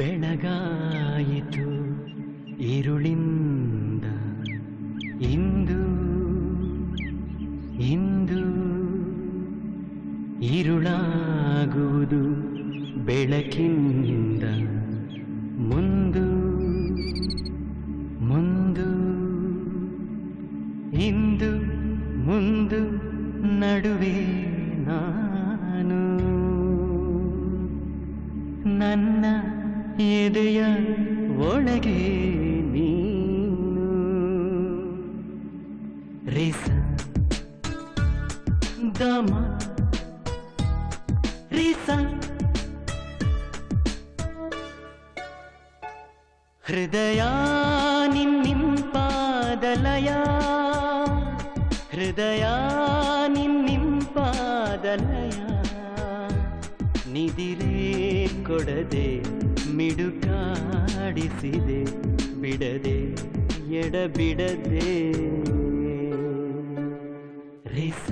ಬೆಳಗಾಯಿತು ಇರುಳಿಂದ ಇಂದು ಇಂದು ಇರುಳಾಗುವುದು ಬೆಳಕಿನಿಂದ ಮುಂದು ಮುಂದು ಇಂದು ಮುಂದು ನಡುವೆ ನಾನು ನನ್ನ ಎದೆಯ ಒಳಗೆ ನೀನು ರಿಸ ದಮ ರಿಸ ಹೃದಯ ನಿನ್ನಿಂಪಾದಲಯ ಹೃದಯ ನಿನ್ನಿಂಪಾದಲಯ ನಿದಿರೆ ಕೊಡದೆ ಮಿಡುಕಾಡಿಸಿದೆ ಬಿಡದೆ ಎಡಬಿಡದೆ ರಿಸ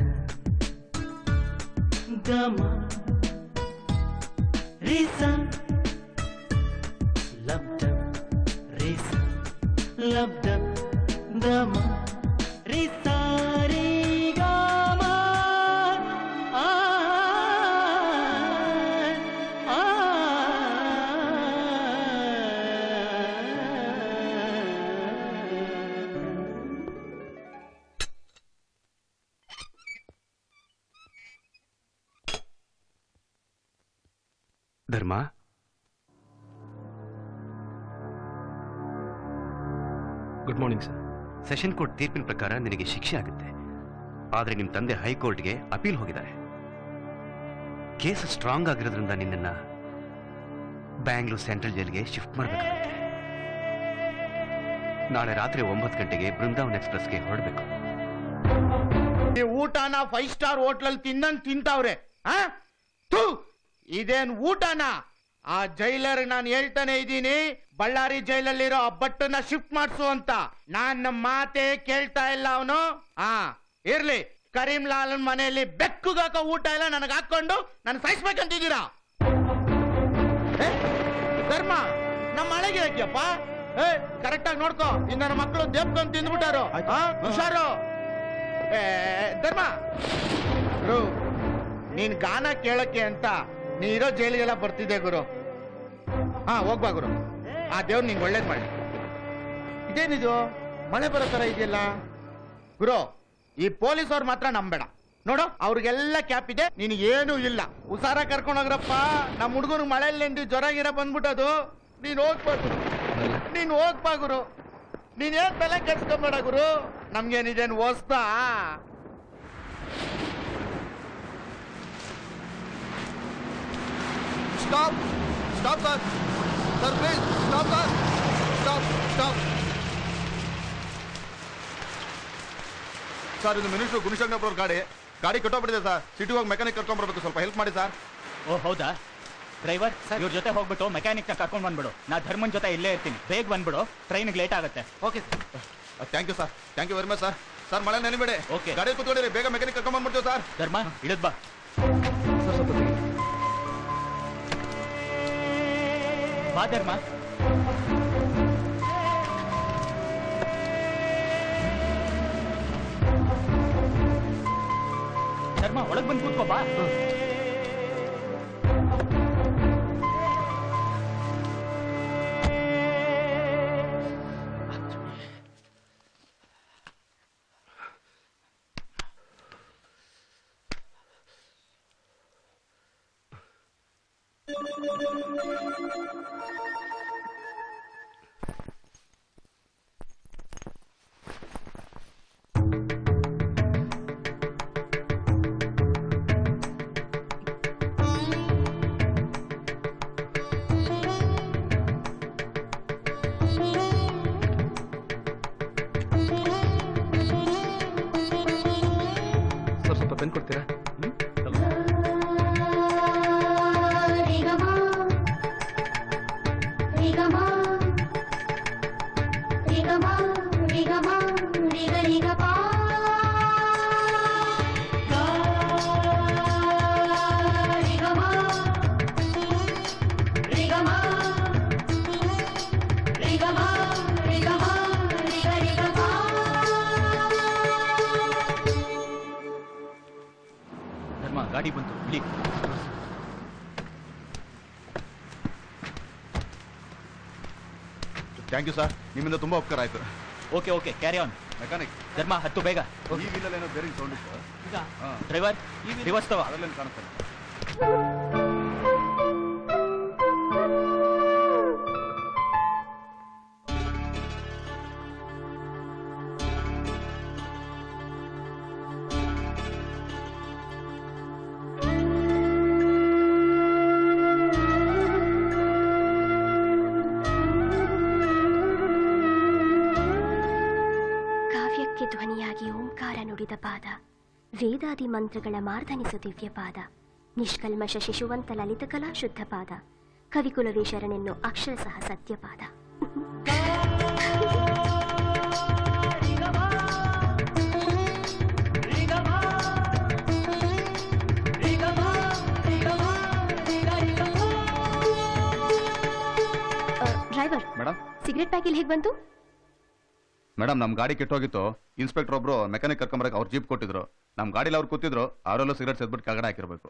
ದಮ ರಿಸ ಲಬ್ಧ ರಿಸ ಲಬ್ಧ ದಮ ರಿಸ Dharma, good morning sir. Session court तीर्पिन प्रकार निनगे शिक्षे आगुत्ते। आदरे निम्म तंदे हाई कोर्ट गे अपील होगिदारे। केस स्ट्रांग आगिरोद्रिंद निन्नन्न बैंगलूर सेंट्रल जेल गे शिफ्ट माडबेकागुत्ते। नाळे रात्रि 9 गंटेगे बृंदावन एक्सप्रेस गे होरडबेकु। ऊटना 5 स्टार होटल तिन्नन तिंतवरे ह तू इदेन ऊटना आ जैलर नान हेल्ताने इदीनि बಳ್ಳಾರಿ ಜೈಲಲ್ಲಿರೋ ಅಬ್ಬಟ್ಟನ್ನ ಶಿಫ್ಟ್ ಮಾಡಿಸು ಅಂತ ನನ್ನ ಮಾತೆ ಕೇಳ್ತಾ ಇಲ್ಲ ಅವನು ಆ ಇರ್ಲಿ ಕರೀಂಲಾಲ್ ಮನೆಯಲ್ಲಿ ಬೆಕ್ಕುಗಾಕ ಊಟ ಇಲ್ಲ ನನಗೆ ಹಾಕೊಂಡು ನಾನು ಸಾಯಿಸಬೇಕು ಅಂತ ಇದ್ದೀರಾ ಧರ್ಮ ನಮ್ಮ ಅಳಿಗೆ ಯಾಕಪ್ಪ ಏ ಕರೆಕ್ಟ್ ಆಗಿ ನೋಡ್ಕೋ ಇನ್ನ ನನ್ನ ಮಕ್ಕಳು ದೇವಕನ್ ತಿಂದ್ಬಿಟಾರೋ ಹುಷಾರು ಏ ಧರ್ಮ ರೋ ನೀನ್ ಗಾನ ಕೇಳಕ್ಕೆ ಅಂತ ನೀರೋ ಜೈಲಿಗೆಲ್ಲ ಬರ್ತಿದೆ ಗುರು ಹಾ ಹೋಗ್ಬಾ ಗುರು ಆ ದೇವ್ರು ನಿಂಗೆ ಒಳ್ಳೇದು ಮಾಡಿ ಇದೇನಿದು ಮಳೆ ಬರೋ ಥರ ಇದೆಯಲ್ಲ ಗುರು ಈ ಪೊಲೀಸವ್ರು ಮಾತ್ರ ನಂಬೇಡ ನೋಡು ಅವ್ರಿಗೆಲ್ಲ ಕ್ಯಾಪ್ ಇದೆ ನಿನಗೆ ಏನೂ ಇಲ್ಲ ಹುಷಾರ ಕರ್ಕೊಂಡೋಗ್ರಪ್ಪ ನಮ್ಮ ಹುಡುಗರು ಮಳೆಯಲ್ಲಿ ನೆಂದು ಜ್ವರ ಗಿರ ಬಂದ್ಬಿಟ್ಟದು ನೀನು ಹೋಗ್ಬಾ ಗುರು ನೀನು ಏನು ತಲೆ ಕೆಡ್ಸ್ಕೊಂಬೇಡ ಗುರು ನಮ್ಗೇನಿದೇನು ಓಸ್ತಾ Stop! Stop that! Sir, please! Stop that! Stop! Stop! Sir, this minister Gunishankar brother car cut off sir. City hogi mechanic karkondu barbeku ಸ್ವಲ್ಪ help ಮಾಡಿ sir. Oh, hauda? Driver, sir, your jote hogbittu mechanic na karkondu bandu. Na Dharman jote ille irtini. Beg bandu. Train ge late agutte. Okay. Thank you sir. Thank you very much sir. Sir, male nenibede. Okay. Gari kuttodire bega mechanic karkondu bandu sir. Dharma, idad ba. Sir, sir. बा धर्म धर्म ಒಳಗೆ ಬಂದು ಕೂತ್ಕೋ ಬಾ thank you sir निम्मिंद तुम्बा उपकार आयतु okay okay carry on mechanic Dharma हत्तु बेग ओके ಈ ವಿಲಲೇನೋ ಬೇರಿಂಗ್ ಸೌಂಡ್ ಇತ್ತು ಈಗ ಡ್ರೈವರ್ ರಿವರ್ಸ್ ತಗೋ ಅದರಲ್ಲಿ ಕಾಣುತ್ತೆ ವೇದಾದಿ ಮಂತ್ರಗಳ ಮಾರ್ಧನಿಸು ದಿವ್ಯ ಪಾದ ನಿಷ್ಕಲ್ಮಶ ಶಿಶುವಂತ ಲಲಿತ ಕಲಾ ಶುದ್ಧ ಪಾದ ಕವಿಕುಲವೇಶರನೆನ್ನು ಅಕ್ಷರ ಸಹ ಸತ್ಯಪಾದ ಡ್ರೈವರ್ ಮೇಡಮ್ ಸಿಗರೆಟ್ ಪ್ಯಾಕಿಲ್ ಹೇಗೆ ಬಂತು मैडम नम गाड़ी किटोगित्तु इन्स्पेक्टर ओब्बरु मेकानिक कर्कोंबरक्के अवर जीप कोट्टिद्रु नम गाड़ीयल्ल अवर कूतिद्रु आवरेल्ल सिगरेट सेद्बिट्टु कगड हाकिरबेकु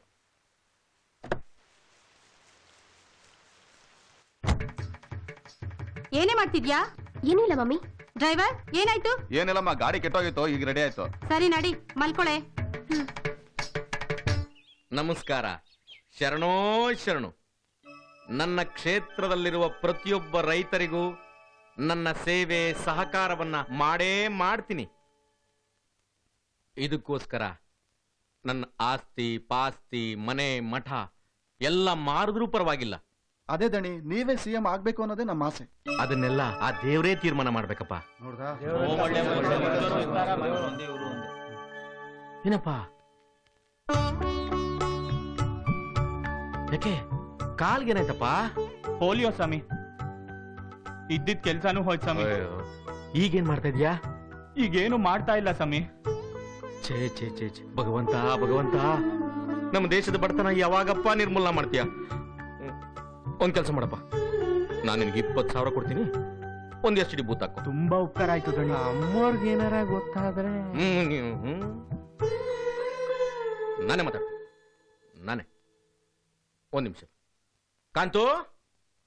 ಏನೇ ಮಾಡ್ತಿದ್ಯಾ ಏನಿಲ್ಲ ಮಮ್ಮಿ ಡ್ರೈವರ್ ಏನಾಯ್ತು ಏನಿಲ್ಲಮ್ಮ ಗಾಡಿ ಕೆಟ್ಟೋಗಿತ್ತು ಈಗ ರೆಡಿ ಆಯ್ತು ಸರಿ ನಡಿ ಮಲ್ಕೊಳೆ ನಮಸ್ಕಾರ ಶರಣೋ ಶರಣು ನನ್ನ ಕ್ಷೇತ್ರದಲ್ಲಿರುವ ಪ್ರತಿಯೊಬ್ಬ ರೈತರಿಗೂ ನನ್ನ ಸೇವೆ ಸಹಕಾರವನ್ನ ಮಾಡೇ ಮಾಡ್ತೀನಿ ಇದಕ್ಕೋಸ್ಕರ ನನ್ನ ಆಸ್ತಿ ಪಾಸ್ತಿ ಮನೆ ಮಠ ಎಲ್ಲ ಮಾರಿದ್ರೂ ಪರವಾಗಿಲ್ಲ ಅದೇ ದಣಿ ನೀವೇ ಸಿಎಂ ಆಗಬೇಕು ಅನ್ನೋದೇ ನಮ್ಮ ಆಸೆ ಅದನ್ನೆಲ್ಲ ಆ ದೇವರೇ ತೀರ್ಮಾನ ಮಾಡಬೇಕಪ್ಪ ನೋಡ್ರಾ ಏನಪ್ಪ ಯಾಕೆ ಕಾಲಿಗೆ ಏನಾಯ್ತಪ್ಪ ಪೋಲಿಯೋ ಸ್ವಾಮಿ इद्दिद केलसानु होय्तु स्वामी ಈಗ ಏನು ಮಾಡ್ತಾ ಇದ್ದೀಯಾ ಈಗ ಏನು ಮಾಡ್ತಾ ಇಲ್ಲ स्वामी ಛೇ ಛೇ ಛೇ ಭಗವಂತ ಭಗವಂತ ನಮ್ಮ ದೇಶದ ಬಡತನ ಯಾವಾಗಪ್ಪ ನಿರ್ಮೂಲನೆ ಮಾಡ್ತೀಯಾ ಒಂದು ಕೆಲಸ ಮಾಡಪ್ಪ ನಾನು ನಿನಗೆ 20,000 ಕೊಡ್ತೀನಿ ಒಂದು ಎಸ್ಡಿ ಬೂತ್ ಹಾಕು ತುಂಬಾ ಉಪಕಾರ ಆಯ್ತು ದಣಿ ಅಮ್ಮೋರ್ಗೆ ಏನಾರ ಗೊತ್ತಾದ್ರೆ ನಾನೇ ಮಾತಾಡ್ತೀನಿ ನಾನೇ ಒಂದು ನಿಮಿಷ ಕಾಂತು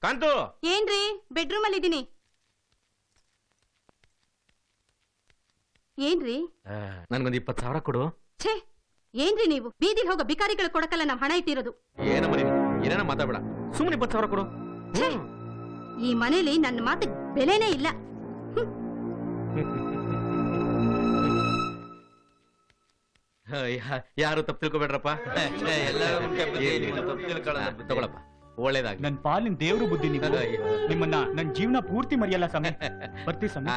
कांतो ಏನ್ರಿ ಬೆಡ್ರೂಮ್ ಅಲ್ಲಿ ಇದೀನಿ ಏನ್ರಿ ನನಗೊಂದು 20,000 ಕೊಡು ಛೇ ಏನ್ರಿ ನೀವು ಬೀದಿಲಿ ಹೋಗೋ ಬಿಕಾರಿಗಳು ಕೊಡಕಲ್ಲ ನಮ್ಮ ಹಣ ಇತ್ತಿರೋದು ಏನಮ್ಮ ನೀನು ಏನೇನ ಮಾತಾಡಬೇಡ ಸುಮ್ಮನೆ 20,000 ಕೊಡು ಛೇ ಈ ಮನೆಯಲ್ಲಿ ನನ್ನ ಮಾತಿಗೆ ಬೆಲೆನೇ ಇಲ್ಲ ಯಾರು ತಪ್ಪು ತಿಳ್ಕೋಬೇಡ್ರಪ್ಪ ಎಲ್ಲರೂ ತಪ್ಪು ತಿಳ್ಕೊಳ್ಳೋದು ತಗೊಳ್ಳಪ್ಪ ನನ್ನ ಪಾಲಿನ ದೇವರು ಬುದ್ಧಿ ನೀವು ನಿಮ್ಮನ್ನ ನನ್ನ ಜೀವನ ಪೂರ್ತಿ ಮರೆಯಲ್ಲ ಸ್ವಾಮಿ ಬರ್ತೀವಿ ಸ್ವಾಮಿ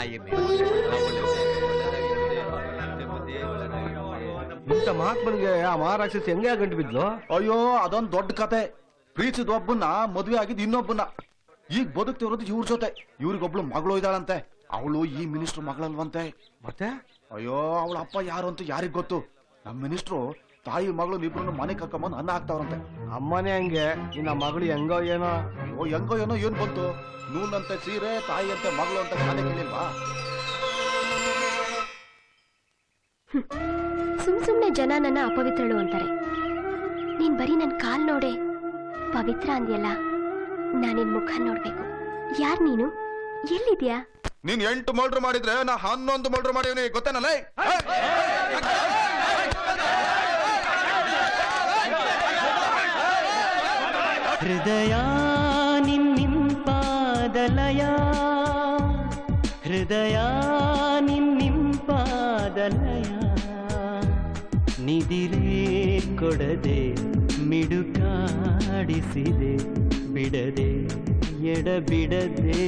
ಇಂಥ ಮಹಾತ್ಮನ್ಗೆ ಆ ಮಹಾರಾಕ್ಷಸ ಹೆಂಗೆ ಗಂಟು ಬಿದ್ಲು ಅಯ್ಯೋ ಅದೊಂದು ದೊಡ್ಡ ಕತೆ ಪ್ರೀತಿಸಿದ ಒಬ್ಬನ್ನ ಮದುವೆ ಆಗಿದ್ದು ಇನ್ನೊಬ್ಬನ್ನ ಈಗ ಬದುಕ್ತಿರೋದು ಇವ್ರ ಜೊತೆ ಇವ್ರಿಗೊಬ್ಳು ಮಗಳು ಇದ್ದಾಳಂತೆ ಅವಳು ಈ ಮಿನಿಸ್ಟರ್ ಮಗಳಲ್ವಂತೆ ಮತ್ತೆ ಅಯ್ಯೋ ಅವಳ ಅಪ್ಪ ಯಾರು ಅಂತ ಯಾರಿಗ್ ಗೊತ್ತು ನಮ್ಮ ಮಿನಿಸ್ಟ್ರು ತಾಯಿ ಮಗಳು ಇಬ್ರು ಮನೆ ಕರ್ಕೊಂಬಂದು ಅನ್ನ ಹಾಕ್ತಾವ್ರಂತೆ ಅಮ್ಮನೇ ಹಂಗೆ ನಿನ್ನ ಮಗಳು ಹೆಂಗೋ ಏನೋ ಓ ಹೆಂಗೋ ಏನೋ ಏನ್ ಬಂತು ನೂನಂತೆ ಸೀರೆ ತಾಯಿ ಅಂತೆ ಮಗಳು ಅಂತ ಕಾಲೇ ಕೇಳಿಲ್ವಾ ಸುಮ್ಸುಮ್ನೆ ಜನ ನನ್ನ ಅಪವಿತ್ರಳು ಅಂತಾರೆ ನೀನ್ ಬರೀ ನನ್ ಕಾಲ್ ನೋಡೆ ಪವಿತ್ರ ಅಂದ್ಯಲ್ಲ ನಾನಿನ್ ಮುಖ ನೋಡ್ಬೇಕು ಯಾರ್ ನೀನು ಎಲ್ಲಿದ್ಯಾ ನೀನ್ 8 ಮರ್ಡರ್ ಮಾಡಿದ್ರೆ ನಾ 11 ಮರ್ಡರ್ ಮಾಡಿವ್ನಿ ಗೊತ್ತೇನಲ್ಲ ಹೃದಯಾ ನಿನ್ನಿಂಪಾದಲಯ ಹೃದಯಾ ನಿನ್ನಿಂಪಾದಲಯ ನಿದಿರೇ ಕೊಡದೆ ಮಿಡುಕಾಡಿಸಿದೆ ಬಿಡದೆ ಎಡಬಿಡದೆ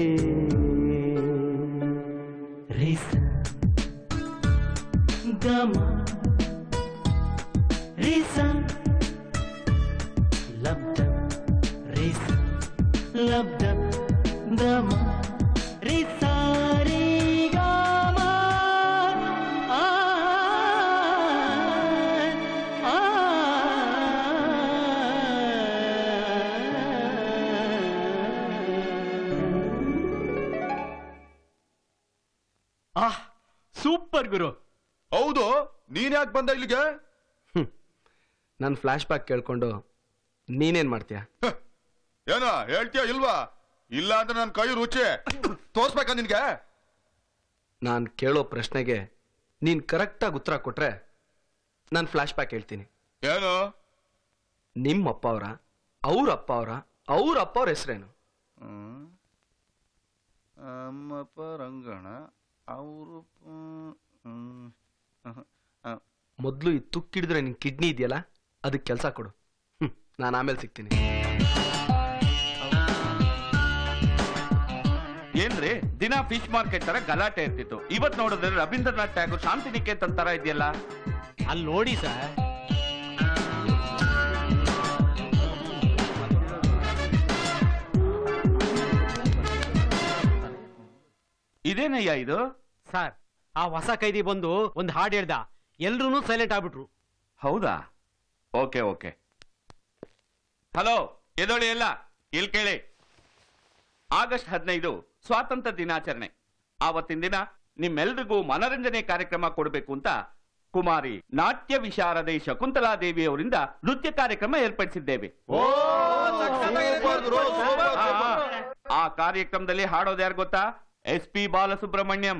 ರಿಸ ಗಮ ರಿಸ ಲಬ್ಧ labda dama risare gama a a ah super guru houdu neen yaak banda illige nan flashback kelkondo neen en martiya ಏನೋ ಹೇಳ್ತೀಯಾ ಇಲ್ವಾ ಇಲ್ಲ ಅಂದ್ರೆ ನನ್ನ ಕೈ ರುಚಿ ತೋರಿಸಬೇಕಾ ನಿನಗೆ ನಾನು ಕೇಳೋ ಪ್ರಶ್ನೆಗೆ ನೀನು ಕರೆಕ್ಟ್ ಆಗಿ ಉತ್ತರ ಕೊಟ್ರೆ ನಾನು ಫ್ಲಾಶ್ ಬ್ಯಾಕ್ ಹೇಳ್ತೀನಿ ಏನು ನಿಮ್ಮ ಅಪ್ಪ ಅವರ ಅವರ ಅಪ್ಪ ಅವರ ಹೆಸರೇನು ಅಮ್ಮಪ್ಪ ರಂಗಣ್ಣ ಅವರು ಮೊದಲು ಈ ತುಕ್ಕಿಡಿದ್ರೆ ನಿನ್ನ ಕಿಡ್ನಿ ಇದೆಯಲ್ಲ ಅದಕ್ಕೆ ಕೆಲಸ ಕೊಡು ನಾನು ಆಮೇಲೆ ಸಿಗ್ತೀನಿ ಏನ್ರಿ ದಿನ ಫಿಶ್ ಮಾರ್ಕೆಟ್ ತರ ಗಲಾಟೆ ಇರ್ತಿತ್ತು ಇವತ್ತು ನೋಡಿದ್ರೆ ರವೀಂದ್ರನಾಥ್ ಟ್ಯಾಗೂರ್ ಶಾಂತಿನಿಕೇತನ್ ತರ ಇದೆಯಲ್ಲ ಅಲ್ಲಿ ನೋಡಿ ಸರ್ ಇದೇನಯ್ಯ ಇದು ಸರ್ ಆ ಹೊಸ ಕೈದಿ ಬಂದು ಒಂದು ಹಾಡು ಹೇಳ್ದ ಎಲ್ರೂ ಸೈಲೆಂಟ್ ಆಗ್ಬಿಟ್ರು ಹೌದಾ ಓಕೆ ಓಕೆ ಹಲೋ ಎದೋಳಿ ಎಲ್ಲ ಇಲ್ಲಿ ಕೇಳಿ ಆಗಸ್ಟ್ 15 ಸ್ವಾತಂತ್ರ್ಯ ದಿನಾಚರಣೆ ಆವತ್ತಿನ ದಿನ ನಿಮ್ಮೆಲ್ರಿಗೂ ಮನರಂಜನೆ ಕಾರ್ಯಕ್ರಮ ಕೊಡಬೇಕು ಅಂತ ಕುಮಾರಿ ನಾಟ್ಯ ವಿಶಾರದೆ ಶಕುಂತಲಾದೇವಿ ಅವರಿಂದ ನೃತ್ಯ ಕಾರ್ಯಕ್ರಮ ಏರ್ಪಡಿಸಿದ್ದೇವೆ ಆ ಕಾರ್ಯಕ್ರಮದಲ್ಲಿ ಹಾಡೋದು ಯಾರು ಗೊತ್ತಾ SP ಬಾಲಸುಬ್ರಹ್ಮಣ್ಯಂ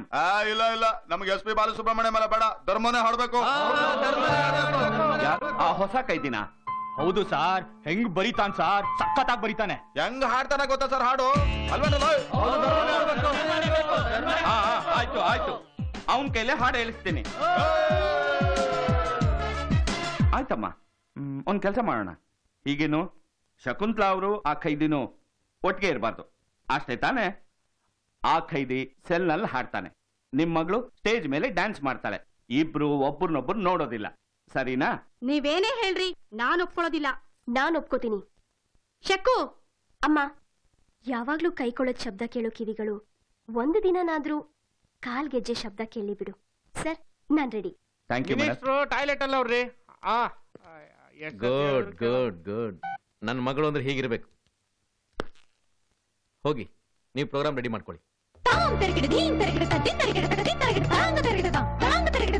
ಇಲ್ಲ ಇಲ್ಲ ನಮ್ಗೆ SP ಬಾಲಸುಬ್ರಹ್ಮಣ್ಯಂ ಅಲ್ಲ ಬೇಡ ಧರ್ಮನೇ ಹಾಡಬೇಕು ಆ ಹೊಸ ಕೈದಿನ ಹೌದು ಸರ್ ಹೆಂಗ್ ಬರೀತಾನೆ ಸರ್ ಸಕ್ಕತ್ತಾಗಿ ಬರೀತಾನೆ ಹೆಂಗ್ ಹಾಡ್ತಾನೆ ಗೊತ್ತಾ ಸರ್ ಹಾಡು ಆಯ್ತು ಆಯ್ತು ಅವನ್ ಕೈಲೇ ಹಾಡು ಹೇಳಿಸ್ತೀನಿ ಆಯ್ತಮ್ಮ ಒಂದ್ ಕೆಲಸ ಮಾಡೋಣ ಈಗೇನು ಶಕುಂತಲಾ ಅವರು ಆ ಕೈದಿನೂ ಒಟ್ಟಿಗೆ ಇರಬಾರ್ದು ಅಷ್ಟೇ ತಾನೆ ಆ ಖೈದಿ ಸೆಲ್ ನಲ್ಲಿ ಹಾಡ್ತಾನೆ ನಿಮ್ ಮಗಳು ಸ್ಟೇಜ್ ಮೇಲೆ ಡ್ಯಾನ್ಸ್ ಮಾಡ್ತಾಳೆ ಇಬ್ರು ಒಬ್ಬರನ್ನೊಬ್ರು ನೋಡೋದಿಲ್ಲ ಸರಿನಾ ನೀವೇನೇ ಹೇಳ್ರಿ ನಾನು ಒಪ್ಕೊಳ್ಳೋದಿಲ್ಲ ನಾನು ಒಪ್ಕೋತೀನಿ ಶಕ್ಕು ಅಮ್ಮ ಯಾವಾಗ್ಲೂ ಕೈಕೊಳ್ಳೋದ್ ಶಬ್ದ ಕೇಳೋ ಕಿವಿಗಳು ಒಂದು ದಿನನಾದ್ರೂ ಕಾಲ್ ಗೆಜ್ಜೆ ಶಬ್ದ ಕೇಳಿ ಬಿಡು ಸರ್ ನಾನ್ ready thank you minister toilet ಅಲ್ಲಿ ಅವ್ರಿ ಗುಡ್ ಗುಡ್ ಗುಡ್ ನನ್ನ ಮಗಳು ಅಂದ್ರೆ ಹೀಗಿರ್ಬೇಕು ಹೋಗಿ ನೀವು ಪ್ರೋಗ್ರಾಮ್ ರೆಡಿ ಮಾಡ್ಕೊಳ್ಳಿ ಕಾವ್ಯ ಮಾನವರೆದೆಗೆ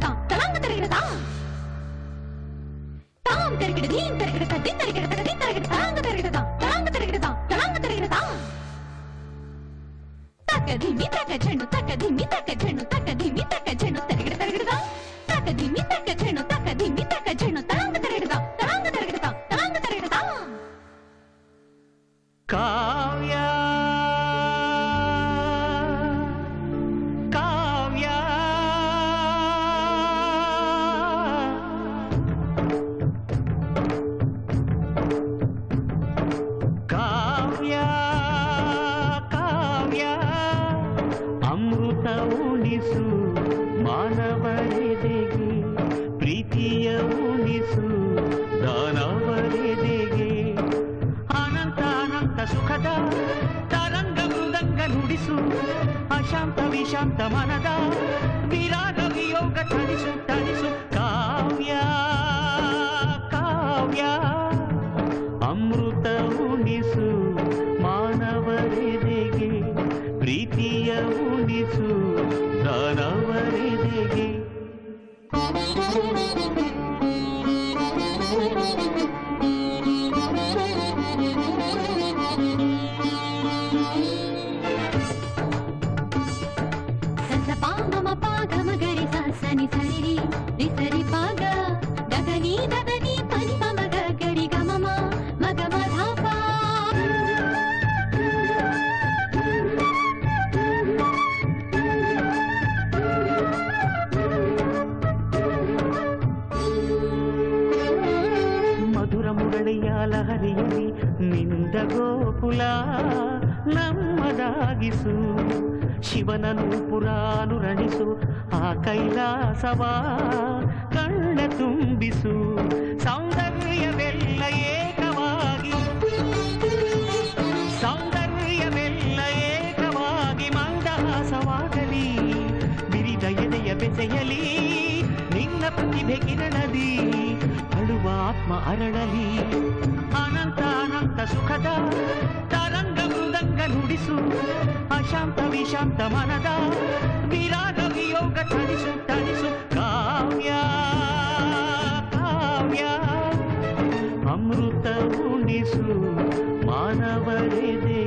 ಪ್ರೀತಿಯ ಉಣಿಸು ದಾನವರೆದೆಗೆ ಅನಂತ ಅನಂತ ಸುಖದ ತರಂಗ ಮೃದಂಗ ನುಡಿಸು ಅಶಾಂತ ವಿಶಾಂತ ಮನದ ವಿರಾಗ ವಿಯೋಗ ತಣಿಸು ತಣಿಸು ಕಾವ್ಯ ಕಾವ್ಯ ಅಮೃತ ಉಣಿಸು ಮಾನವರೆದೆಗೆ ಪ್ರೀತಿಯ ಉಣಿಸು ದಾನವರೆದೆಗೆ ಲಹರಿಯಲ್ಲಿ ನಿಂದ ಗೋಕುಲ ನಮ್ಮದಾಗಿಸು ಶಿವನನು ಪುರಾನುರಣಿಸು ಆ ಕೈಲಾಸವ ಕಣ್ಣ ತುಂಬಿಸು ಸೌಂದರ್ಯವೆಲ್ಲ ಏಕವಾಗಿ ಮಂದಹಾಸವಾಗಲಿ ಬಿರಿದ ಎದೆಯ ಬೆಸೆಯಲಿ ನಿನ್ನ ಪ್ರತಿಭೆ ಕಿರಣಲಿ ಅಳುವ ಆತ್ಮ ಅರಳಲಿ ಅನಂತ ಅನಂತ ಸುಖದ ತರಂಗ ಮೃದಂಗ ನುಡಿಸು ಅಶಾಂತ ವಿಶಾಂತ ಮನದ ವಿರಾಗ ವಿಯೋಗ ತಣಿಸು ತಣಿಸು ಕಾವ್ಯ ಕಾವ್ಯ ಅಮೃತ ಉಣಿಸು ಮಾನವರೆದೆಗೆ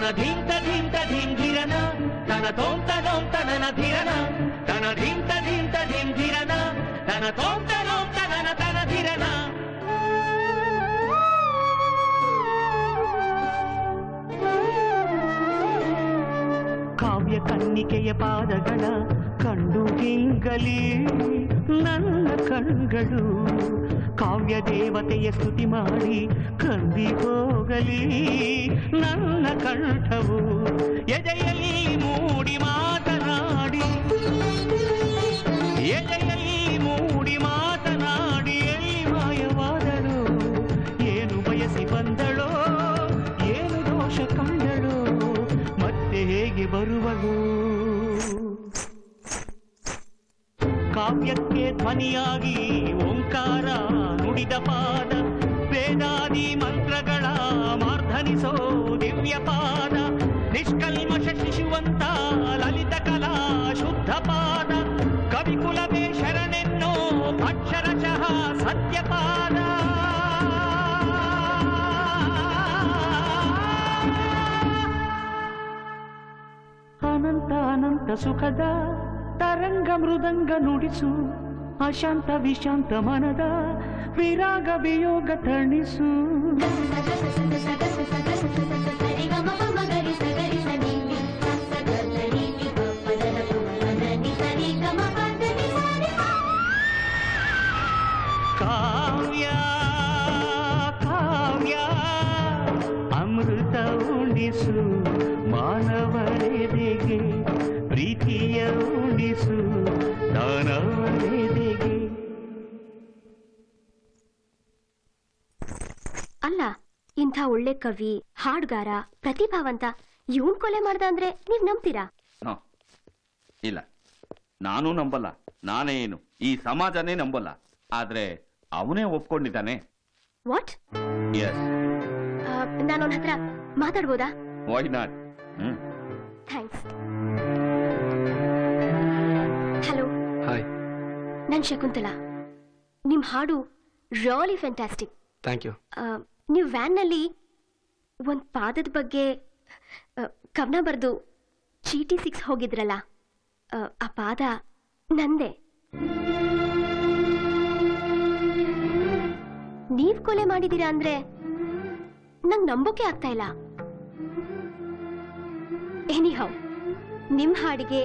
Tana dhinta dhinta dhimdhirana, Tana tomta nomta nana dhirana, Tana dhinta dhinta dhimdhirana, Tana tomta nomta nana tana dhirana. Kavya kannikeya padagala, kandu gingali, nanna kangalu. काव्य देवतेय स्तुति मारी कंदी होगली नन्न कंठवु एदेयली मूडी मातनाडी एल्ली मायवादळु एनु बयसि बंदळो एनु दोष कंडळो मत्ते हेगे बरुवळु काव्यक्के ध्वनियागी ओंकार ನುಡಿದ ಪಾದ ವೇದಾದಿ ಮಂತ್ರಗಳ ಮಾರ್ಧನಿಸೋ ದಿವ್ಯ ಪಾದ ನಿಷ್ಕಲ್ಮಶ ಶಿಶುವಂತ ಲಲಿತ ಕಲಾ ಶುದ್ಧ ಪಾದ ಕವಿಕುಲವೇ ಶರಣೆನ್ನೋ ಅಕ್ಷರಶಃ ಸತ್ಯಪಾದ ಅನಂತ ಅನಂತ ಸುಖದ ತರಂಗ ಮೃದಂಗ ನುಡಿಸು ಅಶಾಂತ ವಿಶಾಂತ ಮನದ ವಿರಾಗ ವಿಯೋಗ ತಣಿಸು ಕಾವ್ಯ ಕಾವ್ಯ ಅಮೃತ ಉಣಿಸು ಮಾನವರೆದೆಗೆ ಪ್ರೀತಿಯ ಉಣಿಸು ದಾನವರೆದೆಗೆ. ಅಲ್ಲ, ಇಂಥ ಒಳ್ಳೆ ಕವಿ, ಹಾಡುಗಾರ, ಪ್ರತಿಭಾವಂತ ಇವನ್ ಕೊಲೆ ಮಾಡ್ದ ಅಂದ್ರೆ ನೀವ್ ನಂಬ್ತೀರಾ? ಇಲ್ಲ, ನಾನು ನಂಬಲ್ಲ. ನಾನೇ ಏನು, ಈ ಸಮಾಜನೇ ನಂಬಲ್ಲ. ಆದ್ರೆ ಅವನೇ ಒಪ್ಕೊಂಡಿದ್ದಾನೆ. ವಾಟ್? ಎಸ್. ನಾನು ಅವನ ಹತ್ರ ಮಾತಾಡ್ಬೋದಾ? Why not? Thanks. Hello, hi, ನಾನು ಶಕುಂತಲಾ. ನಿಮ್ ಹಾಡು ರಿಯಲಿ ಫ್ಯಾಂಟಾಸ್ಟಿಕ್. Thank you. ನೀವು ವ್ಯಾನ್ನಲ್ಲಿ ಒಂದು ಪಾದದ ಬಗ್ಗೆ ಕವನ ಬರೆದು ಚೀಟಿ ಸಿಕ್ಸ್ ಹೋಗಿದ್ರಲ್ಲ, ಆ ಪಾದ ನಂದೆ. ನೀವು ಕೊಲೆ ಮಾಡಿದ್ದೀರಾ ಅಂದ್ರೆ ನಂಗೆ ನಂಬೋಕೆ ಆಗ್ತಾ ಇಲ್ಲ. ಎನಿಹೌ, ನಿಮ್ಮ ಹಾಡಿಗೆ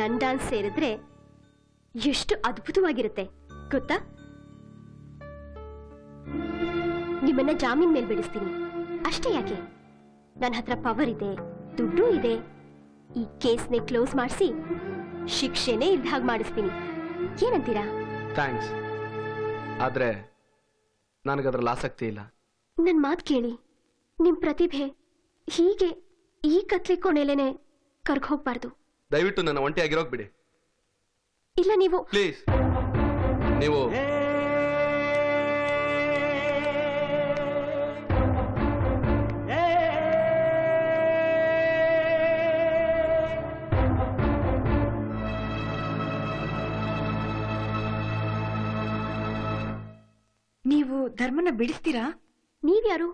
ನನ್ನ ಡಾನ್ಸ್ ಸೇರಿದ್ರೆ ಎಷ್ಟು ಅದ್ಭುತವಾಗಿರುತ್ತೆ ಗೊತ್ತಾ? ನಿಮ್ಮನ್ನ ಜಾಮೀನ್ ಮೇಲೆ ಬಿಡಿಸ್ತೀನಿ. ಅಷ್ಟೇ ಯಾಕೆ, ನನ್ನ ಹತ್ರ ಪವರ್ ಇದೆ, ದುಡ್ಡು ಇದೆ. ಈ ಕೇಸ್ನೇ ಕ್ಲೋಸ್ ಮಾಡಿಸಿ ಶಿಕ್ಷೆನೇ ಇದ್ದ ಹಾಗೆ ಮಾಡಿಸ್ತೀನಿ. ಏನಂತೀರಾ? ಥ್ಯಾಂಕ್ಸ್, ಆದ್ರೆ ನನಗದ್ರಲ್ಲಿ ಆಸಕ್ತಿ ಇಲ್ಲ. ನನ್ನ ಮಾತು ಕೇಳಿ, ನಿಮ್ಮ ಪ್ರತಿಭೆ ಹೀಗೆ ಈ ಕತ್ಲೆ ಕೊನೆಲೇನೆ ಕರ್ಕೋಗ್ಬಾರ್ದು. ದಯವಿಟ್ಟು ನನ್ನ ಒಂಟಿಯಾಗಿರೋಗ್ಬಿಡಿ. ಇಲ್ಲ, ನೀವು ಪ್ಲೀಸ್, ನೀವು ಧರ್ಮನ ಬಿಡಿಸ್ತೀರಾ? ನೀವ್ಯಾರು?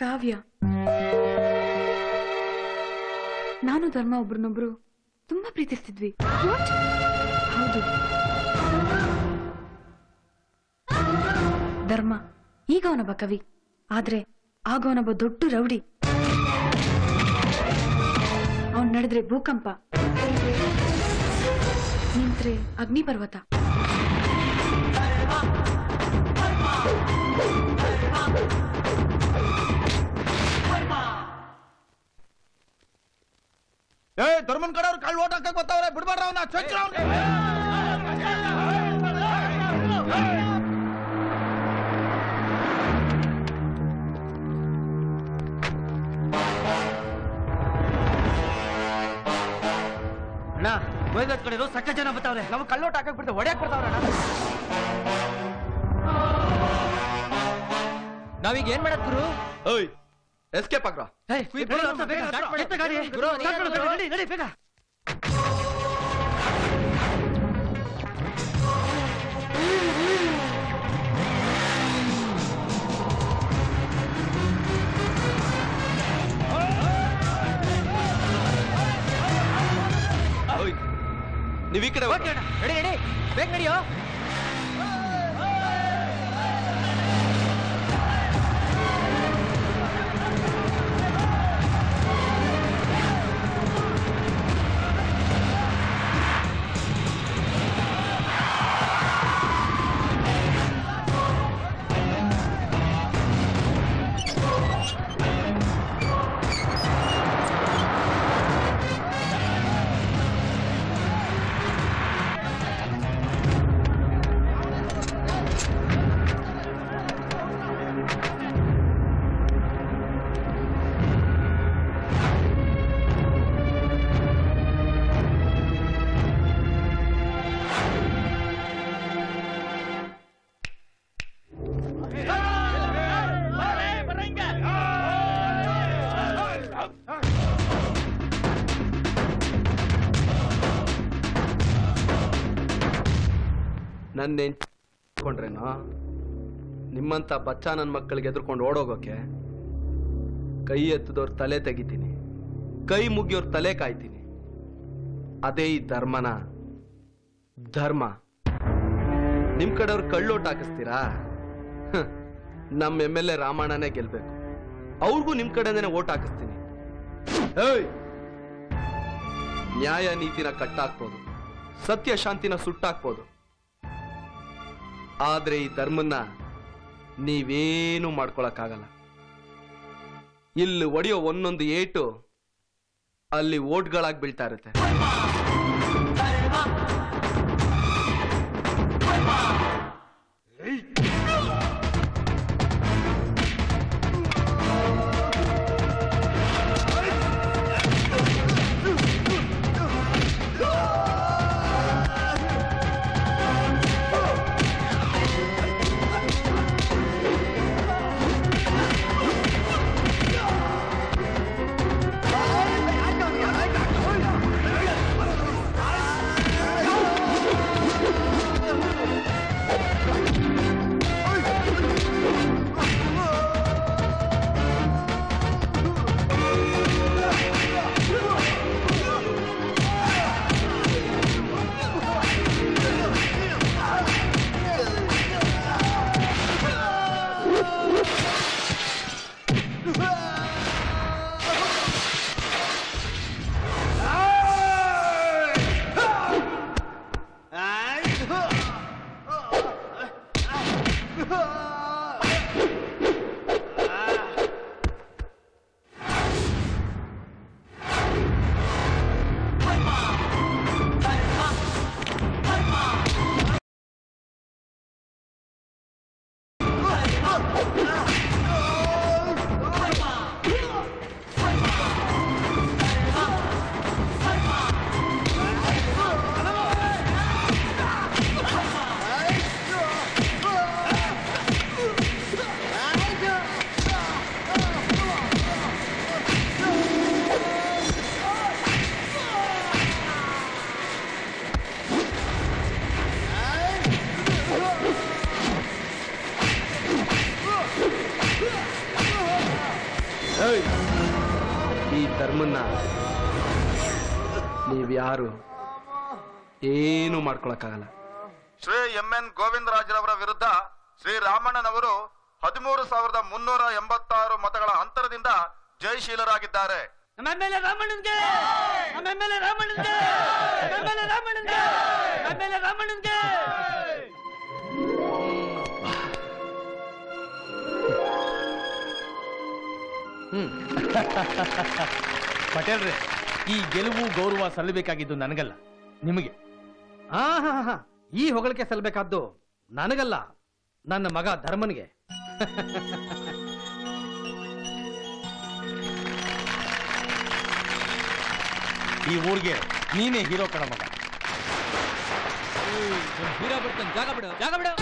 ಕಾವ್ಯ, ನಾನು ಧರ್ಮ ಒಬ್ರನ್ನೊಬ್ರು ತುಂಬಾ ಪ್ರೀತಿಸ್ತಿದ್ವಿ. ಹೌದು, ಧರ್ಮ ಈಗ ಅವನೊಬ್ಬ ಕವಿ, ಆದ್ರೆ ಆಗ ಅವನೊಬ್ಬ ದೊಡ್ಡ ರೌಡಿ. ಅವನ್ ನಡೆದ್ರೆ ಭೂಕಂಪ, ನಿಂತ್ರೆ ಅಗ್ನಿ ಪರ್ವತ. ಧರ್ಮನ್ ಕಡೆ ಅವ್ರು ಕಳ್ಳ ಓಟ್ ಹಾಕಕ್ ಗೊತ್ತವ್ರೆ, ಬಿಡ್ಬಾರ ಅವನ. ಚೊಚ್ಚ ಅಣ್ಣ, ವೈದ್ಯದ ಕಡೆ ಸಕ್ಕ ಜನ ಬರ್ತಾವ್ರೆ, ನಾವು ಕಳ್ಳೋಟ್ ಹಾಕಕ್ ಬಿಡ್ತೇವೆ, ಹೊಡ್ಯಾಕ್ ಬರ್ತಾವ್ರಣ್ಣ. ನಾವೀಗ ಏನ್ ಮಾಡಕ್ ಗುರು? ಓಯ್, ಎಸ್ಕೇಪ್ ಆಗ್ರ. ಕೊಂಡ್ರೇನೋ ನಿಮ್ಮಂತ ಬಚ್ಚ ನನ್ನ ಮಕ್ಕಳಿಗೆ ಎದುರ್ಕೊಂಡು ಓಡೋಗೋಕೆ ಕೈ ಎತ್ತದವ್ರ ತಲೆ ತೆಗಿತೀನಿ, ಕೈ ಮುಗಿಯೋರ್ ತಲೆ ಕಾಯ್ತೀನಿ. ಅದೇ ಈ ಧರ್ಮನ ಧರ್ಮ. ನಿಮ್ ಕಡೆಯವ್ರು ಕಳ್ಳೋಟ್ ಹಾಕಿಸ್ತೀರಾ? ನಮ್ಮ MLA ರಾಮಣ್ಣನೇ ಗೆಲ್ಬೇಕು, ಅವ್ರಿಗೂ ನಿಮ್ ಕಡೆಯಿಂದನೇ ಓಟ್ ಹಾಕಿಸ್ತೀನಿ. ನ್ಯಾಯ ನೀತಿನ ಕಟ್ಟಾಕ್ಬೋದು, ಸತ್ಯ ಶಾಂತಿನ ಸುಟ್ಟಾಕ್ಬೋದು, ಆದ್ರೆ ಈ ಧರ್ಮನ್ನ ನೀವೇನು ಮಾಡ್ಕೊಳಕ್ಕಾಗಲ್ಲ. ಇಲ್ಲಿ ಒಡೆಯೋ ಒಂದೊಂದು ಏಟು ಅಲ್ಲಿ ಓಟ್ಗಳಾಗಿ ಬೀಳ್ತಾ ಇರುತ್ತೆ. ಯಾರು ಏನು ಮಾಡ್ಕೊಳಕ್ಕಾಗಲ್ಲ. ಶ್ರೀ MN ಗೋವಿಂದರಾಜ್ರವರ ವಿರುದ್ಧ ಶ್ರೀ ರಾಮಣ್ಣನವರು 13,386 ಮತಗಳ ಅಂತರದಿಂದ ಜಯಶೀಲರಾಗಿದ್ದಾರೆ. ಪಟೇಲ್ರೆ, ಈ ಗೆಲುವು ಗೌರವ ಸಲ್ಲಬೇಕಾಗಿದ್ದು ನನಗಲ್ಲ, ನಿಮಗೆ. ಈ ಹೊಗಳಿಕೆ ಸಲ್ಲಬೇಕಾದ್ದು ನನಗಲ್ಲ, ನನ್ನ ಮಗ ಧರ್ಮನಿಗೆ. ಈ ಊರಿಗೆ ನೀನೇ ಹೀರೋ ಕಣ ಮಗ. ಹೀರೋ ಬರ್ತಾನೆ, ಜಾಗ ಬಿಡು, ಜಾಗ ಬಿಡು.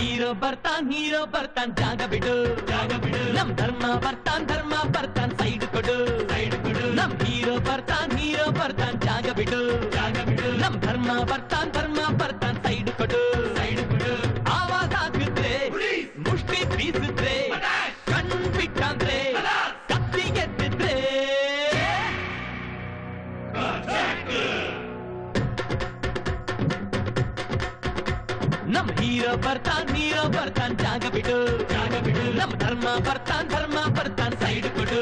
हीरो बर्तान जाग बिडू नम धर्म बर्तान साइड कोडू नम हीरो बर्तान जाग बिडू नम धर्म बर्तान साइड कोडू आवाज आगुत्रे मुष्टि बीसुत्रे कण्ण बिट्टांद्रे कत्ति एत्तिद्रे नम हीरो बर्तान जाग बिडू नम धर्म बर्तान साइड कोडू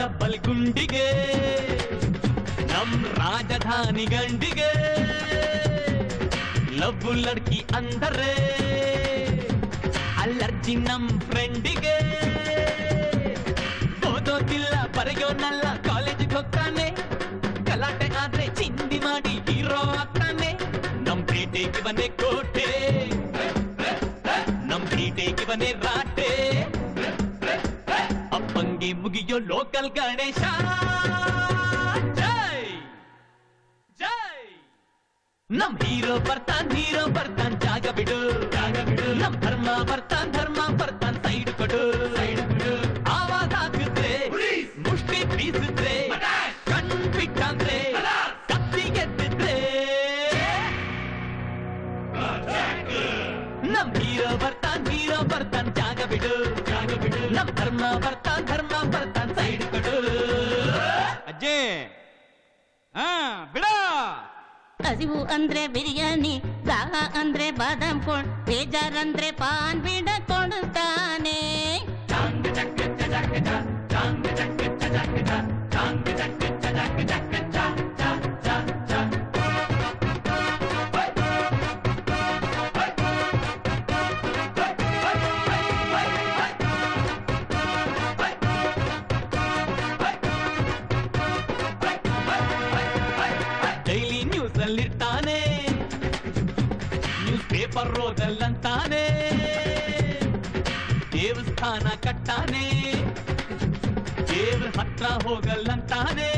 डबल गुंडिगे नम राजधानी गंडिगे लव लड़की अंदर अलर्जी नम फ्रेंडिगे ओदो दिल्ला बरगो नल्ला कॉलेज होग्ताने गलाटे आद्रे चिंदी माडी हीरो आग्ताने नम प्रीटेगे बने कोटे नम प्रीटेगे बने राटे मुगियो लोकल गणेश जय जय नम हीरो बर्तान जाग बिडू नम धर्म बर्तान साइड कोडू आवाज आगुत्रे मुष्टि बीसुत्रे कण्ण बिट्टांद्रे कत्ति एत्तिद्रे नम हीरो बर्तान जाग बिडू नम धर्म बर्तान साइड कोडू अज्जे हाँ बिड़ा असिवु अंद्रे बिर्यानी दाह अंद्रे बादाम कोण बेजार अंद्रे पान बिड़ा कोणुत्ताने चांग चक चक चक चांग चक चक चक चांग चक चक चक पर्रोदल्लंताने देवस्थान कट्टाने देवर हत्र होगल्लंताने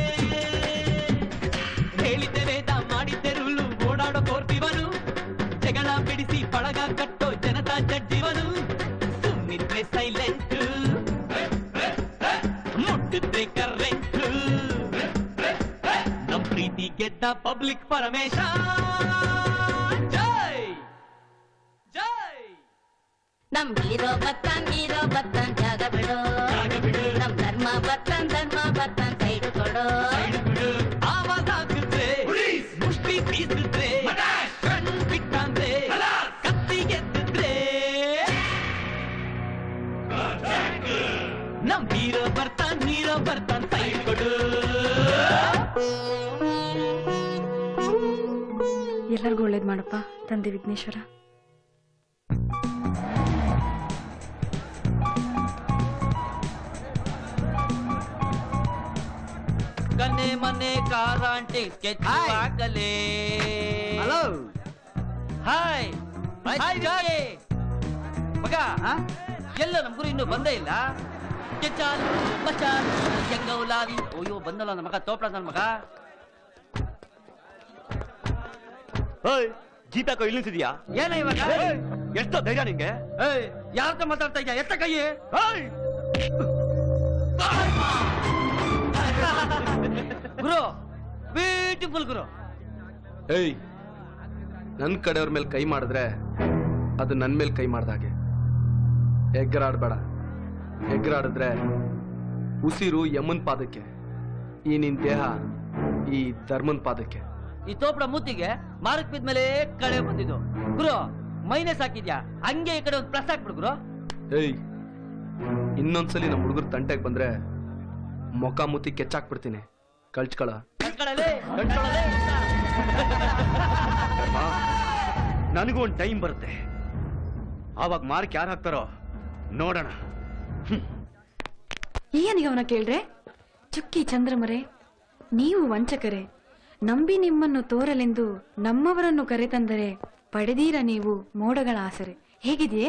हेळिदे वेद माडिदे रूल ओडाडो कोर्तिवनु जगळ बिडिसि पळग कट्टो जनता जड्डिवनु सुम्निद्रे सैलेंट मुट्टिद्रे करेंट नम प्रीतिगे द पब्लिक परमेश नम हीरो बर्तान जाग बिडू नम धर्म बर्तान साइड कोडू आवाज आगुत्रे मुष्टि बीसुत्रे कण्ण बिट्टांद्रे कत्ति एत्तिद्रे नम हीरो बर्तान साइड कोडू ಎಲ್ಲರಿಗೂ ಒಳ್ಳೇದು ಮಾಡಪ್ಪ ತಂದೆ ವಿಘ್ನೇಶ್ವರ गने मने कारांटे स्केच पागले हेलो हाय हाय जागे मगा हां ಎಲ್ಲೋ ನಮ್ಮ ಗುರು ಇನ್ನೂ ಬಂದೇ ಇಲ್ಲ ಕೆಚಾಲ್ ಮಚಾಲ್ ಜಂಗೌಲಾವಿ ಓಯೋ ಬಂದಲ್ಲ ನಮ್ಮ ಮಗ ತೋಪಳ ನನ್ನ ಮಗ ಓಯ್ ಜೀತಾ ಕೈ ಇಲ್ಲಿ ಸಿದ್ಯಾ ಏನ ಇವಾಗ ಎಷ್ಟು ಧೈರ್ಯ ನಿಮಗೆ ಏಯ್ ಯಾರ ತ ಮಾತಾಡ್ತಾ ಇದ್ಯಾ ಎತ್ತ ಕೈ ಓಯ್ ಗುರು ಬ್ಯೂಟಿಫುಲ್ ಗುರು ಏಯ್ ನನ್ನ ಕಡೆವರ ಮೇಲೆ ಕೈ ಮಾಡಿದ್ರೆ ಅದು ನನ್ನ ಮೇಲೆ ಕೈ ಮಾಡಿದ ಹಾಗೆ ಹೆಗ್ಗರಾಡಬೇಡ ಹೆಗ್ಗರಾಡಿದ್ರೆ ಉಸಿರು ಯಮನ್ ಪಾದಕ್ಕೆ ಈ ನಿನ್ ದೇಹ ಈ ಧರ್ಮನ್ ಪಾದಕ್ಕೆ ಈ ತೋಪಡ ಮೂತಿಗೆ ಮಾರಕ್ ಬಿದ್ದ ಮೇಲೆ ಕಳೆ ಬಂದಿದ್ದು ಗುರು ಮೈನಸ್ ಹಾಕಿದ್ಯಾ ಹಂಗೆ ಈ ಕಡೆ ಒಂದು ಪ್ಲಸ್ ಹಾಕ್ಬಿಡು ಗುರು ಏಯ್ ಇನ್ನೊಂದ್ಸಲಿ ನಮ್ಮ ಹುಡುಗರು ತಂಟೆಗೆ ಬಂದ್ರೆ ಮೊಕ ಮೂತಿ ಕೆಚ್ಚಾಕ್ಬಿಡ್ತೀನಿ ಕಳ್ಚಕಳ ಕಳ್ಚಕಳಲೇ ಕಳ್ಚಕಳಲೇ ನನಗೂ ಒಂದು ಟೈಮ್ ಬರುತ್ತೆ आवाग मार क्या हाक्तारो नोडण ಏನಿಗೆ ಅವನ ಕೇಳ್ರೆ ಚುಕ್ಕಿ ಚಂದ್ರಮರೆ ನೀವು ವಂಚಕರೆ ನಂಬಿ ನಿಮ್ಮನ್ನು ತೋರಲೆಂದು ನಮ್ಮವರನ್ನು ಕರೆತಂದರೆ ಪಡೆದೀರ ನೀವು ಮೋಡಗಳ ಆಸರೆ ಹೇಗಿದೆಯೇ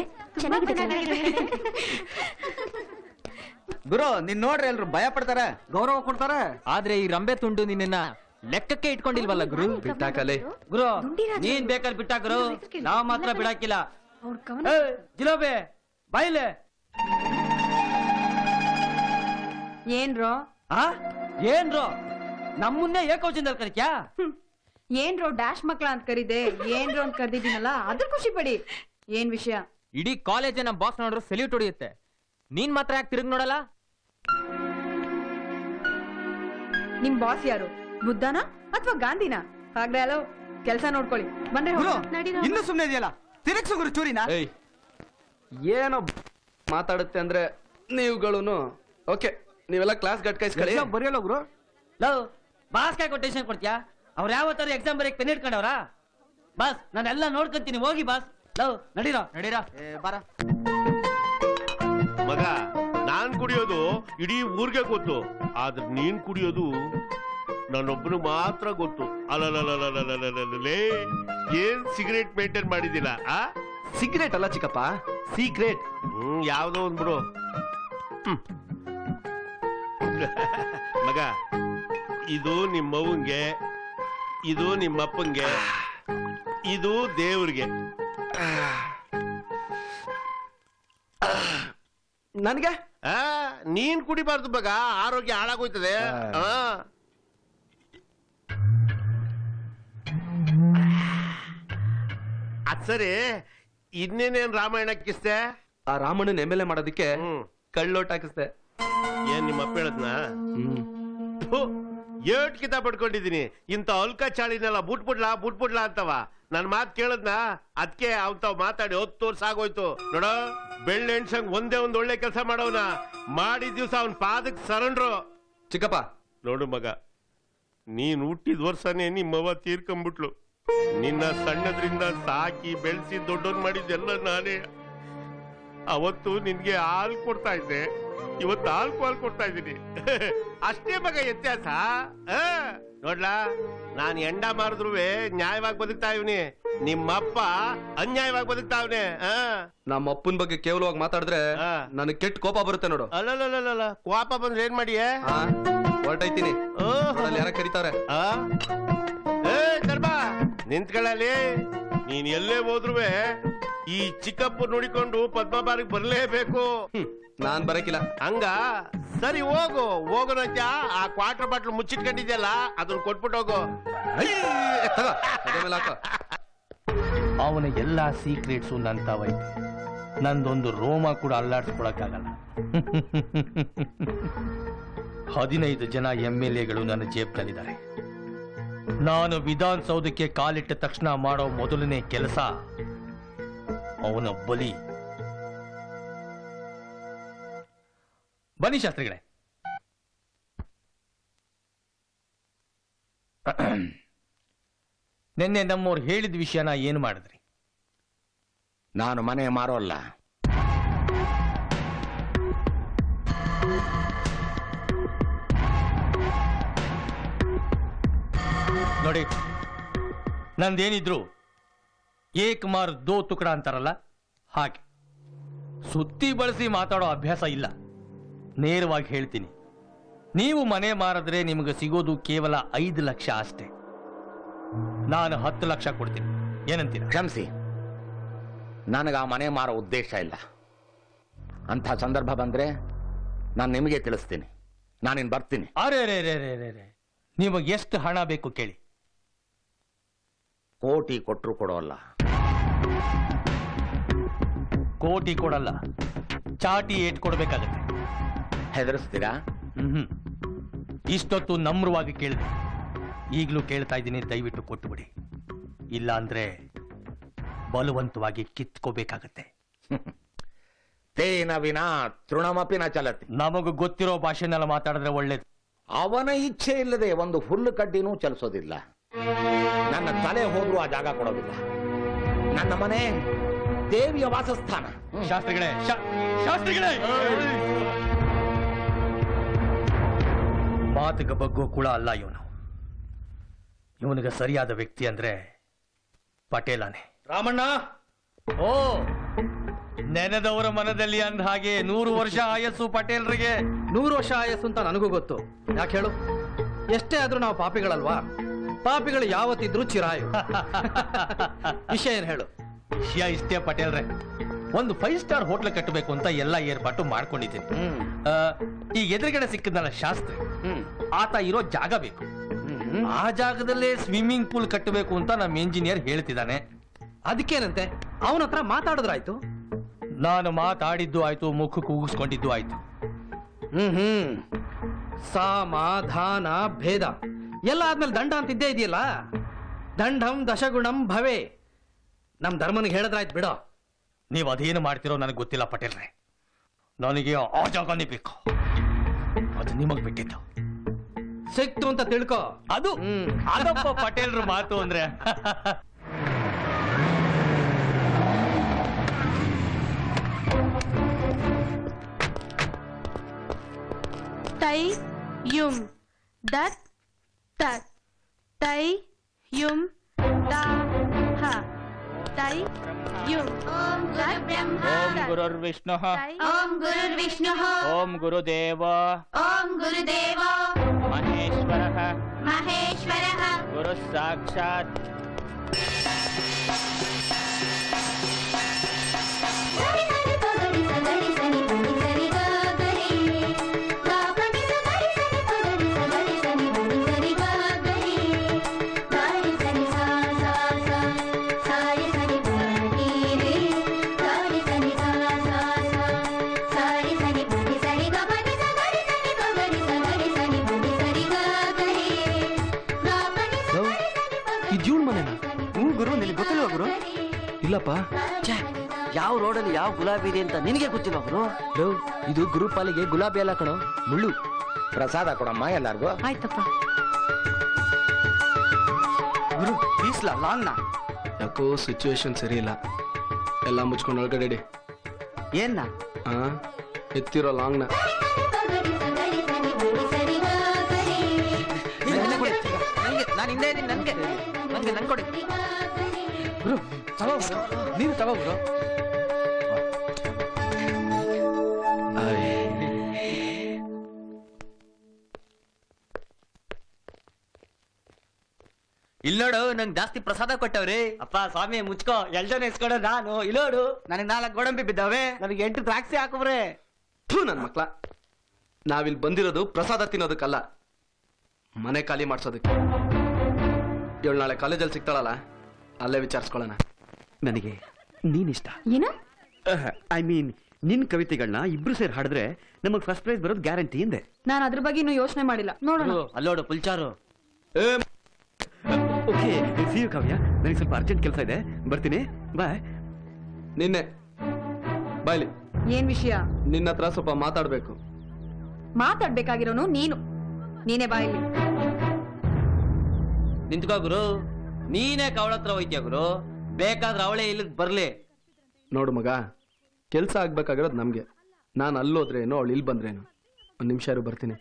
ಗುರು ನಿನ್ನ ನೋಡ್ರೆ ಎಲ್ಲರೂ ಭಯ ಪಡ್ತಾರೆ ಗೌರವ ಕೊಡ್ತಾರೆ ಆದ್ರೆ ಈ ರಂಬೆ ತುಂಡು ನಿನ್ನನ್ನ ಲೆಕ್ಕಕ್ಕೆ ಇಟ್ಕೊಂಡಿಲ್ವಲ್ಲ ಗುರು ಬಿಟ್ಟಾಕಲೆ ಗುರು ನೀನ್ ಬೇಕಲ್ ಬಿಟ್ಟಾಕರು ನಾವು ಮಾತ್ರ ಬಿಡಾಕಿಲ್ಲ ಜಿಲೋಬೆ ಬೈಲೆ नमने डैश मक्कल अंत करीदीनल अदर खुशी पड़ी ऐन विषय इडी कॉलेज नम बॉक्स नोड्रे सल्यूट होडियुत्ते नीन मात्र याके तिरुगि नोडल्ल निम्म बॉस यारु बुद्धना अथवा गांधीना हागरे हेलो केलस नोड्कोळ्ळि बंद्रे इन्नु सुम्मने इदियल्ल तिरुगिसु गुरु चूरिना एनो माताडुत्ते अंद्रे नीवुगळूनु ओके ನೀವೆಲ್ಲ ಕ್ಲಾಸ್ ಗಟ್ ಕೈಸ್ ಕಳಿ ಎಕ್ಸಾಮ್ ಬರೆಯಲ್ಲ ಗುರು ಲವ್ ಬಾಸ್ ಕೈ ಕೊಟೇಶನ್ ಕೊಡ್ತ್ಯಾ ಅವರು ಯಾವ ತರ ಎಕ್ಸಾಮ್ ಬರೆಯಕ್ಕೆ ಪೆನ್ ಇಟ್ಕೊಂಡವರಾ ಬಾಸ್ ನಾನು ಎಲ್ಲ ನೋಡ್ಕಂತೀನಿ ಹೋಗಿ ಬಾಸ್ ಲವ್ ನಡೀರಾ ನಡೀರಾ ಏ ಬಾರಾ ಮಗ ನಾನು ಕುಡಿಯೋದು ಇಡಿ ಊರಿಗೆ ಗೊತ್ತು ಆದ್ರೆ ನೀನು ಕುಡಿಯೋದು ನನ್ನೊಬ್ಬನಿಗೆ ಮಾತ್ರ ಗೊತ್ತು ಅಲಲಲಲಲಲಲೇ ಏನ್ ಸಿಗರೇಟ್ ಮೇಂಟೇನ್ ಮಾಡಿದಿಲ್ಲ ಆ ಸಿಗರೇಟ್ ಅಲ್ಲ ಚಿಕ್ಕಪ್ಪ ಸೀಕ್ರೆಟ್ ಯಾವದೋ ಒಂದು ಬ್ರೋ मग इदु निम्मवंगे इदु निम्मप्पंगे इदु देवरिगे ನನಗೆ ನೀನ್ ಕುಡಿಬಾರದು ಮಗ ಆರೋಗ್ಯ ಹಾಳಾಗೋಯ್ತದೆ ಅಸರಿ ಇನ್ನೇನೇನ್ ರಾಮಾಯಣ ಕಿಸ್ತೆ ಆ ರಾಮಣ್ಣನ ಎಂಎಲ್ಎ ಮಾಡೋದಕ್ಕೆ ಕಳ್ಳೋಟ ಹಾಕಿಸ್ತೆ पड़की इंत हल्क चाड़ीने बुटबिडला बुटबिडला अंतव नात केद्ना अदे अवताड़ी तोर्स आगोय्तु नोडो बेण्संगे केस दिवस पादक सरंड्रो चिकप नोडु मग नीन हुट्टिद वर्षने निम्मव तीर्कंबिट्लु निन्न सण्णद्रिंद साकि बेळसि दोड्डोन माडिदेल्ल नाने आवत्तु निनगे हाल कोड्ता इद्दे ಇವತ್ತು ಆಲ್ಕೋಹಾಲ್ ಕೊಡ್ತಾ ಇದೀನಿ ಅಷ್ಟೇ ಮಗ ವ್ಯತ್ಯಾಸ ನೋಡ್ಲಾ ನಾನು ಎಂಡ ಮಾಡಿದ್ರು ನ್ಯಾಯವಾಗಿ ಬದುಕ್ತಾ ಇವನಿ ನಿಮ್ಮಪ್ಪ ಅನ್ಯಾಯವಾಗಿ ಬದುಕ್ತಾ ಇವನೇ ನಮ್ಮ ಅಪ್ಪನ ಬಗ್ಗೆ ಕೇವಲವಾಗಿ ಮಾತಾಡಿದ್ರೆ ನನಗೆ ಕೆಟ್ಟ ಕೋಪ ಬರುತ್ತೆ ನೋಡು ಅಲ್ಲಲ್ಲಲ್ಲ ಕೋಪ ಬಂದ್ರೆ ಏನು ಮಾಡಿಯೇ ಹೊರಟೈತೀನಿ ಅಲ್ಲಿ ಯಾರು ಕರೀತಾರೆ ಏ ಧರ್ಮ ನಿಂತುಕೊಳ್ಳಲಿ ನೀನು ಎಲ್ಲೇ ಹೋದ್ರು ಈ ಚಿಕ್ಕಪ್ಪ ನೋಡಿಕೊಂಡು ಪದ್ಮಬಾರಿಗೆ ಬರಲೇಬೇಕು नान बरक हंग सरी होगोन आ क्वार्टर बाटल मुच्चिटकल अद्बिटोगोला सीक्रेट्स नवै नंदोंदु रोम कूड़ा अल्लाडिसकोळ्ळक्के आगल्ल 15 जन एमएलएगळु नन्न जेब्दल्लिद्दारे नानु ವಿಧಾನಸೌಧಕ್ಕೆ ಕಾಲಿಟ್ಟ ತಕ್ಷಣ ಮಾಡೋ ಮೊದಲನೇ ಕೆಲಸ ಅವನ ಬಲಿ बनी शास्त्री ने नमोर विषयन ऐन नानु मने मारोल्ल नोडि नंदेनिद्रू एकमार दो तुकड़ा अंतारल्ल हागे सुत्ति बळसि माताडो अभ्यास इल्ल ನೇರವಾಗಿ ಹೇಳ್ತೀನಿ ನೀವು ಮನೆ ಮಾರಿದ್ರೆ ನಿಮಗೆ ಸಿಗೋದು ಕೇವಲ 5 ಲಕ್ಷ ಅಷ್ಟೇ ನಾನು 10 ಲಕ್ಷ ಕೊಡ್ತೀನಿ ಏನಂತೀರಾ ಕ್ಷಮಿಸಿ ನನಗೆ ಆ ಮನೆ ಮಾರೋ ಉದ್ದೇಶ ಇಲ್ಲ ಅಂತ ಸಂದರ್ಭ ಬಂದ್ರೆ ನಾನು ನಿಮಗೆ ತಿಳಿಸ್ತೀನಿ ನಾನು ಇನ್ ಬರ್ತೀನಿ ಅರೆ ರೇ ರೇ ರೇ ರೇ ನಿಮಗೆ ಎಷ್ಟು ಹಣ ಬೇಕು ಕೇಳಿ ಕೋಟಿ ಕೊಟ್ಟರು ಕೊಡೋಲ್ಲ ಕೋಟಿ ಕೊಡಲ್ಲ ಚಾಟಿ ಏಟ್ ಕೊಡಬೇಕಾಗುತ್ತೆ ಹೆದರಿಸ್ತೀರಾ ಇಷ್ಟೊತ್ತು ನಮ್ರವಾಗಿ ಕೇಳಿದೆ ಈಗಲೂ ಕೇಳ್ತಾ ಇದ್ದೀನಿ ದಯವಿಟ್ಟು ಕೊಟ್ಟುಬಿಡಿ ಇಲ್ಲ ಅಂದ್ರೆ ಬಲವಂತವಾಗಿ ಕಿತ್ಕೋಬೇಕಾಗುತ್ತೆ ತೇನ ವಿನಾ ತೃಣಮಪಿನ ಚಲತಿ ನಮಗೆ ಗೊತ್ತಿರೋ ಭಾಷೆನಲ್ಲಿ ಮಾತಾಡಿದ್ರೆ ಒಳ್ಳೇದು ಅವನ ಇಚ್ಛೆ ಇಲ್ಲದೆ ಒಂದು ಹುಲ್ಲು ಕಡ್ಡಿನೂ ಚಲಿಸೋದಿಲ್ಲ ನನ್ನ ತಲೆ ಹೋದ್ರೂ ಆ ಜಾಗ ಕೊಡೋದಿಲ್ಲ ನನ್ನ ಮನೆ ದೇವಿಯ ವಾಸಸ್ಥಾನ. ಶಾಸ್ತ್ರಿಗಳೇ, ಶಾಸ್ತ್ರಿಗಳೇ, ಮಾತಿಗೆ ಬಗ್ಗೋ ಕುಳ ಅಲ್ಲ ಇವನು. ಇವನಿಗೆ ಸರಿಯಾದ ವ್ಯಕ್ತಿ ಅಂದ್ರೆ ಪಟೇಲಾನೆ. ರಾಮಣ್ಣ, ಓ ನೆನೆದವರ ಮನದಲ್ಲಿ ಅಂದ ಹಾಗೆ 100 ವರ್ಷ ಆಯಸ್ಸು ಪಟೇಲ್ರಿಗೆ. 100 ವರ್ಷ ಆಯಸ್ಸು ಅಂತ ನನಗೂ ಗೊತ್ತು. ಯಾಕೆ ಹೇಳು? ಎಷ್ಟೇ ಆದ್ರೂ ನಾವು ಪಾಪಿಗಳಲ್ವಾ? ಪಾಪಿಗಳು ಯಾವತ್ತಿದ್ರೂ ಚಿರಾಯು. ವಿಷಯ ಏನ್ ಹೇಳು? ವಿಷಯ ಇಷ್ಟೇ ಪಟೇಲ್ರೆ, ಒಂದು 5 ಸ್ಟಾರ್ ಹೋಟ್ಲ್ ಕಟ್ಟಬೇಕು ಅಂತ ಎಲ್ಲ ಏರ್ಪಾಟು ಮಾಡ್ಕೊಂಡಿದ್ದೀನಿ. ಈ ಎದುರುಗಡೆ ಸಿಕ್ಕಿದಲ್ಲ ಶಾಸ್ತ್ರಿ, ಆತ ಇರೋ ಜಾಗ ಬೇಕು. ಆ ಜಾಗದಲ್ಲೇ ಸ್ವಿಮ್ಮಿಂಗ್ ಪೂಲ್ ಕಟ್ಟಬೇಕು ಅಂತ ನಮ್ಮ ಇಂಜಿನಿಯರ್ ಹೇಳ್ತಿದ್ದಾನೆ. ಅದಕ್ಕೇನಂತೆ, ಅವನ ಹತ್ರ ಮಾತಾಡಿದ್ರಾಯ್ತು. ನಾನು ಮಾತಾಡಿದ್ದು ಆಯ್ತು, ಮುಖಕ್ಕೆ ಉಗಿಸ್ಕೊಂಡಿದ್ದು ಆಯ್ತು. ಸಾಮಾಧಾನ ಭೇದ ಎಲ್ಲ ಆದ್ಮೇಲೆ ದಂಡ ಅಂತ ಇದ್ದೇ ಇದೆಯಲ್ಲ. ದಂಡಂ ದಶಗುಣಂ ಭವೆ. ನಮ್ ಧರ್ಮನಿಗೆ ಹೇಳಿದ್ರಾಯ್ತು ಬಿಡೋ. ನೀವು ಅದೇನು ಮಾಡ್ತಿರೋ ನನಗೆ ಗೊತ್ತಿಲ್ಲ ಪಟೇಲ್ರೆ. ನನಗೆ ಆ ಜಾಗನೇ ಬೇಕು. ಅದು ನಿಮಗ್ ಬಿಟ್ಟಿದ್ದು. ಸಿಕ್ತು ಅಂತ ತಿಳ್ಕೋ. ಅದು ಅದಪ್ಪ ಪಟೇಲ್ರ ಮಾತು ಅಂದ್ರೆ. ತೈ ಯುಂ ದತ್ ತತ್ ತೈ ಯುಂ ದಾ ಹ ತೈ ಯುಂ. ಓಂ ಗುರು ಬ್ರಹ್ಮ ಓಂ ಗುರುರ್ ವಿಷ್ಣು ಓಂ ಗುರುರ್ ವಿಷ್ಣು ಓಂ ಗುರುದೇವ ಮಹೇಶ್ವರ ಮಹೇಶ್ವರ ಗುರು ಸಾಕ್ಷಾತ್ ಇಲ್ಲಪ್ಪ. ಯಾವ ರೋಡಲ್ಲಿ ಯಾವ ಗುಲಾಬಿ ಇದೆ ಅಂತ ನಿನಗೆ ಗೊತ್ತಿಲ್ಲ ಗುರು. ಇದು ಗುರು ಪಾಲಿಗೆ ಗುಲಾಬಿ ಎಲ್ಲ ಕಣೋ, ಮುಳ್ಳು. ಪ್ರಸಾದ ಕೊಡಮ್ಮ ಎಲ್ಲಾರ್ಗು. ಆಯ್ತಪ್ಪ ಗುರು. ಬೀಸ್ಲಾ ಲಾನ್ನ? ಯಾಕೋ ಸಿಚುವೇಶನ್ ಸರಿ ಇಲ್ಲ. ಎಲ್ಲ ಮುಚ್ಕೊಂಡು ಒಳಗಡೆ ಏನ್ನ ಎತ್ತಿರೋ ಲಾಂಗ್ನ ನಾನು ಹಿಂದೆ ಇದ್ದೀನಿ. ನನಗೆ ನನಗೆ ನನ್ ಕೊಡಿ ಗುರು. ನೀನು ತಗೋ ಗುರು. ಇಲ್ ನೋಡು, ನಂಗೆ ಜಾಸ್ತಿ ಪ್ರಸಾದ ಕೊಟ್ಟವ್ರಿ. ಅಪ್ಪ ಸ್ವಾಮಿ ಮುಚ್ಕೋ, ಎಲ್ಜನ ಇಸ್ಕೊಡು. ನಾನು ಇಲ್ಲೋಡು, ನನಗೆ 4 ಗೋಡಂಬಿ ಬಿದ್ದಾವೆ, ನನಗೆ 8 ದ್ರಾಕ್ಷಿ ಹಾಕುವ್ರೆ. ಥೂ ನನ್ನ ಮಕ್ಳ, ನಾವಿಲ್ಲಿ ಬಂದಿರೋದು ಪ್ರಸಾದ ತಿನ್ನೋದಕ್ಕಲ್ಲ, ಮನೆ ಖಾಲಿ ಮಾಡ್ಸೋದಕ್ಕೆ. ಇವಳು ನಾಳೆ ಕಾಲೇಜಲ್ಲಿ ಸಿಗ್ತಾಳಲ್ಲ, ಅಲ್ಲೇ ವಿಚಾರಿಸ್ಕೊಳ್ಳೋಣ. ನನಗೆ ನೀನಿಷ್ಟ. ಏನು? ಐ ಮೀನ್ ನಿನ್ ಕವಿತೆಗಳನ್ನ ಇಬ್ರು ಸೇರಿ ಹಾಡಿದ್ರೆ ನಮಗ್ ಫಸ್ಟ್ ಪ್ರೈಸ್ ಬರೋದು ಗ್ಯಾರಂಟಿ ಇದೆ. ನಾನು ಅದ್ರ ಬಗ್ಗೆ ಇನ್ನೂ ಯೋಚನೆ ಮಾಡಿಲ್ಲ. ನೋಡೋಣ. ಅಲ್ಲೋಡು ಪುಲ್ಚಾರು. Okay see you Kavya. ನನಗೆ ಸ್ವಲ್ಪ ಅರ್ಜೆಂಟ್ ಕೆಲಸ ಇದೆ, ಬರ್ತೀನಿ. ಬಾಯ್. ನಿನ್ನೆ ಬಾಯ್ಲಿ. ಏನ್ ವಿಷಯ? ನಿನ್ನ ಹತ್ರ ಸ್ವಲ್ಪ ಮಾತಾಡ್ಬೇಕು. ಮಾತಾಡ್ಬೇಕಾಗಿರೋನು ನೀನು. ನೀನೇ ಬಾಯ್ಲಿ ನಿಂತ್ಕೋ ಗುರು. ನೀನೇ ಕವಳತ್ರ ಹೋಯ್ತೀಯ ಗುರು. ಬೇಕಾದ್ರೆ ಅವಳೇ ಇಲ್ಲಿಗೆ ಬರ್ಲಿ. ನೋಡು ಮಗ, ಕೆಲಸ ಆಗ್ಬೇಕಾಗಿರೋದು ನಮ್ಗೆ. ನಾನು ಅಲ್ಲೋದ್ರೇನು, ಅವಳು ಇಲ್ಲಿ ಬಂದ್ರೇನು. 1 ನಿಮಿಷ ಇರು, ಬರ್ತೀನಿ.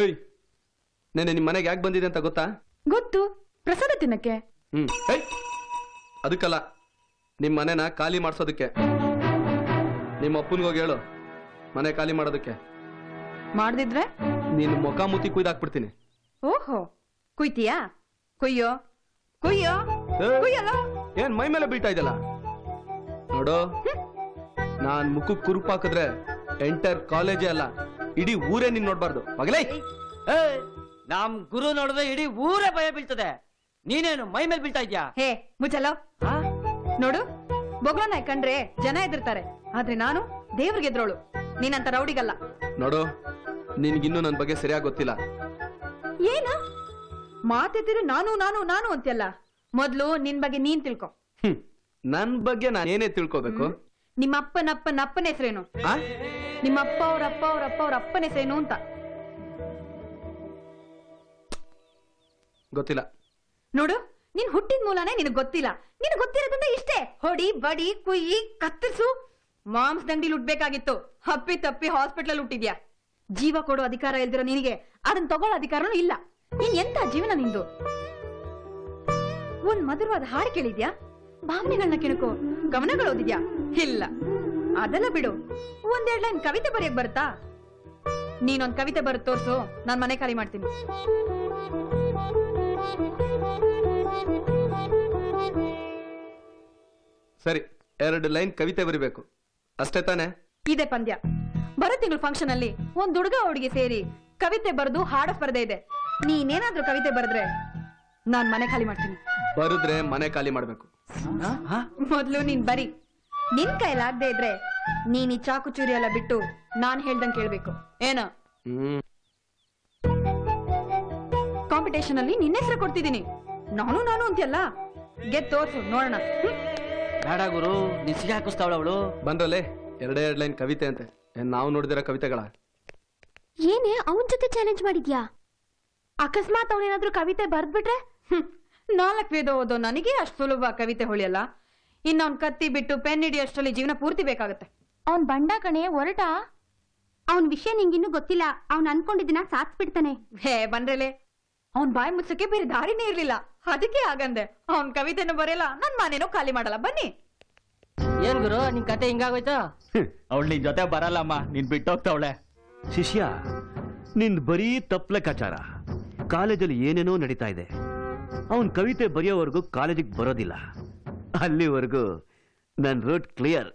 ಏಯ್, ನೆನೆ ನಿಮ್ಮ ಮನೆಗೆ ಯಾಕೆ ಬಂದಿದೆ ಅಂತ ಗೊತ್ತಾ? ಗೊತ್ತು, ಪ್ರಸಾದ ತಿನ್ನಕ್ಕೆ. ಅದಕ್ಕಲ್ಲ, ನಿಮ್ಮ ಮನೇನ ಖಾಲಿ ಮಾಡಿಸೋದಕ್ಕೆ. ನಿಮ್ಮ ಅಪ್ಪನಿಗೋಗಿ ಹೇಳು ಮನೆ ಖಾಲಿ ಮಾಡೋದಕ್ಕೆ. ಮಾಡ್ದಿದ್ರೆ ನೀನು ಮುಖಾಮುಖಿ ಕುಯ್ದಾಕ್ಬಿಡ್ತೀನಿ. ಓಹೋ, ಕುಯ್ತೀಯಾ? ಕುಯ್ಯೋ ಕುಯ್ಯೋ. ಏನ್ ಮೈ ಮೇಲೆ ಬೀಳ್ತಾ ಇದೆಯಲ್ಲ ನೋಡು. ನಾನ್ ಮುಖಕ್ಕೆ ಕುರುಪಾಕಿದ್ರೆ ಎಂಟೈರ್ ಕಾಲೇಜೇ ಅಲ್ಲ, ಇಡೀ ಊರೇ ನೀನ್ ನೋಡ್ಬಾರ್ದು ಮಗಳೇ. ನಮ್ ಗುರು ನೋಡಿದ್ರೆ ಇಡೀ ಊರೇ ಭಯ ಬೀಳ್ತದೆ. ನೀನೇನು ಮೈ ಮೇಲೆ ಬೀಳ್ತಾ ಇದ್ಯಾ? ಹೇ ಮುಚ್ಚಲೋ. ನೋಡು, ಬೊಗಳನ್ನ ಕಂಡ್ರೆ ಜನ ಎದಿರ್ತಾರೆ, ಆದ್ರೆ ನಾನು ದೇವ್ರಿಗೆ ಎದ್ರೋಳು, ನೀನಂತ ರೌಡಿಗಲ್ಲ. ನೋಡು, ನಿನ್ಗಿನ್ನೂ ನನ್ ಬಗ್ಗೆ ಸರಿಯಾಗಿ ಗೊತ್ತಿಲ್ಲ. ಏನ ಮಾತಿದ್ರೆ ನಾನು ನಾನು ನಾನು ಅಂತೆಲ್ಲ ಮೊದಲು ನಿನ್ನ ಬಗ್ಗೆ ನೀನ್ ತಿಳ್ಕೋ. ನನ್ನ ಬಗ್ಗೆ ನಾನು ಏನೇ ತಿಳ್ಕೋಬೇಕು? ನಿಮ್ಮ ಅಪ್ಪನ ಹೆಸರೇನು? ನಿಮ್ಮ ಅಪ್ಪನ ಹೆಸರೇನು ಅಂತ ಗೊತ್ತಿಲ್ಲ ನೋಡು. ನೀನ್ ಹುಟ್ಟಿದ ಮೂಲನೇ ನಿನಗೆ ಗೊತ್ತಿಲ್ಲ. ನಿನಗೆ ಗೊತ್ತಿರೋದಂದ್ರೆ ಇಷ್ಟೇ, ಹೊಡಿ ಬಡಿ ಕುಯಿ ಕತ್ತರಿಸು. ಮಾಂಸ ದಂಗಡಿಲಿ ಹುಟ್ಟಬೇಕಾಗಿತ್ತು, ಹಪ್ಪಿ ತಪ್ಪಿ ಹಾಸ್ಪಿಟಲ್ ಹುಟ್ಟಿದ್ಯಾ. ಜೀವ ಕೊಡೋ ಅಧಿಕಾರ ಇಲ್ದಿರೋ ನಿನಗೆ ಅದನ್ನ ತಗೊಳ್ಳೋ ಅಧಿಕಾರನೂ ಇಲ್ಲ. ನೀನ್ ಎಂತ ಜೀವನ ನಿಂದು? ಒಂದ್ ಮಧುರವಾದ ಹಾಡು ಕೇಳಿದ್ಯಾ? ಭಾವನೆಗಳನ್ನ ಕೆಣಕೋ, ಗಮನಗಳು ಓದಿದ್ಯಾ? ಇಲ್ಲ. ಅದೆಲ್ಲ ಬಿಡು, ಒಂದೆರಡು ಲೈನ್ ಕವಿತೆ ಬರೆಯಕ್ ಬರುತ್ತಾ? ನೀನೊಂದ್ ಕವಿತೆ ಬರೆದು ತೋರ್ಸು, ನಾನ್ ಮನೆ ಖಾಲಿ ಮಾಡ್ತೀನಿ. ಸರಿ, ಎರಡು ಲೈನ್ ಕವಿತೆ ಬರಿಬೇಕು ಅಷ್ಟೇ ತಾನೆ? ಇದೆ ಪಂದ್ಯ. ಬರೋ ತಿಂಗಳು ಫಂಕ್ಷನ್ ಅಲ್ಲಿ ಒಂದ್ ಹುಡುಗ ಹುಡುಗಿ ಸೇರಿ ಕವಿತೆ ಬರೆದು ಹಾಡು ಸ್ಪರ್ಧೆ ಇದೆ. ನೀನೇನಾದ್ರೂ ಕವಿತೆ ಬರೆದ್ರೆ ನಾನ್ ಮನೆ ಖಾಲಿ ಮಾಡ್ತೀನಿ. ಬರೆದ್ರೆ ಮನೆ ಖಾಲಿ ಮಾಡ್ಬೇಕು. ಮೊದ್ಲು ನೀನ್ ಬರಿ. ನಿನ್ ಕೈಲಾಗದೆ ಇದ್ರೆ ನೀನ್ ಈ ಚಾಕು ಚೂರಿ ಎಲ್ಲ ಬಿಟ್ಟು ನಾನ್ ಹೇಳ್ದಂಗ್ ಕೇಳ್ಬೇಕು. ಏನೋ ಕಾಂಪಿಟೇಷನ್ ಅಲ್ಲಿ ನಿನ್ನ ಹೆಸರು ಕೊಡ್ತಿದ್ದೀನಿ, ನಾನು ಅಂತೆಲ್ಲ ಗೆದ್ದು ತೋರ್ಸು ನೋಡೋಣ. ಬೇಡ ಗುರು, ನೀನ್ ಸಿಗ ಹಾಕಿಸ್ತಾವಳ ಅವಳು. ಬಂದ್ರಲ್ಲೇ ಎರಡೆರಡು ಲೈನ್ ಕವಿತೆ ಅಂತೆ, ನಾವು ನೋಡಿದಿರೋ ಕವಿತೆಗಳ. ಏನೇ ಅವನ ಜೊತೆ ಚಾಲೆಂಜ್ ಮಾಡಿದ್ಯಾ? ಅಕಸ್ಮಾತ್ ಅವನೇನಾದ್ರೂ ಕವಿತೆ ಬರ್ದ್ಬಿಟ್ರೆ? 4 ವೇದ ಓದೋ ನನಗೆ ಅಷ್ಟು ಸುಲಭ ಕವಿತೆ ಹೊಳಿಯಲ್ಲ. ಇನ್ನವ್ನ್ ಕತ್ತಿ ಬಿಟ್ಟು ಪೆನ್ ಹಿಡಿಯೋ ಅಷ್ಟರಲ್ಲಿ ಜೀವನ ಪೂರ್ತಿ ಬೇಕಾಗತ್ತೆ. ಅವ್ನ್ ಬಂಡ ಕಣೆ, ಹೊರಟ. ಅವನ್ ವಿಷಯ ನಿಂಗಿನ್ನೂ ಗೊತ್ತಿಲ್ಲ, ಅವ್ನ್ ಅನ್ಕೊಂಡಿದ್ದಿನ ಸಾತ್ಬಿಡ್ತಾನೆ. ಹೇ ಬಂದ್ರಲ್ಲೇ, ಅವ್ನ್ ಬಾಯಿ ಮುಚ್ಚಕ್ಕೆ ಬೇರೆ ದಾರಿನೇ ಇರ್ಲಿಲ್ಲ, ಅದಕ್ಕೆ ಆಗಂದೆ. ಅವ್ನ್ ಕವಿತೆನೂ ಬರೆಯಲ್ಲ, ನನ್ ಮನೇನೂ ಖಾಲಿ ಮಾಡಲ್ಲ. ಬನ್ನಿ. ಏನ್ ಗುರು ನಿನ್ ಕತೆ ಹಿಂಗಾಗೋಯ್ತಾ? ಅವಳು ನಿನ್ ಜೊತೆ ಬರಲ್ಲಮ್ಮ, ನೀನ್ ಬಿಟ್ಟೋಗ್ತಾವಳೆ. ಶಿಷ್ಯ, ನಿನ್ ಬರೀ ತಪ್ಪಲೆ ಕಾಚಾರ. ಕಾಲೇಜಲ್ಲಿ ಏನೇನೋ ನಡೀತಾ ಇದೆ, ಅವನ್ ಕವಿತೆ ಬರೆಯೋವರೆಗೂ ಕಾಲೇಜಿಗೆ ಬರೋದಿಲ್ಲ. ಅಲ್ಲಿವರೆಗೂ ನನ್ ರೂಟ್ ಕ್ಲಿಯರ್.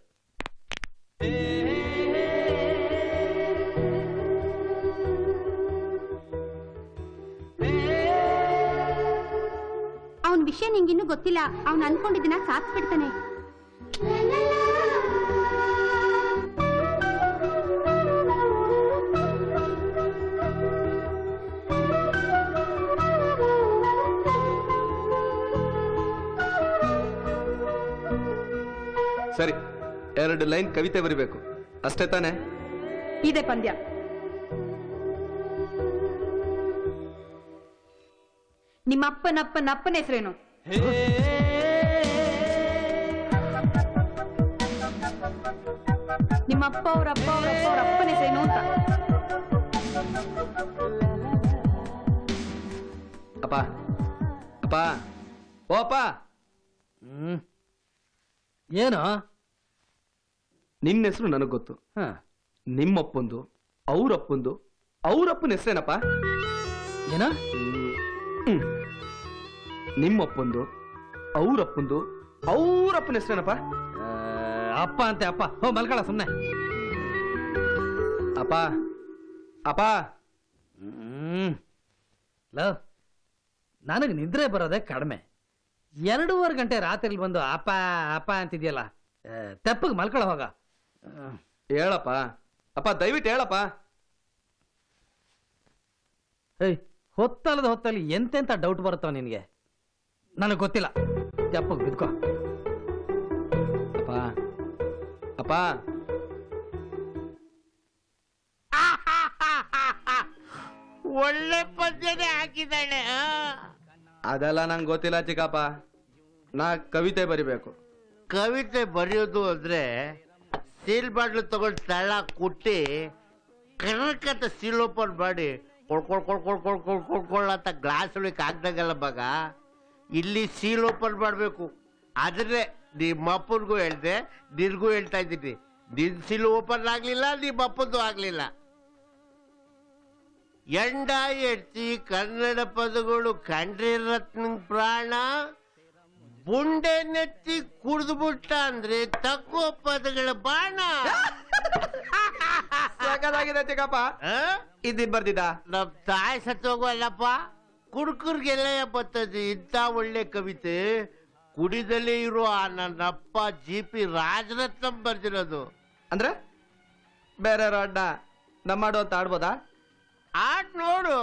ಅವನ ವಿಷಯ ನಿಂಗಿನ್ನೂ ಗೊತ್ತಿಲ್ಲ, ಅವನು ಅನ್ಕೊಂಡಿದ್ದಿನ ಸಾತ್ಬಿಡ್ತಾನೆ. ಸರಿ, 2 ಲೈನ್ ಕವಿತೆ ಬರಿಬೇಕು ಅಷ್ಟೇ ತಾನೆ? ಇದೆ ಪಂದ್ಯ. ನಿಮ್ಮ ಅಪ್ಪನ ಹೆಸರೇನು? ನಿಮ್ಮ ಅಪ್ಪನ ಹೆಸರೇನು ಅಂತ. ಅಪ್ಪ ಅಪ್ಪ ಓಪ. ಏನೋ ನಿನ್ನ ಹೆಸರು ನನಗ್ ಗೊತ್ತು. ನಿಮ್ಮಪ್ಪಂದು ಅವ್ರಪ್ಪಂದು ಅವ್ರಪ್ಪನ ಹೆಸರೇನಪ್ಪ? ಏನ ನಿಮ್ಮಪ್ಪಂದು ಅವ್ರಪ್ಪಂದು ಅವ್ರಪ್ಪನ ಹೆಸರೇನಪ್ಪ? ಅಪ್ಪ ಅಂತೆ. ಅಪ್ಪ ಹೋ, ಮಲ್ಕಳ ಸುಮ್ನೆ. ಅಪ್ಪ ಅಪ್ಪ. ಲವ್, ನನಗೆ ನಿದ್ರೆ ಬರೋದೇ ಕಡಿಮೆ. 2:30 ರಾತ್ರಿಲಿ ಬಂದು ಅಪ್ಪ ಅಪ್ಪ ಅಂತಿದ್ಯಲ್ಲ, ತೆಪ್ಪಗೆ ಮಲ್ಕಳ ಹೋಗ. ಹೇಳಪ್ಪ ಅಪ್ಪ, ದಯವಿಟ್ಟು ಹೇಳಪ್ಪ. ಏಯ್, ಹೊತ್ತಲ್ಲಿ ಎಂತೆಂತ ಡೌಟ್ ಬರುತ್ತವ ನಿನಗೆ? ನನಗೆ ಗೊತ್ತಿಲ್ಲ, ತೆಪ್ಪಗೆ ಬಿದ್ಕೋ. ಅಪ್ಪ ಅಪ್ಪ. ಒಳ್ಳೆ ಪದ್ಯನೇ ಹಾಕಿದ್ದಾಳೆ. ಅದೆಲ್ಲ ನಂಗೆ ಗೊತ್ತಿಲ್ಲ ಚಿಕ್ಕಪ್ಪ, ನಾ ಕವಿತೆ ಬರಿಬೇಕು. ಕವಿತೆ ಬರೆಯೋದು ಅಂದ್ರೆ ಸೀಲ್ ಬಾಟ್ಲು ತಗೊಂಡು ತಳ ಕುಟ್ಟಿ ಕರ್ಕಂತ ಸೀಲ್ ಓಪನ್ ಮಾಡಿ ಕೊಡ್ಕೊಳ್ ಅಂತ ಗ್ಲಾಸ್ ಒಳಗೆ ಹಾಕ್ದಾಗೆಲ್ಲ ಮಗ ಇಲ್ಲಿ ಸೀಲ್ ಓಪನ್ ಮಾಡಬೇಕು. ಅದನ್ನೇ ನಿಮ್ಮ ಅಪ್ಪನಿಗೂ ಹೇಳ್ದೆ, ನಿನ್ಗೂ ಹೇಳ್ತಾ ಇದ್ದೀನಿ. ನಿನ್ನ ಸೀಲ್ ಓಪನ್ ಆಗಲಿಲ್ಲ, ನಿಮ್ಮ ಅಪ್ಪನದು ಆಗಲಿಲ್ಲ. ಎಂಡ ಎಡ್ತಿ ಕನ್ನಡ ಪದಗಳು ಕಂಡ್ರೆ ರತ್ನಂಗ್ ಪ್ರಾಣ. ಬುಂಡೆ ನೆತ್ತಿ ಕುಡ್ದು ಬಿಟ್ಟ ಅಂದ್ರೆ ತಕ್ಕೋ ಪದಗಳ ಬಾಣ. ಚಿಕ್ಕಪ್ಪ ಇದಿನ್ ಬರ್ದಿದ್ದ ನಮ್ ತಾಯಿ ಸತ್ತೋಗಲ್ಲಪ್ಪ. ಕುಡ್ಕರ್ಗೆಲ್ಲ ಬರ್ತದೆ ಇಂಥ ಒಳ್ಳೆ ಕವಿತೆ. ಕುಡಿದಲ್ಲೇ ಇರೋ ಆ ನನ್ನಪ್ಪ GP ರಾಜರತ್ನಂ ಬರ್ದಿರೋದು. ಅಂದ್ರೆ ಬೇರೆ ಅಡ್ಡ ನಮ್ಮ ಆಡೋ ಅಂತ ಆಡ್ಬೋದಾ? ಆಟ್ ನೋಡು.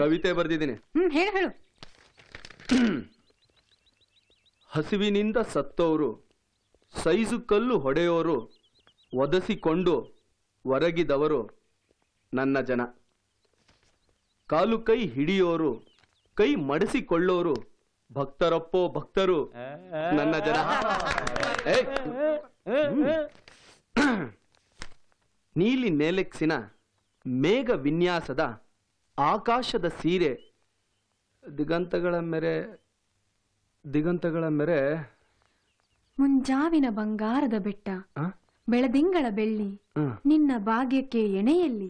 ಕವಿತೆ ಬರ್ದಿದ್ದೀನಿ. ಹೇಳು ಹೇಳು. ಹಸಿವಿನಿಂದ ಸತ್ತವರು, ಸೈಜು ಕಲ್ಲು ಹೊಡೆಯೋರು, ಒದಸಿಕೊಂಡು ಹೊರಗಿದವರು ನನ್ನ ಜನ. ಕಾಲು ಕೈ ಹಿಡಿಯೋರು, ಕೈ ಮಡಿಸಿಕೊಳ್ಳೋರು, ಭಕ್ತರಪ್ಪೋ ಭಕ್ತರು ನನ್ನ ಜನ. ನೀಲಿ ನೇಲೆಕ್ಸಿನ ಮೇಘ ವಿನ್ಯಾಸದ ಆಕಾಶದ ಸೀರೆ, ದಿಗಂತಗಳ ಮೆರೆ, ಮುಂಜಾವಿನ ಬಂಗಾರದ ಬೆಟ್ಟ, ಬೆಳದಿಂಗಳ ಬೆಳ್ಳಿ, ನಿನ್ನ ಭಾಗ್ಯಕ್ಕೆ ಎಣೆಯಲ್ಲಿ.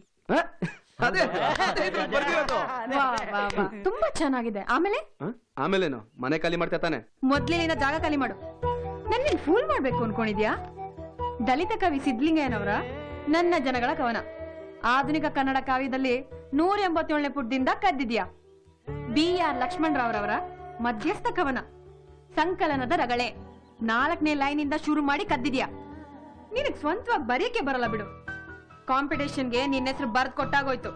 ತುಂಬಾ ಚೆನ್ನಾಗಿದೆ. ಆಮೇಲೆ ಮನೆ ಖಾಲಿ ಮಾಡ್ತಾ ತಾನೆ? ಮೊದ್ಲಿನ ಜಾಗ ಖಾಲಿ ಮಾಡು. ನನ್ನ ಫೂಲ್ ಮಾಡ್ಬೇಕು ಅನ್ಕೊಂಡಿದ್ಯಾ? ದಲಿತ ಕವಿ ಸಿದ್ಲಿಂಗಯ್ಯನವರ ನನ್ನ ಜನಗಳ ಕವನ ಆಧುನಿಕ ಕನ್ನಡ ಕಾವ್ಯದಲ್ಲಿ 187ನೇ ಪುಟದಿಂದ ಕದ್ದಿದ್ಯಾ? BR ಲಕ್ಷ್ಮಣರಾವ್ರವರ ಮಧ್ಯಸ್ಥ ಕವನ ಸಂಕಲನದ ರಗಳೆ 4ನೇ ಲೈನಿಂದ ಶುರು ಮಾಡಿ ಕದ್ದಿದ್ಯಾ? ನಿನಗೆ ಸ್ವಂತವಾಗಿ ಬರೀಕೆ ಬರಲ್ಲ ಬಿಡು. ಕಾಂಪಿಟೇಷನ್ಗೆ ನಿನ್ನ ಹೆಸರು ಬರ್ದ್ ಕೊಟ್ಟಾಗೋಯ್ತು.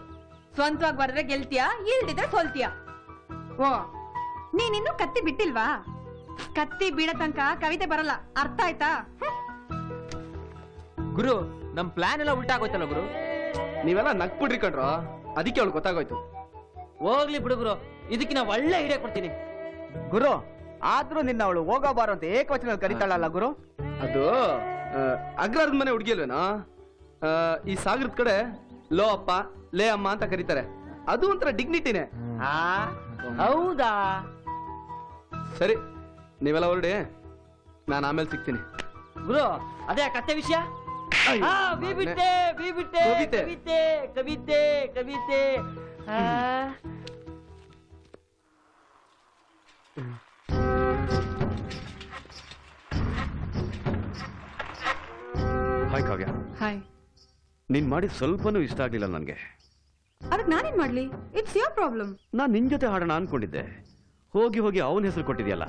ಸ್ವಂತವಾಗಿ ಬರೆದ್ರೆ ಗೆಲ್ತೀಯಾ, ಇಲ್ದಿದ್ರೆ ಸೋಲ್ತೀಯಾ. ಓ, ನೀನಿನ್ನೂ ಕತ್ತಿ ಬಿಟ್ಟಿಲ್ವಾ? ಕತ್ತಿ ಬೀಳ ತನಕ ಕವಿತೆ ಬರಲ್ಲ, ಅರ್ಥ ಆಯ್ತಾ? ಗುರು, ನಮ್ ಪ್ಲಾನ್ ಎಲ್ಲ ಉಲ್ಟಾಗೋಯ್ತಲ್ಲ ಗುರು. ನೀವೆಲ್ಲ ನಗ್ಬಿಡ್ರಿ ಕಣ್ರ, ಅದಕ್ಕೆ ಅವಳು ಗೊತ್ತಾಗೋಯ್ತು. ಹೋಗ್ಲಿ ಬಿಡು ಗುರು, ಇದಕ್ಕೆ ನಾವು ಒಳ್ಳೆ ಐಡಿಯಾ ಕೊಡ್ತೀನಿ. ಗುರು, ಆದ್ರೂ ನಿನ್ನ ಅವಳು ಹೋಗಬಾರು ಅಂತ ಏಕವಚನ ಕರಿತಾಳಲ್ಲ ಗುರು, ಅದು ಅಗ್ರದ ಮನೆ ಹುಡುಗಿಯಲ್ವೇನೋ? ಈ ಸಾಗರದ ಕಡೆ ಲೋ ಅಪ್ಪ ಲೇ ಅಮ್ಮ ಅಂತ ಕರೀತಾರೆ, ಅದು ಒಂಥರ ಡಿಗ್ನಿಟಿನೇ. ಹೌದಾ? ಸರಿ, ನೀವೆಲ್ಲ ಹೊರಡಿ, ನಾನು ಆಮೇಲೆ ಸಿಗ್ತೀನಿ. ಗುರು, ಅದೇ ಕತೆ ವಿಷಯ. ಕವಿತೆ ಹಾಯ್ ಕಾವ್ಯ. ಹಾಯ್. ನೀನ್ ಮಾಡಿದ ಸ್ವಲ್ಪನೂ ಇಷ್ಟ ಆಗ್ಲಿಲ್ಲ ನನ್ಗೆ. ಅದಕ್ಕೆ ನಾನೇನ್ ಮಾಡ್ಲಿ? It's your problem. ನಾನ್ ನಿನ್ ಜೊತೆ ಹಾಡೋಣ ಅನ್ಕೊಂಡಿದ್ದೆ, ಹೋಗಿ ಹೋಗಿ ಅವನ ಹೆಸರು ಕೊಟ್ಟಿದ್ಯಲ್ಲ,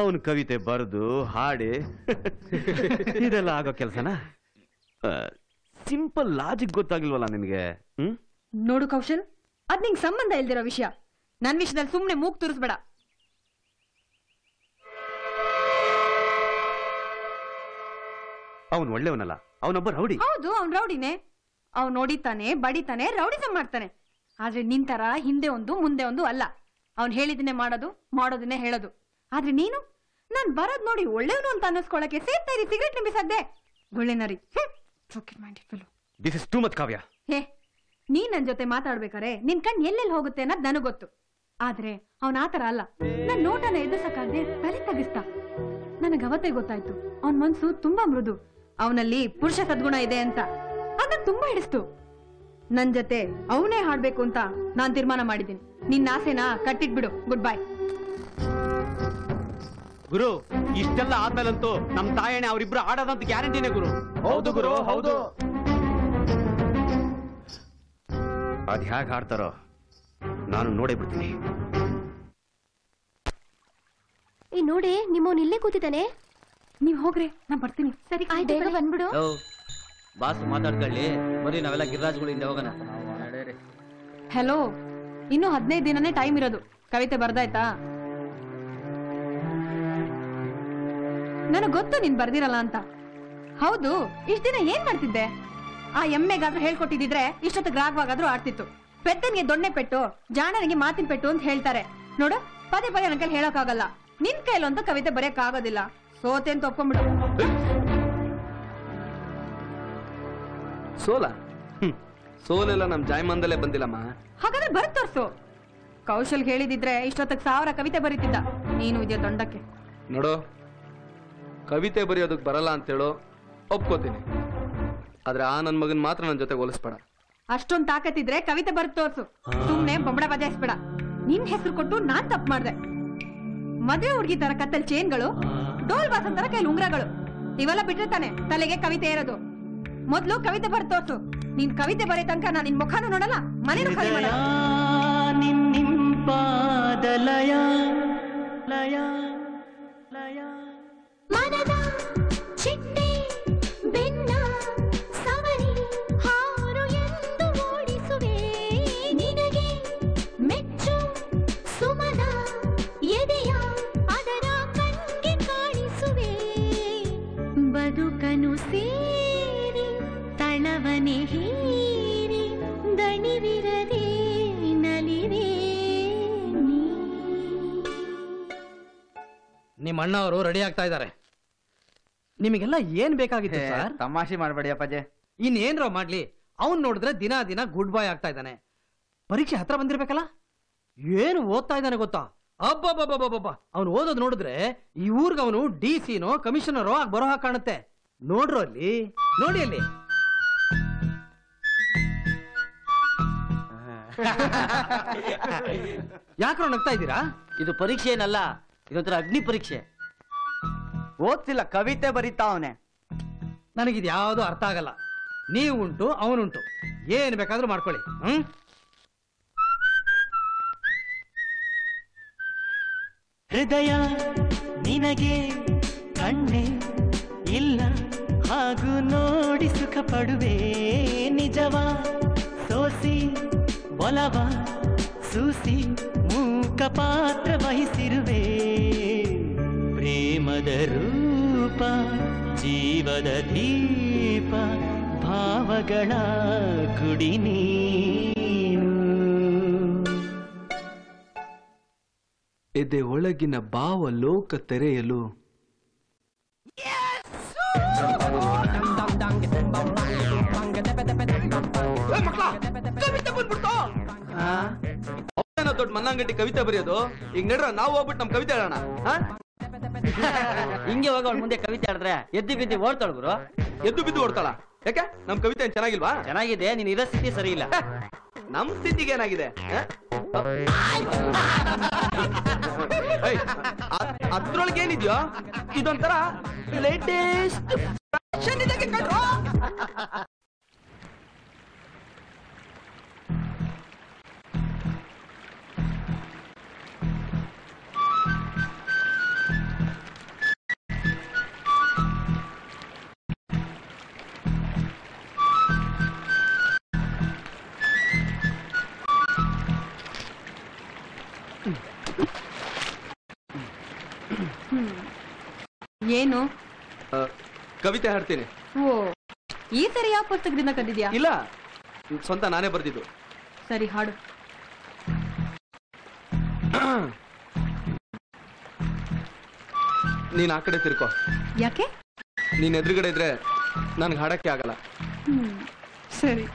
ಅವನು ಕವಿತೆ ಬರೆದು ಹಾಡಿ ಇದೆಲ್ಲ ಆಗೋ ಕೆಲಸನಾ? ಸಿಂಪಲ್ ಲಾಜಿಕ್ ಗೊತ್ತಾಗ್ಲಿಲ್ವಲ್ಲ ನಿನ್ಗೆ? ನೋಡು ಕೌಶಲ್, ಅದ್ ನಿಂಗೆ ಸಂಬಂಧ ಇಲ್ದಿರೋ ವಿಷಯ. ನನ್ನ ವಿಷಯದಲ್ಲಿ ಸುಮ್ಮನೆ ಮೂಗ್ ತೂರಿಸ್ಬೇಡ. ಅವನ್ ಒಳ್ಳೆಯವನಲ್ಲ, ಅವನೊಬ್ಬ ರೌಡಿ. ಹೌದು, ಅವ್ನು ರೌಡಿನೇ. ಅವ್ನು ನೋಡಿತಾನೆ, ಬಡಿತಾನೆ, ರೌಡಿಸಂ ಮಾಡ್ತಾನೆ. ಆದ್ರೆ ನಿನ್ ತರ ಹಿಂದೆ ಒಂದು ಮುಂದೆ ಒಂದು ಅಲ್ಲ. ಅವ್ನು ಹೇಳಿದನ್ನೇ ಮಾಡೋದು, ಮಾಡೋದನ್ನೇ ಹೇಳೋದು. ಆದ್ರೆ ನೀನು ನಾನ್ ಬರೋದ್ ನೋಡಿ ಒಳ್ಳೆಯವನು ಅಂತ ಅನ್ನಿಸ್ಕೊಳಕ್ಕೆ ಸೇರ್ತಾ ಇರಿ ಸಿಗರೇಟ್ ನಿಂಬಿಸದ್ದೆ. ಗುಳ್ಳೆನರಿ. This is too much Kavya. ಹೇ, ನೀನ್ ನನ್ ಜೊತೆ ಮಾತಾಡ್ಬೇಕಾರೆ ನಿನ್ ಕಣ್ ಎಲ್ಲೆಲ್ಲಿ ಹೋಗುತ್ತೆ ಅನ್ನೋದು ನನಗ್ ಗೊತ್ತು. ಆದ್ರೆ ಅವ್ನ ಆತರ ಅಲ್ಲ. ನನ್ ನೋಟನ ಎದುರ್ಸಕ್ಕಾಗದೆ ತಲೆ ತಗಿಸ್ತಾ. ನನಗ್ ಅವತ್ತೇ ಗೊತ್ತಾಯ್ತು ಅವನ್ ಮನ್ಸು ತುಂಬಾ ಮೃದು, ಅವನಲ್ಲಿ ಪುರುಷ ಸದ್ಗುಣ ಇದೆ ಅಂತ. ಅದ ತುಂಬಾ ಹಿಡಿಸ್ತು. ನನ್ ಜೊತೆ ಅವನೇ ಹಾಡ್ಬೇಕು ಅಂತ ನಾನ್ ತೀರ್ಮಾನ ಮಾಡಿದ್ದೀನಿ. ನಿನ್ನ ಆಸೆನ ಕಟ್ಟಿಟ್ಬಿಡು. Good bye. ಗುರು, ಇಷ್ಟೆಲ್ಲ ಆದ್ಮೇಲಂತೂ ನಮ್ ತಾಯಣೆ ಅವರಿಬ್ರು ಆಡೋದಂತ ಗ್ಯಾರಂಟಿನೇ ಗುರು. ಹೌದು ಗುರು, ಹೌದು. ಅದ್ ಹೇಗ್ ಹಾಡ್ತಾರೋ ನಾನು ನೋಡೇ ಬಿಡ್ತೀನಿ. ಈ ನೋಡಿ, ನಿಮ್ಮವನ್ ಇಲ್ಲೇ ಕೂತಿದ್ದಾನೆ. ನೀವ್ ಹೋಗ್ರಿ, ನಾನ್ ಬರ್ತೀನಿ. ಸರಿ, ಬಂದ್ಬಿಡು. ಬಾಸ್ ಮಾತಾಡ್ಕೊಳ್ಳಿ, ಬರೀ ನಾವೆಲ್ಲ ಗಿರಿರಾಜ್ಗಳಿಂದ ಹೋಗೋಣ. ಹೆಲೋ, ಇನ್ನು 15 ದಿನನೇ ಟೈಮ್ ಇರೋದು. ಕವಿತೆ ಬರ್ದಾಯ್ತಾ? ನನಗ್ ಗೊತ್ತು ನೀನ್ ಬರ್ದಿರಲ್ಲ ಅಂತ. ಹೌದು, ಇಷ್ಟ ದಿನ ಏನ್ ಮಾಡ್ತಿದ್ದೆ? ಆ ಎಮ್ಮೆಗಾದ್ರೂ ಹೇಳ್ಕೊಟ್ಟಿದ್ರೆ ಇಷ್ಟೊತ್ತಿಗೆ ರಾಗವಾಗಾದ್ರೂ ಆಡ್ತಿತ್ತು. ಪೆತ್ತನ್ಗೆ ದೊಣ್ಣೆ ಪೆಟ್ಟು, ಜಾಣನಿಗೆ ಮಾತಿನ ಪೆಟ್ಟು ಅಂತ ಹೇಳ್ತಾರೆ ನೋಡು. ಪದೇ ಪದೇ ನನ್ನ ಕೈಲಿ ಹೇಳೋಕ್ಕಾಗಲ್ಲ. ನಿನ್ ಕೈಲಂತೂ ಕವಿತೆ ಬರೆಯಕ್ ಆಗೋದಿಲ್ಲ. ಸೋತೆ ಅಂತ ಒಪ್ಕೊಂಡ್ಬಿಡು. ಸೋಲೆಲ್ಲ ನಮ್ ಜಾಯಮಾನದಲ್ಲೇ ಬಂದಿಲ್ಲಮ್ಮ. ಹಾಗಾದ್ರೆ ಬರತ್ ತೋರ್ಸು. ಕೌಶಲ್ ಹೇಳಿದಿದ್ರೆ ಇಷ್ಟೊತ್ತಕ್ಕೆ 1000 ಕವಿತೆ ಬರೀತಿದ್ದ. ನೀನು ಇದೆಯ ದಂಡಕ್ಕೆ ನೋಡು. ಕವಿತೆ ಬರೆಯೋದಕ್ ಬರಲ್ಲ ಅಂತೇಳು ಒಪ್ಕೋತೀನಿ, ಆದ್ರೆ ಆ ನನ್ ಮಗನ್ ಮಾತ್ರ ನನ್ ಜೊತೆ ಹೋಲಿಸ್ಬೇಡ. ಅಷ್ಟೊಂದ್ ತಾಕತ್ತಿದ್ರೆ ಕವಿತೆ ಬರೆದು ತೋರ್ಸು, ಸುಮ್ನೆ ಬೊಂಬಡ ಬಜಾಯಿಸ್ಬೇಡ. ನಿನ್ ಹೆಸರು ಕೊಟ್ಟು ನಾನ್ ತಪ್ಪು ಮಾಡ್ದೆ. ಮದುವೆ ಹುಡುಗಿ ತರ ಕತ್ತಲ್ ಚೇನ್ಗಳು, ಡೋಲ್ ಬಾಸನ್ ತರ ಕೈಲಿ ಉಂಗ್ರಗಳು, ಇವೆಲ್ಲ ಬಿಟ್ಟಿರ್ತಾನೆ ತಲೆಗೆ ಕವಿತೆ ಇರೋದು. ಮೊದ್ಲು ಕವಿತೆ ಬರೆದು ತೋರ್ಸು. ನೀನ್ ಕವಿತೆ ಬರೀ ತನಕ ನಾನು ನಿನ್ ಮುಖಾನು ನೋಡಲ್ಲ, ಮನೇನು ಖಾಲಿ ಮಾಡಲ್ಲ. ನಿನ್ನಪಾದಲಯ ಲಯ ಲಯ ಮನದ ಚಿಟ್ಟೆ ಬೆನ್ನ ಸವರಿ ಹಾರು ಎಂದು ಓಡಿಸುವೆ ನಿನಗೆ ಮೆಟ್ಟ ನಿಮ್ಮ ಅಣ್ಣವರು ರೆಡಿ ಆಗ್ತಾ ಇದ್ದಾರೆ. ನಿಮಗೆಲ್ಲ ಏನು ಬೇಕಾಗಿತ್ತು ಸರ್? ತಮಾಷೆ ಮಾಡಬೇಡಿ ಅಪ್ಪಾಜಿ. ಇನ್ನೇನ್ರೋ ಮಾಡ್ಲಿ, ಅವನು ನೋಡಿದ್ರೆ ದಿನ ದಿನ ಗುಡ್ ಬಾಯ್ ಆಗ್ತಾ ಇದ್ದಾನೆ. ಪರೀಕ್ಷೆ ಹತ್ರ ಬಂದಿರಬೇಕಲ್ಲ, ಏನು ಓದ್ತಾ ಇದ್ದಾನೆ ಗೊತ್ತಾ? ಅಬ್ಬಬ್ಬಬ್ಬಬ್ಬಬ್ಬ, ಅವನು ಓದೋದು ನೋಡಿದ್ರೆ ಈ ಊರಿಗೆ ಅವನು ಡಿ ಸಿನೋ ಕಮಿಷನರೋ ಆಗಿ ಬರೋ ಹಾಗೆ ಕಾಣುತ್ತೆ. ನೋಡ್ರೋ ಅಲ್ಲಿ, ನೋಡಿ ಅಲ್ಲಿ. ಯಾಕ್ರೋ ನಗ್ತಾ ಇದ್ದೀರಾ? ಇದು ಪರೀಕ್ಷೆ ಏನಲ್ಲ, ಇದೊಂಥರ ಅಗ್ನಿ ಪರೀಕ್ಷೆ. ಓದ್ತಿಲ್ಲ, ಕವಿತೆ ಬರೀತಾ ಅವನೇ. ನನಗಿದು ಯಾವುದು ಅರ್ಥ ಆಗಲ್ಲ. ನೀವುಂಟು ಅವನುಂಟು, ಏನ್ ಬೇಕಾದ್ರೂ ಮಾಡ್ಕೊಳ್ಳಿ. ಹ್ಮ್, ಹೃದಯ ನಿನಗೆ ಕಣ್ಣೆ ಇಲ್ಲ ಹಾಗೂ ನೋಡಿ ಸುಖ ಪಡುವೆ. ನಿಜವ ಸೋಸಿ ಒಲವ ಸೂಸಿ ಮೂಕ ಪಾತ್ರ ವಹಿಸಿರುವೆ. ಪ್ರೇಮದ ರೂಪ ಜೀವದ ದೀಪ ಭಾವಗಳ ಗುಡಿ ನೀನು. ಎದೆ ಒಳಗಿನ ಭಾವ ಲೋಕ ತೆರೆಯಲು ದೊಡ್ಡ ಮನ್ನಂಗಟ್ಟಿ ಕವಿತೆ ಬರೆಯೋದು. ಈಗ ನಡ್ರ, ನಾವು ಹೋಗ್ಬಿಟ್ಟು ನಮ್ ಕವಿತೆ ಹೇಳೋಣ. ಹಿಂಗೆ ಹೋಗ, ಅವಳ ಮುಂದೆ ಕವಿತೆ ಹೇಳಿದ್ರೆ ಎದ್ದು ಬಿದ್ದು ಓಡ್ತಾಳ ಗುರು. ಎದ್ದು ಬಿದ್ದು ಓಡ್ತಾಳ ಯಾಕೆ? ನಮ್ ಕವಿತೆ ಚೆನ್ನಾಗಿಲ್ವಾ? ಚೆನ್ನಾಗಿದೆ, ನೀನ್ ಇರೋ ಸ್ಥಿತಿ ಸರಿ ಇಲ್ಲ. ನಮ್ ಸ್ಥಿತಿಗೆ ಏನಾಗಿದೆ? ಅದ್ರೊಳಗೆ ಏನಿದ್ಯೋ, ಇದೊಂಥರ ಲೇಟೆಸ್ಟ್ ಫ್ಯಾಷನ್ ಇದೆ ಕಣ್ರೋ. ಏನು ಕವಿತೆ ಹಾಡ್ತೀನಿ. ಓ, ಈ ಸರಿ ಯಾವ ಪುಸ್ತಕದಿಂದ ಕದ್ದಿದ್ಯಾ? ಇಲ್ಲ, ಸ್ವಂತ ನಾನೇ ಬರ್ದಿದ್ದು. ಸರಿ ಹಾಡು. ನೀನ್ ಆ ಕಡೆ ತಿರ್ಕೋ. ಯಾಕೆ? ನೀನ್ ಎದುರುಗಡೆ ಇದ್ರೆ ನನ್ಗೆ ಹಾಡಕ್ಕೆ ಆಗಲ್ಲ. ಸರಿ.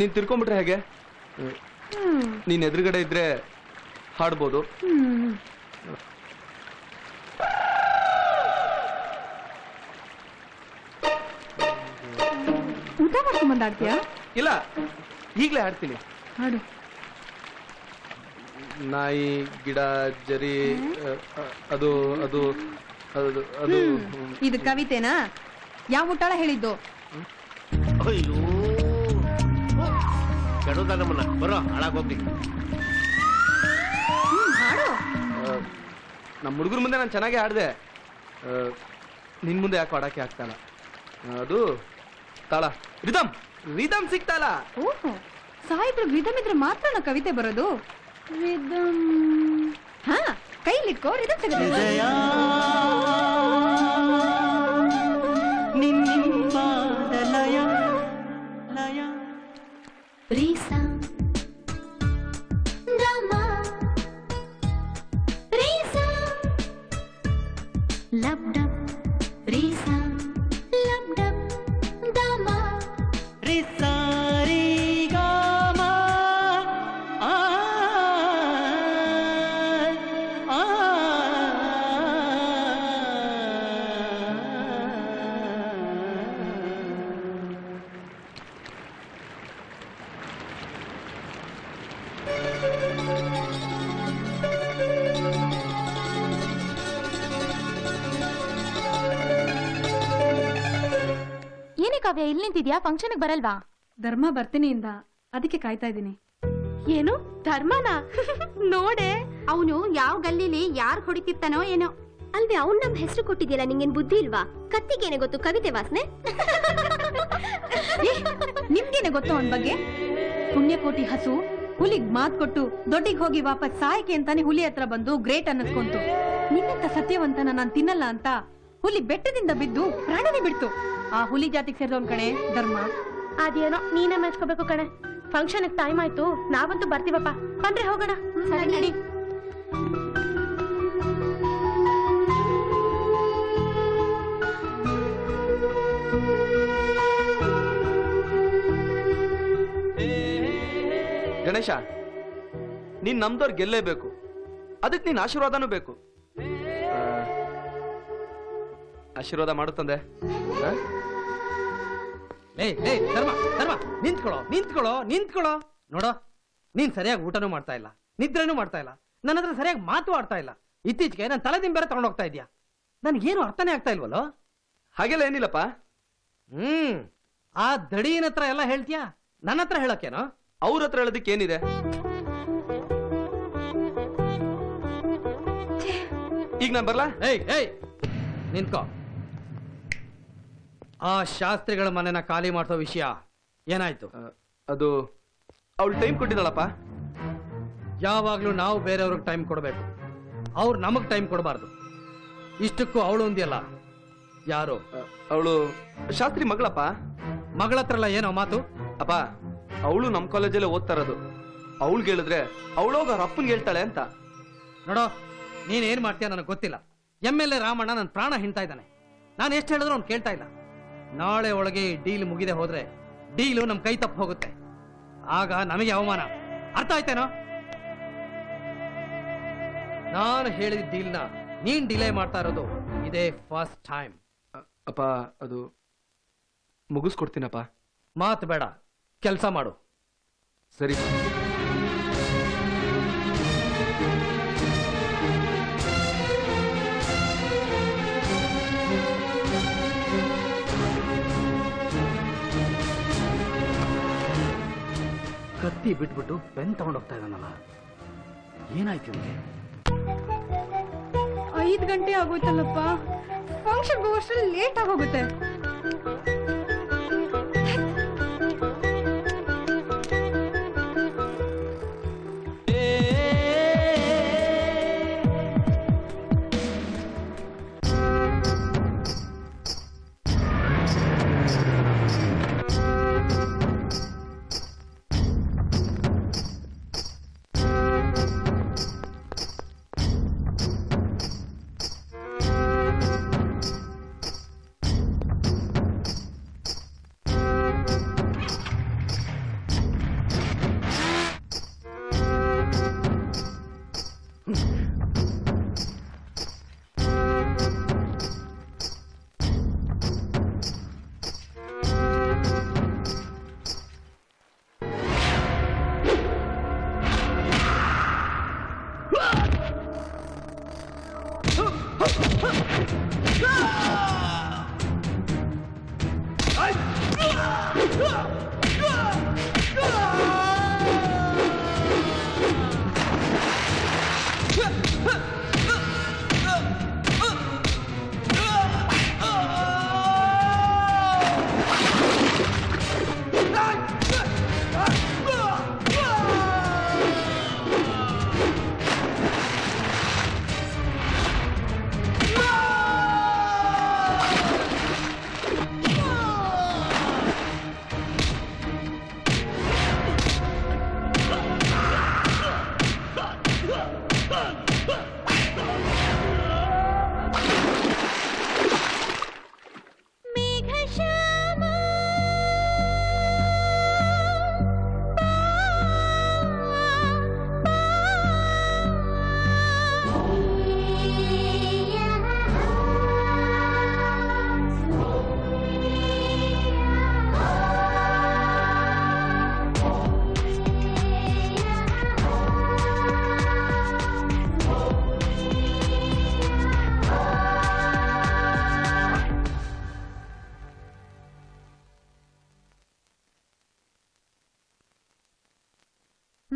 ನೀನ್ ತಿರ್ಕೊಂಡ್ಬಿಟ್ರೆ ಹೇಗೆ? ನೀನ್ ಎದುರುಗಡೆ ಇದ್ರೆ ಹಾಡ್ಬೋದು. ಊಟ ಮಾಡ್ಕೊಂಬಂದು ಹಾಡ್ತೀಯಾ? ಇಲ್ಲ, ಈಗಲೇ ಹಾಡ್ತೀನಿ. ಹಾಡು. ನಾಯಿ ಗಿಡ ಜರಿ ಅದು ಅದು ಅದು ಅದು. ಇದು ಕವಿತೆನಾ? ಯಾವ ಊಟ ಹೇಳಿದ್ದು? ಅಯ್ಯೋ ಕೆಡೋದ ನಮ್ಮನ್ನ, ಬರೋ ಹಾಳಾಗೋಗ್ಲಿ. ನಮ್ಮ ಹುಡುಗರ ಮುಂದೆ ನಾನು ಚೆನ್ನಾಗಿ ಹಾಡಿದೆ, ನಿನ್ ಮುಂದೆ ಯಾಕೆ ಹಾಡಕ್ಕೆ ಆಗ್ತಾನ? ಅದು ತಾಳ ರಿದಮ್, ರಿದಮ್ ಸಿಗ್ತಾಳ. ಓಹೋ, ಸಾಹೇಬ್ರು ರಿದಮ್ ಇದ್ರೆ ಮಾತ್ರ ಕವಿತೆ ಬರೋದು. ರಿದಮ್ ಹಾ, ಕೈಲಿಟ್ಕೋ, ರಿದಮ್ ಸಿಗುತ್ತೆ. Risa Dharma Risa Labdab Risa Labdab Dharma Risa Rigama a a a Kavya ಇಲ್ಲಿ ನಿಂತಿದ್ಯಾ? ಫಂಕ್ಷನ್ಗೆ ಬರಲ್ವಾ? ಧರ್ಮ ಬರ್ತೀನಿ ಇಂದ ಅದಕ್ಕೆ ಕಾಯ್ತಾ ಇದ್ದೀನಿ. ಏನು ಧರ್ಮನ ನೋಡೆ, ಅವನು ಯಾವ ಗಲ್ಲಿಲಿ ಯಾರು ಹೊಡಿತಿರ್ತಾನೋ ಏನೋ. ಅಲ್ವೇ ಅವ್ನು ನಮ್ ಹೆಸರು ಕೊಟ್ಟಿದ್ಯಲ್ಲ, ನಿಂಗೇನ್ ಬುದ್ಧಿ ಇಲ್ವಾ? ಕತ್ತಿಗೇನೆ ಗೊತ್ತು ಕವಿತೆ ವಾಸನೆ, ನಿಮ್ಗೇನೆ ಗೊತ್ತು ಅವನ ಬಗ್ಗೆ? ಪುಣ್ಯಕೋಟಿ ಹಸು ಹುಲಿಗ್ ಮಾತ್ ಕೊಟ್ಟು ದೊಡ್ಡಿಗೆ ಹೋಗಿ ವಾಪಸ್ ಸಾಯಕೆ ಅಂತಾನೆ ಹುಲಿ ಹತ್ರ ಬಂದು ಗ್ರೇಟ್ ಅನ್ನಿಸ್ಕೊಂತು. ನಿನ್ನಂತ ಸತ್ಯವಂತನ ನಾನು ತಿನ್ನಲ್ಲ ಅಂತ ಹುಲಿ ಬೆಟ್ಟದಿಂದ ಬಿದ್ದು ಪ್ರಾಣನೇ ಬಿಡ್ತು. ಆ ಹುಲಿ ಜಾತಿಗೆ ಸೇರಿದವನ್ ಕಣೆ ಧರ್ಮ. अदेनो नीने मेस्कोबेकु कणे फंक्षन के टाइम आयतु नावंतु बर्तीवप्प बन्रे होगोण सरी नडी गणेश ನೀನು ನಮ್ಮದವರ ಗೆಲ್ಲಬೇಕು ಅದಕ್ಕೆ ನಿನ್ನ ಆಶೀರ್ವಾದನೂ ಬೇಕು ಆಶೀರ್ವಾದ ಮಾಡುತ್ತಂದೆ ಲೇ ಲೇ ಧರ್ಮ ಧರ್ಮ ನಿಂತುಕೊಳ್ಳೋ ನಿಂತುಕೊಳ್ಳೋ ನಿಂತುಕೊಳ್ಳೋ ನೋಡು ನೀನು ಸರಿಯಾಗಿ ಊಟನೂ ಮಾಡ್ತಾ ಇಲ್ಲ ನಿದ್ರೆನೂ ಮಾಡ್ತಾ ಇಲ್ಲ ನನ್ನತ್ರ ಸರಿಯಾಗಿ ಮಾತು ಆಡ್ತಾ ಇಲ್ಲ ಇತ್ತೀಚೆಗೆ ನಾನು ತಲೆದಿಂಬೆ ಬೇರೆ ತಗೊಂಡ ಹೋಗ್ತಾ ಇದ್ದೀಯಾ ನನಗೆ ಏನು ಅರ್ಥನೇ ಆಗ್ತಾ ಇಲ್ವಲ್ಲ ಹಾಗೆಲ್ಲ ಏನಿಲ್ಲಪ್ಪ ಆ ದಡಿಯನತ್ರ ಎಲ್ಲ ಹೇಳ್ತೀಯಾ ನನ್ನತ್ರ ಹೇಳೋಕೇನೋ ಅವರತ್ರ ಹೇಳೋದಕ್ಕೆ ಏನಿದೆ ಈಗ ನಾನು ಬರಲಾ ಏಯ್ ಏಯ್ ನಿಂತ್ಕೋ ಆ ಶಾಸ್ತ್ರಿಗಳ ಮನೆನ ಖಾಲಿ ಮಾಡ್ತೋ ವಿಷಯ ಏನಾಯ್ತು ಅದು ಅವಳು ಟೈಮ್ ಕೊಟ್ಟಿದಳಪ್ಪ ಯಾವಾಗಲೂ ನಾವು ಬೇರೆಯವರಿಗೆ ಟೈಮ್ ಕೊಡಬೇಕು ಅವರು ನಮಗೆ ಟೈಮ್ ಕೊಡಬಾರದು ಇಷ್ಟಕ್ಕೂ ಅವಳು ಒಂದಿಲ್ಲ ಯಾರು ಅವಳು ಶಾಸ್ತ್ರಿ ಮಗಳಪ್ಪ ಮಗಳತ್ರಲ್ಲ ಏನೋ ಮಾತು ಅಪ್ಪ ಅವಳು ನಮ್ಮ ಕಾಲೇಜಲ್ಲೇ ಓದ್ತಾರದು ಅವಳಿಗೆ ಹೇಳಿದ್ರೆ ಅವಳೋಗ ಅಪ್ಪನಿಗೆ ಹೇಳ್ತಾಳೆ ಅಂತ ನೋಡು ನೀನು ಏನು ಮಾಡ್ತೀಯ ನನಗೆ ಗೊತ್ತಿಲ್ಲ ಎಂಎಲ್ಎ ರಾಮಣ್ಣ ನನ್ನ ಪ್ರಾಣ ಹಿಂಡ್ತಾ ಇದ್ದಾನೆ ನಾನು ಎಷ್ಟು ಹೇಳಿದ್ರು ಅವನು ಕೇಳ್ತಾ ಇಲ್ಲ ನಾಳೆ ಒಳಗೆ ಡೀಲ್ ಮುಗಿದೆ ಹೋದ್ರೆ ಡೀಲು ನಮ್ಮ ಕೈ ತಪ್ಪು ಹೋಗುತ್ತೆ ಆಗ ನಮಗೆ ಅವಮಾನ ಅರ್ಥ ಆಯ್ತೇನೋ ನಾನು ಹೇಳಿದ ಡೀಲ್ನ ನೀನು ಡಿಲೇ ಮಾಡ್ತಾ ಇರೋದು ಇದೇ ಫಸ್ಟ್ ಟೈಮ್ ಅಪ್ಪ ಅದು ಮುಗಿಸ್ಕೊಡ್ತೀನಪ್ಪ ಮಾತು ಬೇಡ ಕೆಲಸ ಮಾಡು ಸರಿ ಕತ್ತಿ ಬಿಟ್ಬಿಟ್ಟು ಪೆನ್ ತಗೊಂಡು ಹೋಗ್ತಾ ಇದ್ದಾನಲ್ಲ ಏನಾಯ್ತು ನಿಮಗೆ 5 ಗಂಟೆ ಆಗೋಯ್ತಲ್ಲಪ್ಪ ಫಂಕ್ಷನ್ ಗೋಷ್ಟಲ್ಲಿ ಲೇಟ್ ಆಗೋಗುತ್ತೆ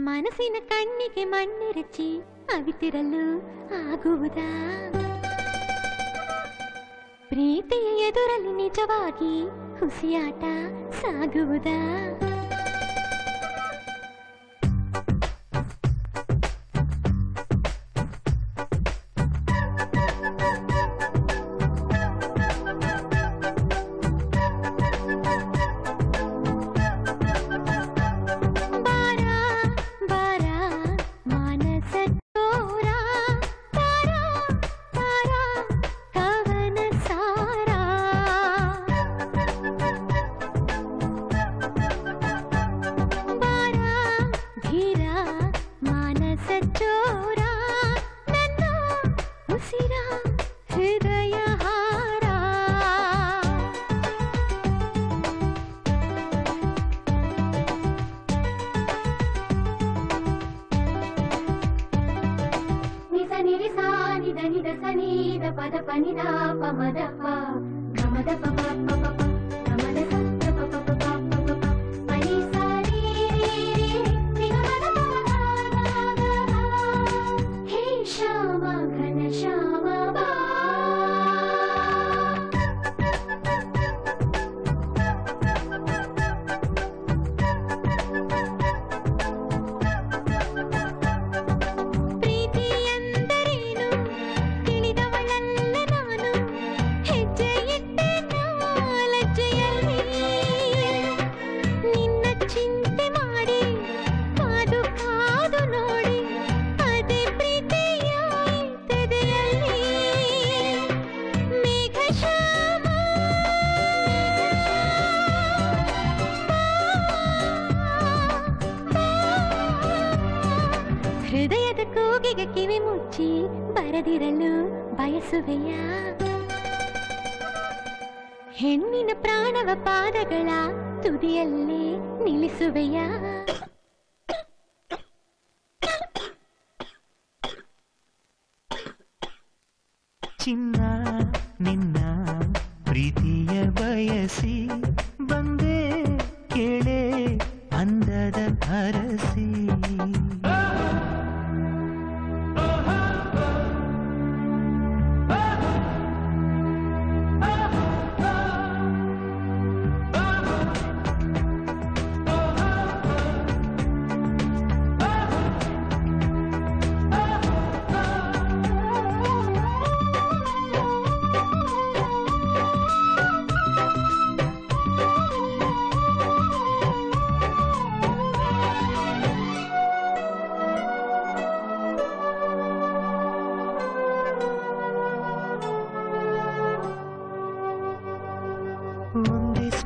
ಮನಸಿನ ಕಣ್ಣಿಗೆ ಮಣ್ಣೆರಚಿ ಅವಿತಿರಲು ಆಗುವುದಾ ಪ್ರೀತಿಯ ಎದುರಲ್ಲಿ ನಿಜವಾಗಿ ಹುಸಿಯಾಟ ಸಾಗುವುದಾ Gamada Panida Pamadapa Gamada Papa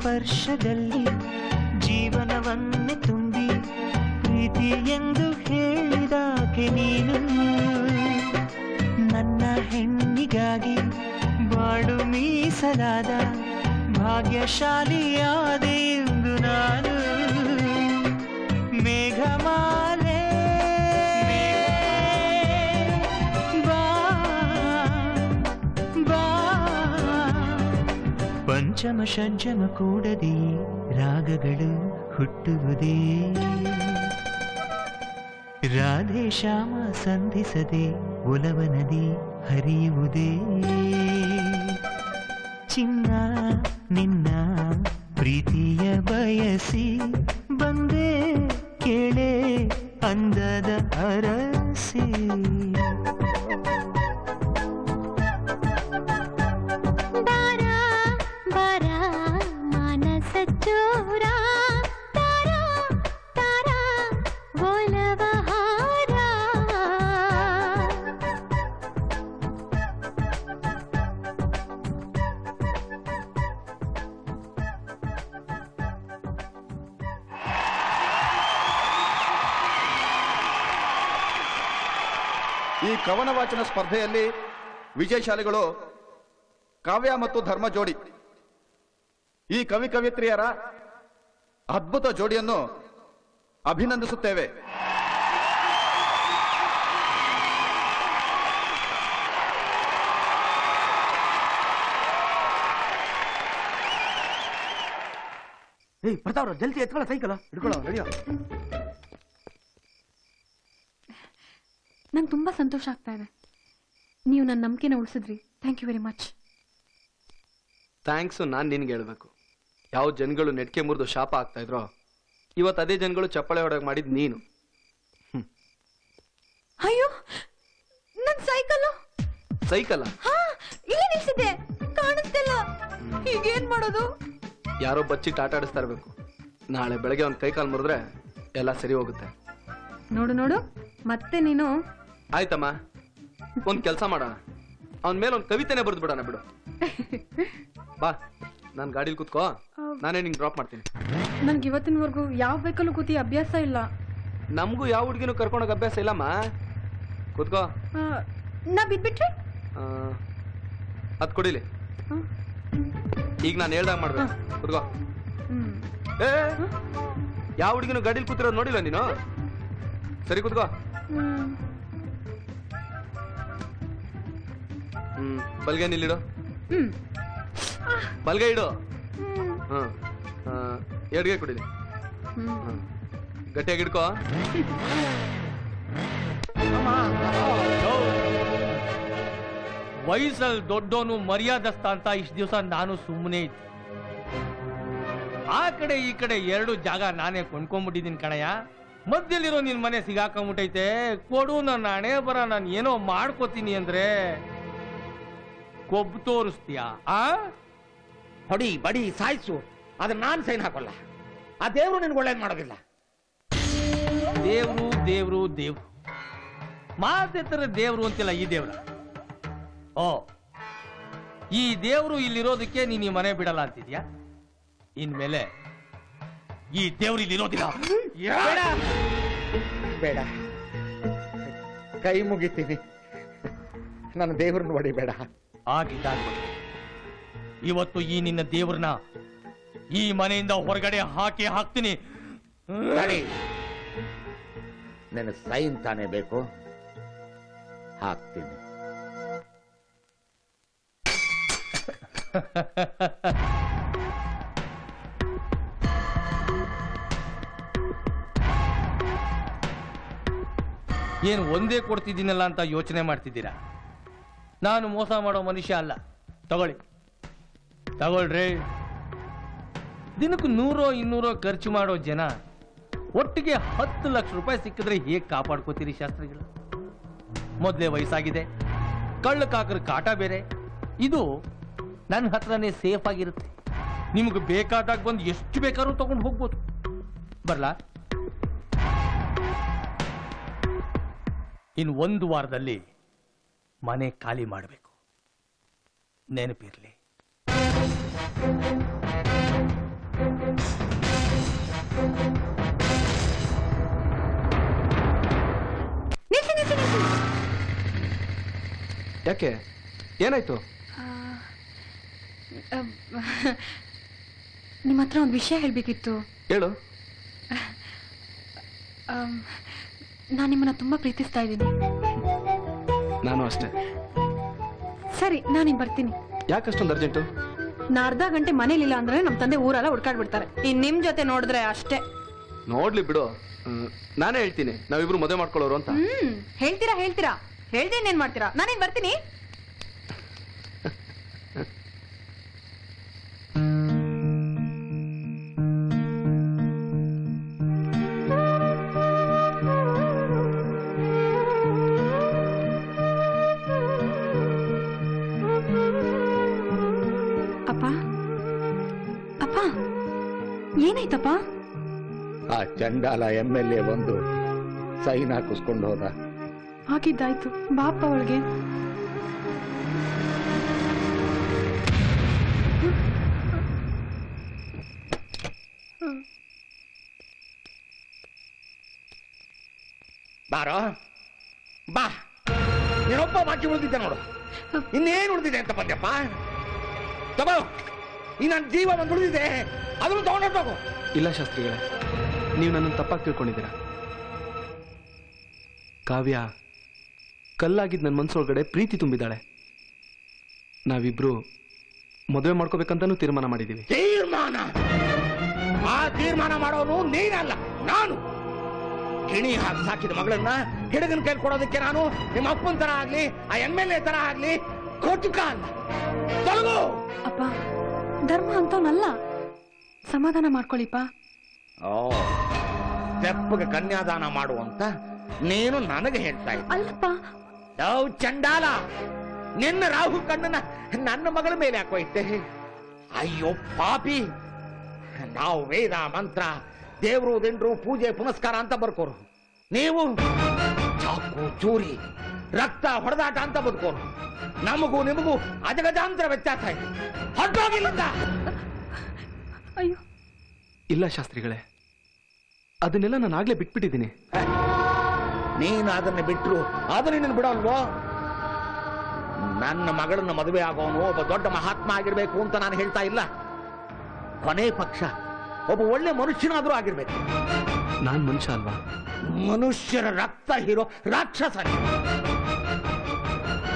ವರ್ಷದಲ್ಲಿ ಜೀವನವನ್ನು ತುಂಬಿ ಪ್ರೀತಿ ಎಂದು ಹೇಳಿದಾಕೆ ನೀನು ನನ್ನ ಹೆಣ್ಣಿಗಾಗಿ ಬಾಳು ಮೀಸಲಾದ ಭಾಗ್ಯಶಾಲಿಯಾದೆ ಎಂದು ನಾನು ಮೇಘಮಾಲೆ ಬಾ ಬಾ ಪಂಚಮ ಷಡ್ಜಮ ಕೂಡದಿ ರಾಗಗಳು ಹುಟ್ಟುವುದೇ ರಾಧೆ ಶ್ಯಾಮ ಸಂಧಿಸದೆ ಒಲವ ನದಿ ಹರಿಯುವುದೇ ಚಿನ್ನ ನಿನ್ನ ಪ್ರೀತಿಯ ಬಯಸಿ ಬಂದೆ ಕೇಳೆ ಅಂದದ ಅರಸಿ ಕವನ ವಾಚನ ಸ್ಪರ್ಧೆಯಲ್ಲಿ ವಿಜಯಶಾಲಿಗಳು ಕಾವ್ಯ ಮತ್ತು ಧರ್ಮ ಜೋಡಿ. ಈ ಕವಿ ಕವಿತ್ರಿಯರ ಅದ್ಭುತ ಜೋಡಿಯನ್ನು ಅಭಿನಂದಿಸುತ್ತೇವೆ. ಬರ್ತಾವ್ರ ಜಲ್ದಿ ಎತ್ಕೊಳ್ಳೋ ಸೈಕಲ್ ಹಿಡ್ಕೊಳ್ಳೋ ರೆಡಿಯೋ. ನಂಗೆ ತುಂಬ ಸಂತೋಷ ಆಗ್ತಾ ಇದೆ. ನೀವು ನನ್ನ ನಂಬಿಕೆನ ಉಳಿಸಿದ್ರಿ. Thank you very much. Thanks ನಾನು ನಿನ್ಗೆ ಹೇಳಬೇಕು. ಯಾವ ಜನಗಳು ನೆಟ್ಕೆ ಮುರಿದು ಶಾಪ ಆಗ್ತಾ ಇದ್ರೋ ಇವತ್ತು ಅದೇ ಜನಗಳು ಚಪ್ಪಳೆ ಹೊಡೆಗೆ ಮಾಡಿದ್ ನೀನು. ಅಯ್ಯೋ ನನ್ನ ಸೈಕಲ್ ಇಲ್ಲೇ ನಿಲ್ಸಿದೆ, ಕಾಣಿಸ್ತಿಲ್ಲ. ಈಗೇನ್ ಮಾಡೋದು? ಯಾರೋ ಬಚ್ಚಿಟ್ಟು ಆಟ ಆಡಿಸ್ತಾ ಇರಬೇಕು. ನಾಳೆ ಬೆಳಗ್ಗೆ ಒಂದು ಕೈಕಾಲು ಮುರಿದ್ರೆ ಎಲ್ಲ ಸರಿ ಹೋಗುತ್ತೆ. ನೋಡು ನೋಡು ಮತ್ತೆ ನೀನು. ಆಯ್ತಮ್ಮ, ಒಂದ್ ಕೆಲಸ ಮಾಡೋಣ, ಅವನ ಮೇಲೆ ಒಂದ್ ಕವಿತೆನೆ ಬರೆದು ಬಿಡೋಣ. ಬಿಡು, ಬಾ ನಾನು ಗಾಡಿಲಿ ಕೂತ್ಕೋ, ನಾನೇ ನಿಂಗೆ ಡ್ರಾಪ್ ಮಾಡ್ತೀನಿ. ನನ್ಗೆ ಇವತ್ತಿನವರೆಗೂ ಯಾವ ವೆಹಿಕಲ್ ಕೂತಿ ಅಭ್ಯಾಸ ಇಲ್ಲ. ನಮಗೂ ಯಾವ ಹುಡುಗಿನೂ ಕರ್ಕೊಂಡೋಗ ಅಭ್ಯಾಸ ಇಲ್ಲಮ್ಮ. ಕೂತ್ಕೋ. ನಾ ಬಿದ್ಬಿಟ್ರೆ ಅದ್ ಕೊಡಿಲಿ. ಈಗ ನಾನು ಹೇಳ್ದಾಗ ಮಾಡ್ಬೇಕು. ಕೂತ್ಕೋ. ಯಾವ ಹುಡುಗಿನೂ ಗಾಡಿಲಿ ಕೂತಿರೋದು ನೋಡಿಲ್ಲ ನೀನು. ಸರಿ ಕೂತ್ಕೋ. बलगे निलिडो बलगे इडो एडगे कुडिली गट्टियागि हिडको वयस्सल्लि दोड्डोनु मर्यादस्थ अंत इष्ट दिवस नानु सुम्मने इद्दे आ कड़े ई कड़े एरडू जाग नाने ಕೊಂಡ್ಕೊಂಡ್ಬಿಟ್ಟಿದ್ದೀನಿ ಕಣಯ್ಯ ಮಧ್ಯದಲ್ಲಿರೋ ನಿನ್ನ ಮನೆ ಸಿಗಾಕೊಂಡ್ಬಿಟೈತೆ ಕೊಡು ನನ್ನ ಹಣೆ ಬರ ನಾನು ಏನೋ ಮಾಡ್ಕೊತೀನಿ ಅಂದ್ರೆ ಕೊಬ್ಬು ತೋರಿಸ್ತೀಯಾ ಆ ಹೊಡಿ ಬಡಿ ಸಾಯಿಸು ಅದ ನಾನು ಸೈನ್ ಹಾಕೋಲ್ಲ ಆ ದೇವರು ನಿನಗೆ ಒಳ್ಳೇದು ಮಾಡೋದಿಲ್ಲ ದೇವರು ದೇವರು ದೇವರು ಮಾತೆತರ ದೇವರು ಅಂತಿಲ್ಲ ಈ ದೇವರ ಓ ಈ ದೇವರು ಇಲ್ಲಿರೋದಕ್ಕೆ ನೀನು ಈ ಮನೆ ಬಿಡಲ್ಲ ಅಂತಿದ್ಯಾ इनमेले देवरी बेड़ा बेड़ा कई मुगीती नान देवर बड़ी बेड़ा आगू देवर मन होरगड़े हाकि हाक्तिनी नन साइन ताने बेको हाक्तिनी ಏನ್ ಒಂದೇ ಕೊಡ್ತಿದ್ದೀನಲ್ಲ ಅಂತ ಯೋಚನೆ ಮಾಡ್ತಿದ್ದೀರಾ ನಾನು ಮೋಸ ಮಾಡೋ ಮನುಷ್ಯ ಅಲ್ಲ ತಗೊಳ್ಳಿ ತಗೊಳ್ಳ್ರಿ ದಿನಕ್ಕೆ 100 200 ಖರ್ಚು ಮಾಡೋ ಜನ ಒಟ್ಟಿಗೆ 10 ಲಕ್ಷ ರೂಪಾಯಿ ಸಿಕ್ಕಿದ್ರೆ ಹೇಗೆ ಕಾಪಾಡ್ಕೋತೀರಿ ಶಾಸ್ತ್ರಿಗಳು ಮೊದಲೇ ವಯಸ್ಸಾಗಿದೆ ಕಳ್ಳ ಕಾಕರ ಕಾಟ ಬೇರೆ ಇದು ನನ್ನ ಹತ್ರನೇ ಸೇಫ್ ಆಗಿರುತ್ತೆ ನಿಮಗೆ ಬೇಕಾದಾಗ ಬಂದು ಎಷ್ಟು ಬೇಕಾದರೂ ತಗೊಂಡು ಹೋಗಬಹುದು ಬರಲಾ इन ಒಂದು ವಾರದಲ್ಲಿ ಮನೆ ಖಾಲಿ ಮಾಡಬೇಕು ನೆನಪಿರಲಿ ನಿಸಿ ನಿಸಿ ನಿಸಿ ಯಾಕೆ ಏನಾಯ್ತು ನಿಮ್ಮತ್ರ ಒಂದು ವಿಷಯ ಹೇಳಬೇಕಿತ್ತು ಹೇಳು ನಾನು ನಿಮ್ಮನ್ನ ತುಂಬಾ ಪ್ರೀತಿಸ್ತಾ ಇದ್ದೀನಿ ನಾನು ಅಷ್ಟೇ ಸರಿ ನಾನು ನಿಮಗೆ ಬರ್ತೀನಿ ಯಾಕೆ ಅಷ್ಟೊಂದು ಅರ್ಜೆಂಟ್ ನಾನು ಅರ್ಧ ಗಂಟೆ ಮನೆಯಲ್ಲಿ ಇಲ್ಲ ಅಂದ್ರೆ ನಮ್ಮ ತಂದೆ ಊರಲ್ಲ ಹುಡುಕಾಡ್ ಬಿಡ್ತಾರೆ ಇನ್ನು ನಿಮ್ಮ ಜೊತೆ ನೋಡಿದ್ರೆ ಅಷ್ಟೇ ನೋಡ್ಲಿ ಬಿಡು ನಾನೇ ಹೇಳ್ತೀನಿ ನಾವಿಬ್ರು ಮದುವೆ ಮಾಡ್ಕೊಳ್ಳೋರು ಅಂತ ಹೇಳ್ತೀರಾ ಹೇಳ್ತೀರಾ ಹೇಳ್ದೆ ಇನ್ನೇನ್ ಮಾಡ್ತೀರಾ ನಾನು ನಿಮಗೆ ಬರ್ತೀನಿ चंडाल एमएलए बंदु सैन हाकिस्कोंडु होद हाकिदायितु बाप ओळगे बारो बा नीनोब्ब बाकी उळिदिद्दे नोडु इन्नेनु उळिदिदे अंत बंद्यप्प तबो इन्न नन्न जीव बंद उळिदिदे अदरु तोंडोटोगु इल्ल शास्त्रिगळे ನೀವು ನನ್ನನ್ನು ತಪ್ಪಾಗಿ ತಿಳ್ಕೊಂಡಿದ್ದೀರಾ ಕಾವ್ಯ ಕಲ್ಲಾಗಿದ್ದ ನನ್ನ ಮನಸೊಳಗಡೆ ಪ್ರೀತಿ ತುಂಬಿದಾಳೆ ನಾವಿಬ್ರು ಮದುವೆ ಮಾಡ್ಕೋಬೇಕಂತಾನೂ ತೀರ್ಮಾನ ಮಾಡಿದೀವಿ ತೀರ್ಮಾನ ಆ ತೀರ್ಮಾನ ಮಾಡೋನು ನೀನಲ್ಲ ನಾನು ಗಿಣಿ ಹಾಕಿ ಸಾಕಿದ ಮಗಳನ್ನ ಹಿಡಗನ್ ಕೈಲಿ ಕೊಡೋದಕ್ಕೆ ನಾನು ನಿಮ್ಮ ಅಪ್ಪನ ತರ ಆಗಲಿ ಆ ಎಂಎಲ್ಎ ತರ ಆಗಲಿ ಕೋಟುಕ ಅಲ್ಲ ತೊಲಗು ಅಪ್ಪ ಧರ್ಮ ಅಂತವನಲ್ಲ ಸಮಾಧಾನ ಮಾಡ್ಕೊಳ್ಳಿಪ್ಪ ತೆಪ್ಪಗೆ ಕನ್ಯಾದಾನ ಮಾಡುವಂತ ನೀನು ನನಗೆ ಹೇಳ್ತಾ ಇದ್ದೆ ಅಲ್ಲಪ್ಪ ಯಾವ ಚಂಡಾಲ ನಿನ್ನ ರಾಹು ಕಣ್ಣನ ನನ್ನ ಮಗಳ ಮೇಲೆ ಹಾಕೋಯ್ತೆ ಅಯ್ಯೋ ಪಾಪಿ ನಾವು ವೇದ ಮಂತ್ರ ದೇವರು ದಿಂಡ್ರು ಪೂಜೆ ಪುನಸ್ಕಾರ ಅಂತ ಬರ್ಕೋರು ನೀವು ಚಾಕು ಚೂರಿ ರಕ್ತ ಹೊಡೆದಾಟ ಅಂತ ಬದುಕೋರು ನಮಗೂ ನಿಮಗೂ ಅಜಗಜಾಂತರ ವ್ಯತ್ಯಾಸ ಇದೆ ಹೊರಟೋಗಿಲ್ಲ ಅಯ್ಯೋ ಇಲ್ಲ ಶಾಸ್ತ್ರಿಗಳೇ ಅದನ್ನೆಲ್ಲ ನಾನು ಆಗಲೇ ಬಿಟ್ಬಿಟ್ಟಿದ್ದೀನಿ ನೀನು ಅದನ್ನ ಬಿಟ್ಟರು ಆದರೆ ನಿನ್ನ ಬಿಡಲ್ವೋ ನನ್ನ ಮಗಳನ್ನ ಮದುವೆ ಆಗೋನು ಒಬ್ಬ ದೊಡ್ಡ ಮಹಾತ್ಮ ಆಗಿರಬೇಕು ಅಂತ ನಾನು ಹೇಳ್ತಾ ಇಲ್ಲ ಕೊನೆ ಪಕ್ಷ ಒಬ್ಬ ಒಳ್ಳೆ ಮನುಷ್ಯನಾದರೂ ಆಗಿರಬೇಕು ನಾನು ಮನುಷ್ಯ ಅಲ್ವಾ ಮನುಷ್ಯರ ರಕ್ತ ಹೀರೋ ರಾಕ್ಷಸ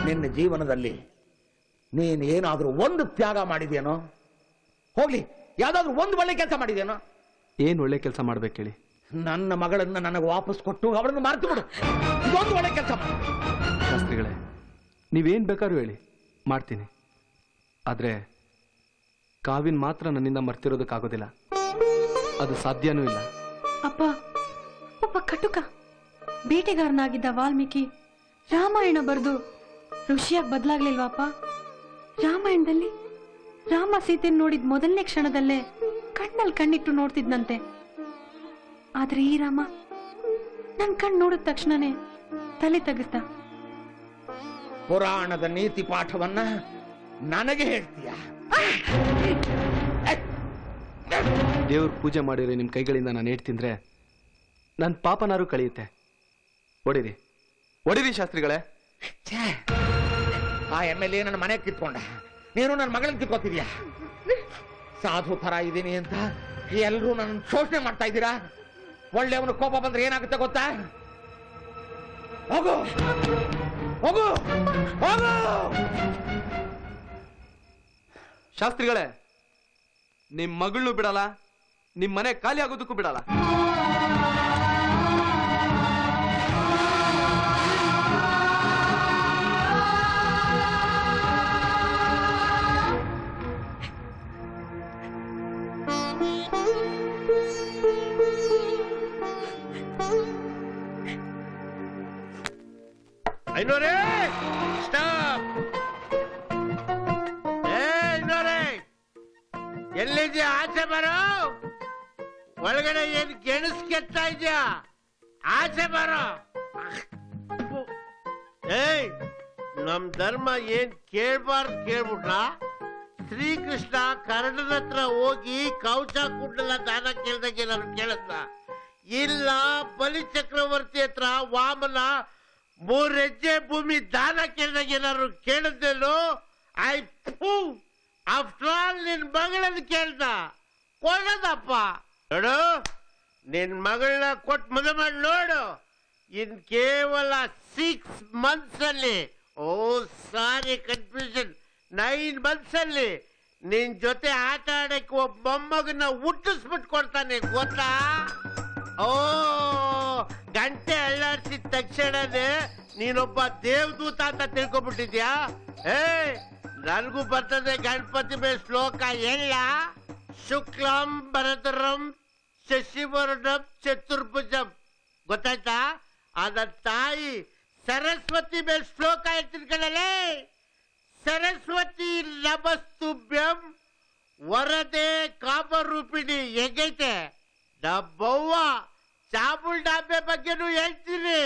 ನಿನ್ನ ಜೀವನದಲ್ಲಿ ನೀನು ಏನಾದರೂ ಒಂದು ತ್ಯಾಗ ಮಾಡಿದೆನೋ? ಹೋಗ್ಲಿ, ಯಾವ್ದಾದ್ರು ಒಂದು ಒಳ್ಳೆ ಕೆಲಸ ಮಾಡಿದೆನೋ? ಏನು ಒಳ್ಳೆ ಕೆಲಸ ಮಾಡಬೇಕು ಹೇಳಿ? ನನ್ನ ಮಗಳನ್ನು ನನಗೆ ವಾಪಸ್ ಕೊಟ್ಟು ಅವಳನ್ನು ಮಾರ್ತು ಬಿಡು, ಇದೊಂದು ಒಳ್ಳೆ ಕೆಲಸ. ಶಾಸ್ತ್ರಿಗಳೇ, ನೀವೇನು ಬೇಕಾದ್ರೂ ಹೇಳಿ ಮಾಡ್ತೀನಿ, ಆದರೆ ಕಾವಿನ ಮಾತ್ರ ನನ್ನಿಂದ ಮರ್ತಿರೋದಕ್ಕಾಗೋದಿಲ್ಲ, ಅದು ಸಾಧ್ಯನೂ ಇಲ್ಲ. ಅಪ್ಪ ಒಬ್ಬ ಕಟುಕ ಬೇಟೆಗಾರನಾಗಿದ್ದ ವಾಲ್ಮೀಕಿ ರಾಮಾಯಣ ಬರೆದು ಋಷಿಯಾಗಿ ಬದಲಾಗ್ಲಿಲ್ವಾಪ್ಪ? ರಾಮಾಯಣದಲ್ಲಿ ರಾಮ ಸೀತೆಯನ್ನು ನೋಡಿದ ಮೊದಲನೇ ಕ್ಷಣದಲ್ಲೇ ಕಣ್ಣಲ್ಲಿ ಕಣ್ಣಿಟ್ಟು ನೋಡ್ತಿದ್ನಂತೆ. ಆದ್ರೆ ಈ ರಾಮ ನನ್ನ ಕಣ್ಣು ನೋಡಿದ ತಕ್ಷಣನೇ ತಲೆ ತಗ್ಗಿಸ್ತ. ಪುರಾಣದ ನೀತಿ ಪಾಠವನ್ನ ನನಗೆ ಹೇಳ್ತೀಯ? ದೇವ್ರ ಪೂಜೆ ಮಾಡಿದ್ರೆ ನಿಮ್ ಕೈಗಳಿಂದ ನಾನು ಹೇಳ್ತಿಂದ್ರೆ ನನ್ನ ಪಾಪನಾರು ಕಳೆಯುತ್ತೆ. ಹೊಡಿರಿ ಹೊಡಿರಿ ಶಾಸ್ತ್ರಿಗಳೇ. ಆ ಎಮ್ಮೆಲೆ ನನ್ನ ಮನೆಗೆ ಕಿತ್ಕೊಂಡ, ನೀನು ನನ್ನ ಮಗಳನ್ನ ಕಿತ್ಕೊತಿದ್ಯಾ? ಸಾಧು ಥರ ಇದ್ದೀನಿ ಅಂತ ಎಲ್ಲರೂ ನನ್ನ ಶೋಷಣೆ ಮಾಡ್ತಾ ಇದ್ದೀರಾ. ಒಳ್ಳೆಯವನ ಕೋಪ ಬಂದ್ರೆ ಏನಾಗುತ್ತೆ ಗೊತ್ತಾ? ಹೋಗು ಹೋಗು ಹೋಗು. ಶಾಸ್ತ್ರಿಗಳೇ, ನಿಮ್ ಮಗಳನ್ನೂ ಬಿಡಲ್ಲ, ನಿಮ್ ಮನೆ ಖಾಲಿ ಆಗೋದಕ್ಕೂ ಬಿಡಲ್ಲ. ಐನೋರೇ ಸ್ಟಾಪ್! ಐನೋರೇ, ಎಲ್ಲಿದ್ಯಾ? ಆಚೆ ಬರೋ. ಒಳಗಡೆ ಏನ್ ಗೆಣಸ್ ಕೆತ್ತಾ ಇದ್ಯಾ? ಆಚೆ ಬರೋ. ಏಯ್, ನಮ್ ಧರ್ಮ ಏನ್ ಕೇಳ್ಬಾರ್ದು ಕೇಳ್ಬಿಟ್ಲಾ? ಶ್ರೀಕೃಷ್ಣ ಕರ್ಣನ ಹತ್ರ ಹೋಗಿ ಕೌಚ ಕುಂಡಲ ದಾನ ಕೇಳ್ದಂಗೆ ನಾನು ಕೇಳತ್ತ ಇಲ್ಲ? ಬಲಿ ಚಕ್ರವರ್ತಿ ಹತ್ರ ವಾಮನ 3 ಹೆಜ್ಜೆ ಭೂಮಿ ದಾನ ಕೇಳಿದಾಗ ಏನಾದ್ರು ಕೇಳಿದ್ದೇನು? ಆಫ್ಟರ್ ಆಲ್ ನಿನ್ ಮಗಳನ್ನ ಕೇಳ್ದ, ಕೊಡದಪ್ಪ. ನೋಡು, ನಿನ್ ಮಗಳನ್ನ ಕೊಟ್ಟು ಮದುವೆ ಮಾಡಿ ನೋಡು. ಇನ್ ಕೇವಲ 6 months ಅಲ್ಲಿ, ಓ ಸಾರಿ ಕನ್ಫ್ಯೂಷನ್, 9 months ಅಲ್ಲಿ ನಿನ್ ಜೊತೆ ಆಟ ಆಡಕ್ಕೆ ಒಬ್ಬ ಮೊಮ್ಮಗನ್ನ ಹುಟ್ಟಿಸ್ಬಿಟ್ಟು ಕೊಡ್ತಾನೆ, ಗೊತ್ತಾ? ಓ, ಗಂಟೆ ಅಳ್ಳಾಡ್ಸಿದ ತಕ್ಷಣನೇ ನೀನೊಬ್ಬ ದೇವದೂತ ಅಂತ ತಿಳ್ಕೊಬಿಟ್ಟಿದ್ಯಾ? ಏ, ನನಗೂ ಬರ್ತದೆ ಗಣಪತಿ ಮೇಲೆ ಶ್ಲೋಕ ಎಲ್ಲ. ಶುಕ್ಲಂ ಭರತರಂ ಶಶಿವರ್ಣಂ ಚತುರ್ಭುಜಂ, ಗೊತ್ತಾಯ್ತಾ? ಅದ ತಾಯಿ ಸರಸ್ವತಿ ಮೇಲೆ ಶ್ಲೋಕ ಹೇಳ್ತೀನಿ ಕಣಲೇ. ಸರಸ್ವತಿ ನಮಸ್ತುಭ್ಯಂ ವರದೆ ಕಾಮರೂಪಿಣಿ. ಹೆಂಗೈತೆ? ಡಬ್ಬವ್ವ ಚಾಮುಂಡಾಂಬೆ ಬಗ್ಗೆನೂ ಹೇಳ್ತೀನಿ,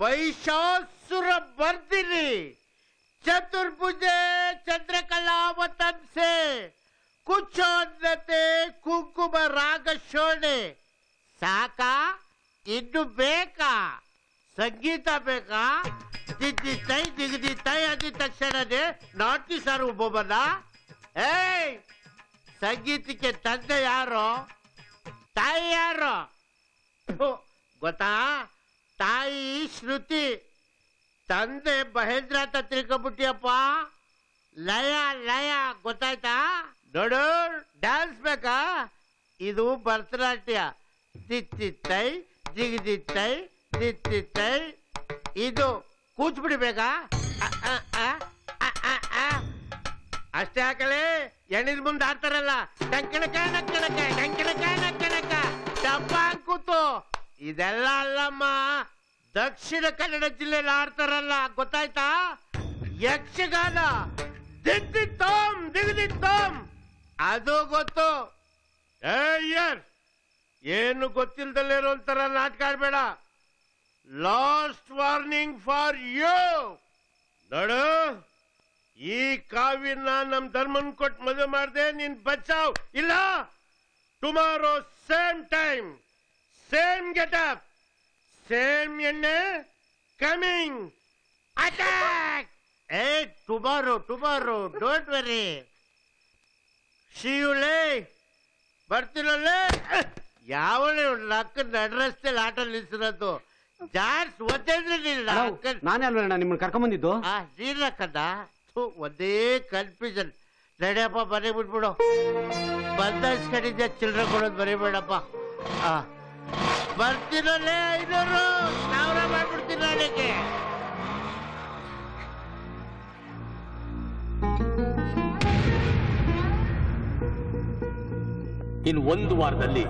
ಬೈಶಾಸುರ ಬರ್ತೀನಿ, ಚತುರ್ಭುಜೆ ಚಂದ್ರಕಲಾವತಂಸೆ ಕುಚೋನ್ನತೆ ಕುಂಕುಮ ರಾಗ ಶೋಣೆ. ಸಾಕಾ? ಇನ್ನು ಬೇಕಾ? ಸಂಗೀತ ಬೇಕಾ? ದಿಗ್ದಿ ತೈ ದಿಗ್ದಿ ತೈ ಅಂದಿದ ತಕ್ಷಣನೇ ನಾಟಿ ಸಾರು ಒಬ್ಬೊಬ್ಬನ. ಏಯ್, ಸಂಗೀತಕ್ಕೆ ತಂದೆ ಯಾರೋ, ತಾಯಿ ಯಾರೋ ಗೊತ್ತಾ? ತಾಯಿ ಶ್ರುತಿ, ತಂದೆ ಮಹೇಂದ್ರ ಅಂತ ತಿಳ್ಕೊಬಿಟ್ಟಿಯಪ್ಪ. ಲಯ ಲಯ, ಗೊತ್ತಾಯ್ತಾ? ನೋಡು, ಡ್ಯಾನ್ಸ್ ಬೇಕಾ? ಇದು ಭರತನಾಟ್ಯ. ತಿತ್ತಿತ್ತೈ ಜಿಗಿದಿತ್ತೈ ತಿತ್ತಿತ್ತೈ. ಇದು ಕೂಚ್ಬಿಡಿ ಬೇಕಾ? ಅಷ್ಟೇ ಹಾಕಲೇ, ಎಣ್ಣಿನ ಮುಂದೆ ಆಡ್ತಾರಲ್ಲ, ಟಂಕಣಕ ನಕ್ಕಣಕ ಟಂಕಣಕ ನಕ್ಕಣಕ ಡಬ್ಬ ಕೂತು. ಇದೆಲ್ಲ ಅಲ್ಲಮ್ಮ, ದಕ್ಷಿಣ ಕನ್ನಡ ಜಿಲ್ಲೆಯಲ್ಲಿ ಆಡ್ತಾರಲ್ಲ, ಗೊತ್ತಾಯ್ತಾ? ಯಕ್ಷಗಾನ ದಿಗ್ದಿತ್ತೋಂ ದಿಗ್ದಿತ್ತೋಂ, ಅದು ಗೊತ್ತು. ಏನು ಗೊತ್ತಿಲ್ದಲ್ಲೇ ಒಂಥರ ನಾಟಕ ಆಡ್ಬೇಡ. Last warning for you. ನೋಡು, ಈ ಕಾವಿನ ನಮ್ ಧರ್ಮನ್ ಕೊಟ್ಟು ಮದುವೆ ಮಾಡಿದೆ, ನೀನ್ ಬಚಾವ್. ಇಲ್ಲ, tomorrow same time same getup same ಎಣ್ಣೆ ಕಮಿಂಗ್ ಅಟ್ಯಾಕ್. ಏ, ಟುಮಾರೋ ಟುಮಾರೋ, ಡೋಂಟ್ ವರಿ. ಶಿಯುಲೇ ಬರ್ತಿರಲ್ಲೇ. ಯಾವ ಲಕ್ಕನ ಅಡ್ರೆಸ್ದಲ್ಲಿ ಆಟ ನಿಲ್ಸಿರೋದು? ಜಾರ್ಜ್ ಒತ್ತೇಂದ್ರ, ನಿನ್ನ ನಾನೇ ಅಲ್ವಣ್ಣ ನಿಮ್ಮನ್ನ ಕರ್ಕೊಂಬಂದಿದ್ದು. ಜೀರ್ಣ ಕದ कन्फ्यूशन नड़प बने बिटबिड़ो बंद चिल्ड्र को बरीबेड़प बर्तीन सविड़े इन वारदल्ली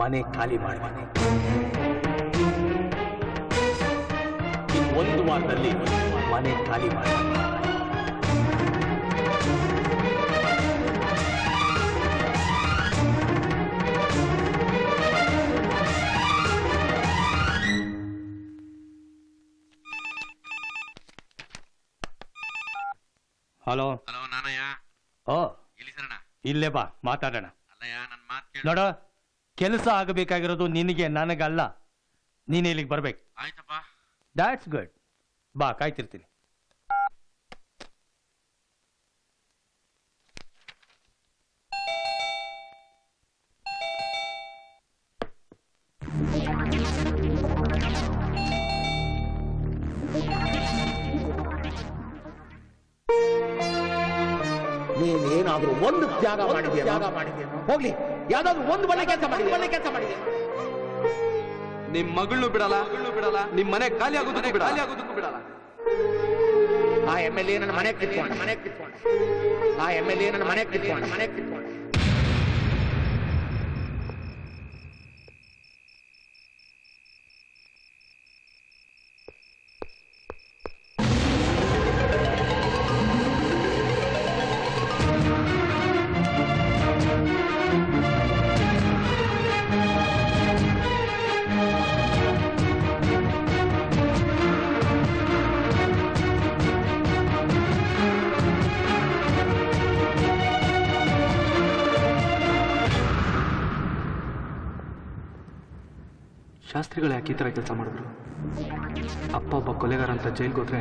मने खाली माडबेकु इन वारदल्ली मने खाली माडबेकु हलो हलो नानया ओ इल्ली सरना इल्ले बा माताडोण अल्लया नन्न मातु केळु नोडु केलस आगबेकागिरोदु निनगे ನನಗೆ ಅಲ್ಲ ನೀನೇ ಇಲ್ಲಿಗೆ ಬರಬೇಕು ಆಯ್ತಪ್ಪ ದಟ್ಸ್ ಗುಡ್ ಬಾ ಕಾಯ್ತಿರ್ತೀನಿ त्याग होंगे निम मगलू निम मने खाली आगोदे मन शास्त्री याके केस अलेगार अंत जैल हे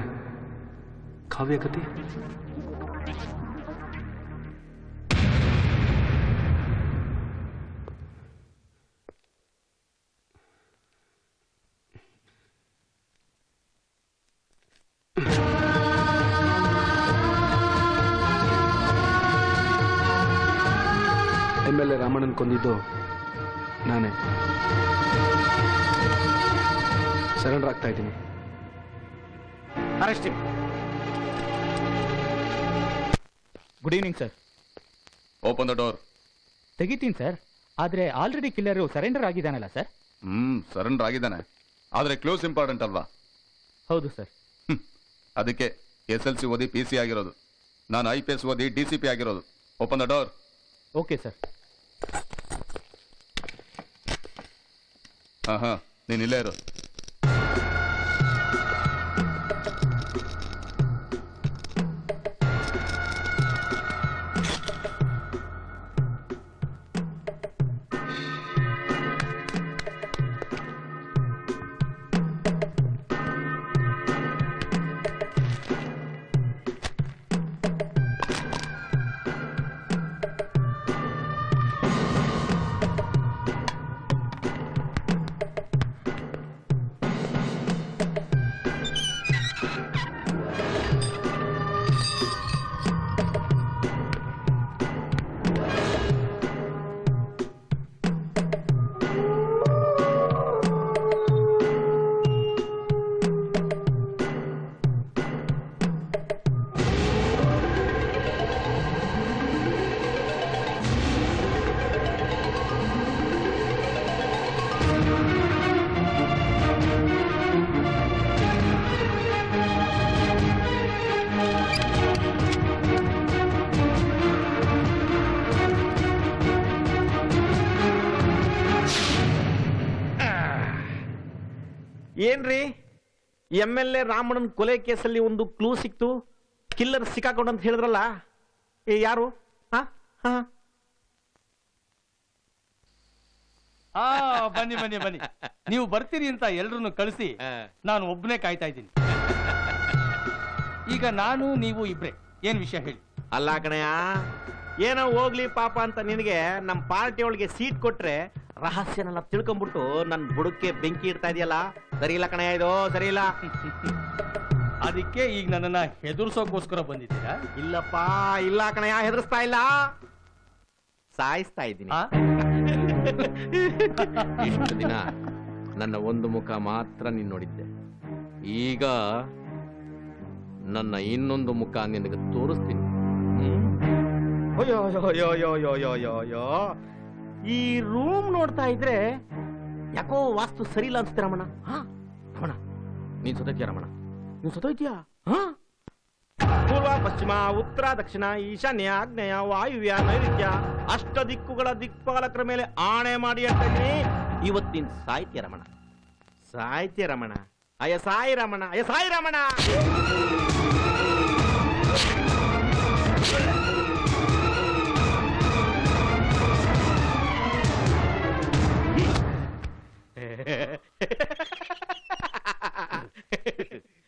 काव्य गति MLA रामणन को नाने सरेंडर आगता arrest good evening sir open the door तेगितीन सर आदरे ऑलरेडी किलर सरेंडर आगिदानल्ल सर सरेंडर आगिदाने आदरे क्लोज इंपार्टेंट अल्वा हौदु सर अदक्के SLC ओदी PC आगिरोदु नानु IPS ओदी DCP आगिरोदु open the door okay sir हाँ हाँ नहीं नहीं ले रहा MLA ರಾಮಣ್ಣನ ಕೊಲೆ ಕೇಸಲ್ಲಿ ಒಂದು ಕ್ಲೂ ಸಿಕ್ತು ಕಿಲ್ಲರ್ ಸಿಕ್ಕಾಕೊಂಡ ಅಂತ ಹೇಳಿದ್ರಲ್ಲ ಏ ಯಾರು ಹಾ ಹಾ ಆ ಬನ್ನಿ ಬನ್ನಿ ಬನ್ನಿ ನೀವು ಬರ್ತೀರಿ ಅಂತ ಎಲ್ಲರನ್ನು ಕಳಿಸಿ ನಾನು ಒಬ್ಬನೇ ಕಾಯ್ತಾ ಇದ್ದೀನಿ ಈಗ ನಾನು ನೀವು ಇಬ್ರೇ ಏನು ವಿಷಯ ಹೇಳಿ ಅಲ್ಲ ಕಣಯ್ಯ ಏನೋ ಹೋಗ್ಲಿ ಪಾಪ ಅಂತ ನಿನಗೆ ನಮ್ಮ ಪಾರ್ಟಿ ಒಳಗೆ ಸೀಟ್ ಕೊಟ್ರೆ ರಹಸ್ಯನಲ್ಲ ತಿಳ್ಕೊಂಡ್ಬಿಟ್ಟು ನನ್ನ ಬುಡಕ್ಕೆ ಬೆಂಕಿ ಇರ್ತಾ ಇದೆಯಲ್ಲ ಸರಿ ಇಲ್ಲ ಕಣಯ್ಯ ಇದು ಸರಿ ಇಲ್ಲ ಅದಕ್ಕೆ ಈಗ ನನ್ನನ್ನ ಹೆದರ್ಸೋಕೋಸ್ಕರ ಬಂದಿದ್ದೀರಾ? ಇಲ್ಲಪ್ಪ, ಇಲ್ಲ ಕಣಯ್ಯ, ಹೆದರ್ಸ್ತಾ ಇಲ್ಲ, ಸಾಯಿಸ್ತಾ ಇದ್ದೀನಿ. ಇಷ್ಟು ದಿನ ನನ್ನ ಒಂದು ಮುಖ ಮಾತ್ರ ನೀನು ನೋಡಿದ್ದೆ, ಈಗ ನನ್ನ ಇನ್ನೊಂದು ಮುಖ ನಿನಗೆ ತೋರಿಸ್ತೀನಿ. ಅಯ್ಯೋ, ಈ ರೂಮ್ ನೋಡ್ತಾ ಇದ್ರೆ ಯಾಕೋ ವಾಸ್ತು ಸರಿ ಇಲ್ಲ ಅನ್ಸುತ್ತೆ ರಮಣ. ರಮಣ, ನೀನ್ ಸೊತೈತಿಯಾ ರಮಣ? ನೀನ್ ಸೊತೈತಿಯಾ? ಪೂರ್ವ, ಪಶ್ಚಿಮ, ಉತ್ತರ, ದಕ್ಷಿಣ, ಈಶಾನ್ಯ, ಆಗ್ನೇಯ, ವಾಯುವ್ಯ, ನೈಋತ್ಯ, ಅಷ್ಟ ದಿಕ್ಕುಗಳ ದಿಕ್ಪಾಲಕರ ಮೇಲೆ ಆಣೆ ಮಾಡಿ ಹೇಳ್ತೀನಿ, ಇವತ್ತಿನ ಸಾಹಿತ್ಯ ರಮಣ, ಸಾಹಿತ್ಯ ರಮಣ, ಅಯ್ಯ ಸಾಯಿ ರಮಣ, ಅಯ್ಯ ಸಾಯಿ ರಮಣ.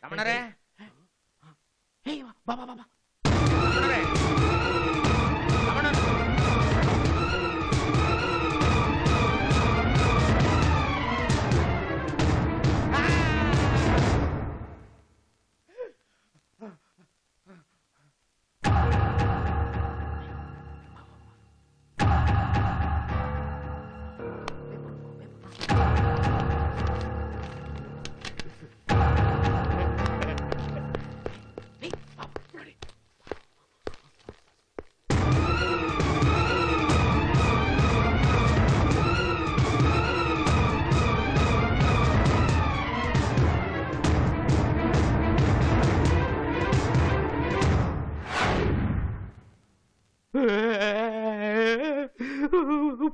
ರಮಣರೇ, ಬಾ ಬಾ ಬಾ ಬಾ.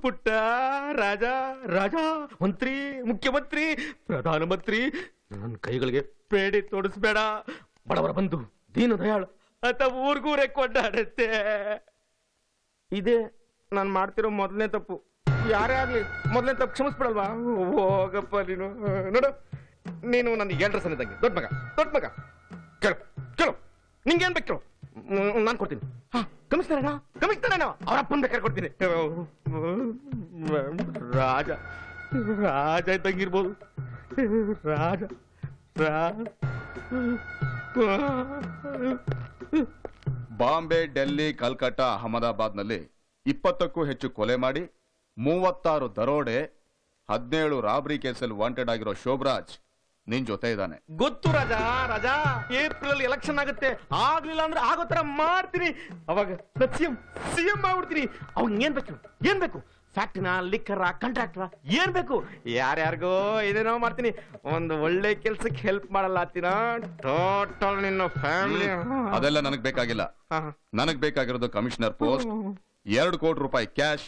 ಪುಟ್ಟ ರಾಜ, ರಾಜ, ಮಂತ್ರಿ, ಮುಖ್ಯಮಂತ್ರಿ, ಪ್ರಧಾನಮಂತ್ರಿ, ನನ್ನ ಕೈಗಳಿಗೆ ಬೇಡಿ ತೋಡಿಸ್ಬೇಡ. ಬಡವರ ಬಂಧು, ದೀನ ದಯಾಳ್ ಅಂತ ಊರ್ಗೂರೇ ಕೊಂಡಾಡುತ್ತೆ. ಇದೇ ನಾನು ಮಾಡ್ತಿರೋ ಮೊದಲನೇ ತಪ್ಪು. ಯಾರೇ ಆಗ್ಲಿ ಮೊದಲನೇ ತಪ್ಪು ಕ್ಷಮಿಸ್ಬಿಡಲ್ವಾ? ಹೋಗಪ್ಪ ನೀನು. ನೋಡು, ನೀನು ನನ್ನ ಎರಡರ ಸಣ್ಣದಂಗೆ, ದೊಡ್ಡ ಮಗ, ದೊಡ್ಡ ಮಗ. ಕೇಳು ಕೇಳು, ನಿಂಗೇನ್ ಬೇಕು ನಾನು ಕೊಡ್ತೀನಿ. ಗಮನಿಸ್ತಾರೇಣ, ಗಮನಿಸ್ತಾರೇಣ, ಅವ್ರ ಅಪ್ಪನ ಬೇಕಾದ್ರೆ ಕೊಡ್ತೀನಿ. ರಾಜ, ರಾಜ ಇದ್ದಂಗಿರ್ಬೋದು. ರಾಜ, ಬಾಂಬೆ, ಡೆಲ್ಲಿ, ಕಲ್ಕತ್ತಾ, ಅಹಮದಾಬಾದ್ ನಲ್ಲಿ 20ಕ್ಕೂ ಹೆಚ್ಚು ಕೊಲೆ ಮಾಡಿ 36 ದರೋಡೆ, 17 ರಾಬರಿ ಕೇಸಲ್ಲಿ ವಾಂಟೆಡ್ ಆಗಿರೋ ಶೋಭರಾಜ್ ನಿನ್ ಜೊತೆ ಇದ್ದಾನೆ. ಗೊತ್ತು ರಾಜಾ, ರಾಜಾ, ಏಪ್ರಿಲ್ ಎಲೆಕ್ಷನ್ ಆಗುತ್ತೆ, ಆಗ್ಲಿಲ್ಲ ಅಂದ್ರೆ ಆಗೋ ತರ ಮಾಡ್ತೀನಿ. ಅವಾಗ ಸಿಎಂ ಸಿಎಂ ಆಗ್ಬಿಡ್ತೀನಿ. ಅವ್ನಿಗೆ ಏನ್ ಬೇಕು, ಏನ್ ಬೇಕು? ಫ್ಯಾಕ್ಟ್ರಿನ, ಲಿಕ್ಕರ, ಕಾಂಟ್ರಾಕ್ಟರ, ಏನ್ ಬೇಕು? ಯಾರ್ಯಾರಿಗೋ ಇದೇನೋ ಮಾಡ್ತೀನಿ. ಒಂದು ಒಳ್ಳೆ ಕೆಲ್ಸಕ್ಕೆ ಹೆಲ್ಪ್ ಮಾಡಲ್ಲ ಅತ್ತಿನ, ಟೋಟಲ್ ನಿನ್ನ ಫ್ಯಾಮಿಲಿ. ಅದೆಲ್ಲ ನನಗ್ ಬೇಕಾಗಿಲ್ಲ. ನನಗ್ ಬೇಕಾಗಿರೋದು ಕಮಿಷನರ್ ಪೋಸ್ಟ್, 2 ಕೋಟಿ ರೂಪಾಯಿ ಕ್ಯಾಶ್,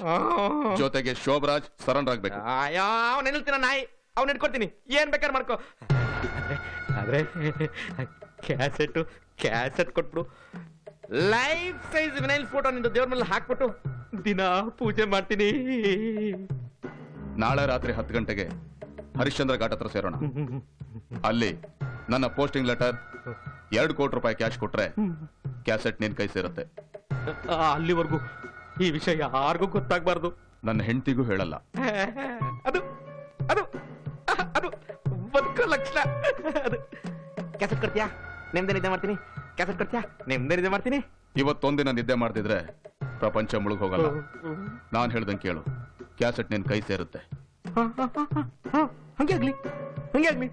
ಜೊತೆಗೆ ಶೋಭರಾಜ್ ಸರೆಂಡರ್ ಆಗ್ಬೇಕು. ಅವನ್ ಹೇಳ್ತೀನ ನಾಯಿ, ಅವ್ನ ಇಟ್ಕೊಡ್ತೀನಿ, ಏನ್ ಬೇಕಾದ್ರೆ ಮಾಡ್ಕೋ. ಆದ್ರೆ ಕ್ಯಾಸೆಟ್ ಕೊಟ್ಬಿಡು. ಲೈಫ್ ಸೈಜ್ ವಿನೈಲ್ ಫೋಟೋ ನಿಂದು ದೇವ್ರ ಮೇಲೆ ಹಾಕ್ಬಿಟ್ಟು ದಿನಾ ಪೂಜೆ ಮಾಡ್ತೀನಿ. ನಾಳೆ ರಾತ್ರಿ 10 ಗಂಟೆಗೆ ಹರಿಶ್ಚಂದ್ರ ಘಾಟ್ ಹತ್ರ ಸೇರೋಣ. ಅಲ್ಲಿ ನನ್ನ ಪೋಸ್ಟಿಂಗ್ ಲೆಟರ್, 2 ಕೋಟಿ ರೂಪಾಯಿ ಕ್ಯಾಶ್ ಕೊಟ್ರೆ ಕ್ಯಾಸೆಟ್ ನಿನ್ ಕೈ ಸೇರುತ್ತೆ. ಅಲ್ಲಿವರೆಗೂ ಈ ವಿಷಯ ಯಾರಿಗೂ ಗೊತ್ತಾಗಬಾರ್ದು. ನನ್ನ ಹೆಂಡತಿಗೂ ಹೇಳಲ್ಲ. ಅದು ಅದು ಅದು 1 ಲಕ್ಷ. ಅದು ಕ್ಯಾಸೆಟ್ ಕೊಡ್ತೀಯಾ? ನೆಮ್ಮದಿ ನಿದ್ದೆ ಮಾಡ್ತೀನಿ. ಕ್ಯಾಸೆಟ್ ಕೊಡ್ತೀಯಾ? ನೆಮ್ಮದಿ ನಿದ್ದೆ ಮಾಡ್ತೀನಿ. ಇವತ್ತೊಂದಿನ ನಿದ್ದೆ ಮಾಡ್ತಿದ್ರೆ ಪ್ರಪಂಚ ಮುಳುಗ್ ಹೋಗಲ್ಲ. ನಾನು ಹೇಳ್ದಂಗೆ ಕೇಳು, ಕ್ಯಾಸೆಟ್ ನಿನ್ ಕೈ ಸೇರುತ್ತೆ. ಹಂಗೆ ಆಗ್ಲಿ, ಹಂಗೆ ಆಗ್ಲಿ.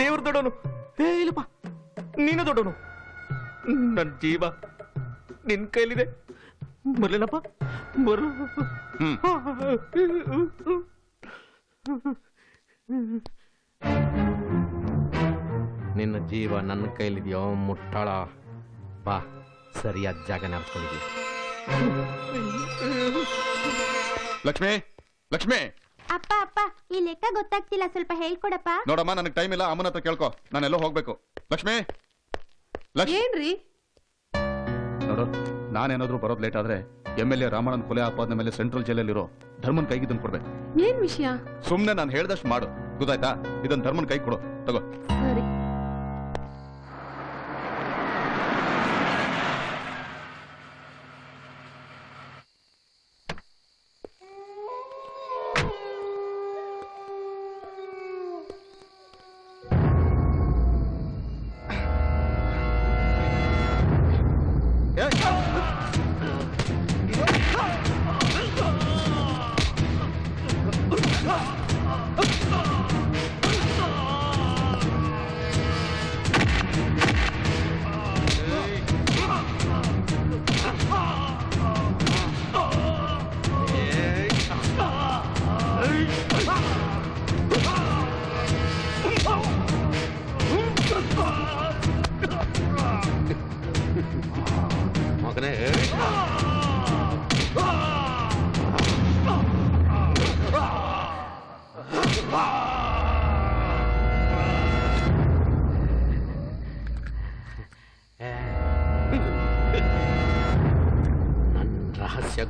ದೇವ್ರ ದೊಡ್ಡೋನು. ಏ ಇಲ್ಲಪ್ಪ, ನೀನು ದೊಡ್ಡೋನು. ನನ್ನ ಜೀವ ನಿನ್ ಕೈಲಿದೆ. ಬರ್ಲಿಲ್ಲಪ್ಪ, ಬರು. ನಿನ್ನ ಜೀವ ನನ್ನ ಕೈಲಿದೆಯೋ ಮುಟ್ಟಾಳ. ಬಾ, ಸರಿಯಾದ ಜಾಗ ನಾರ್ಕೊಂಡಿದ್ಯ. ಲಕ್ಷ್ಮಿ, ಲಕ್ಷ್ಮಿ. ಅಪ್ಪ, ಅಪ್ಪ, ಈ ಲೆಕ್ಕ ಗೊತ್ತಾಗ್ತಿಲ್ಲ, ಸ್ವಲ್ಪ ಹೇಳ್ಕೊಡಪ್ಪ. ನೋಡಮ್ಮ, ನನಗೆ ಟೈಮ್ ಇಲ್ಲ, ಅಮ್ಮನ ಹತ್ರ ಕೇಳ್ಕೊ, ನಾನೆಲ್ಲೋ ಹೋಗ್ಬೇಕು. ಲಕ್ಷ್ಮಿ, ಏನ್ರಿ? ನೋಡು, ನಾನೇನಾದ್ರೂ ಬರೋದು ಲೇಟ್ ಆದ್ರೆ MLA ರಾಮಣ್ಣನ ಕೊಲೆ ಆಪಾದನೆ ಮೇಲೆ ಸೆಂಟ್ರಲ್ ಜೈಲಲ್ಲಿರೋ ಧರ್ಮನ್ ಕೈಗೆ ಇದನ್ನು ಕೊಡ್ಬೇಕು. ಏನ್ ವಿಷಯ? ಸುಮ್ನೆ ನಾನು ಹೇಳ್ದಷ್ಟು ಮಾಡು, ಗೊತ್ತಾಯ್ತಾ? ಇದನ್ನ ಧರ್ಮನ್ ಕೈ ಕೊಡು, ತಗೋ.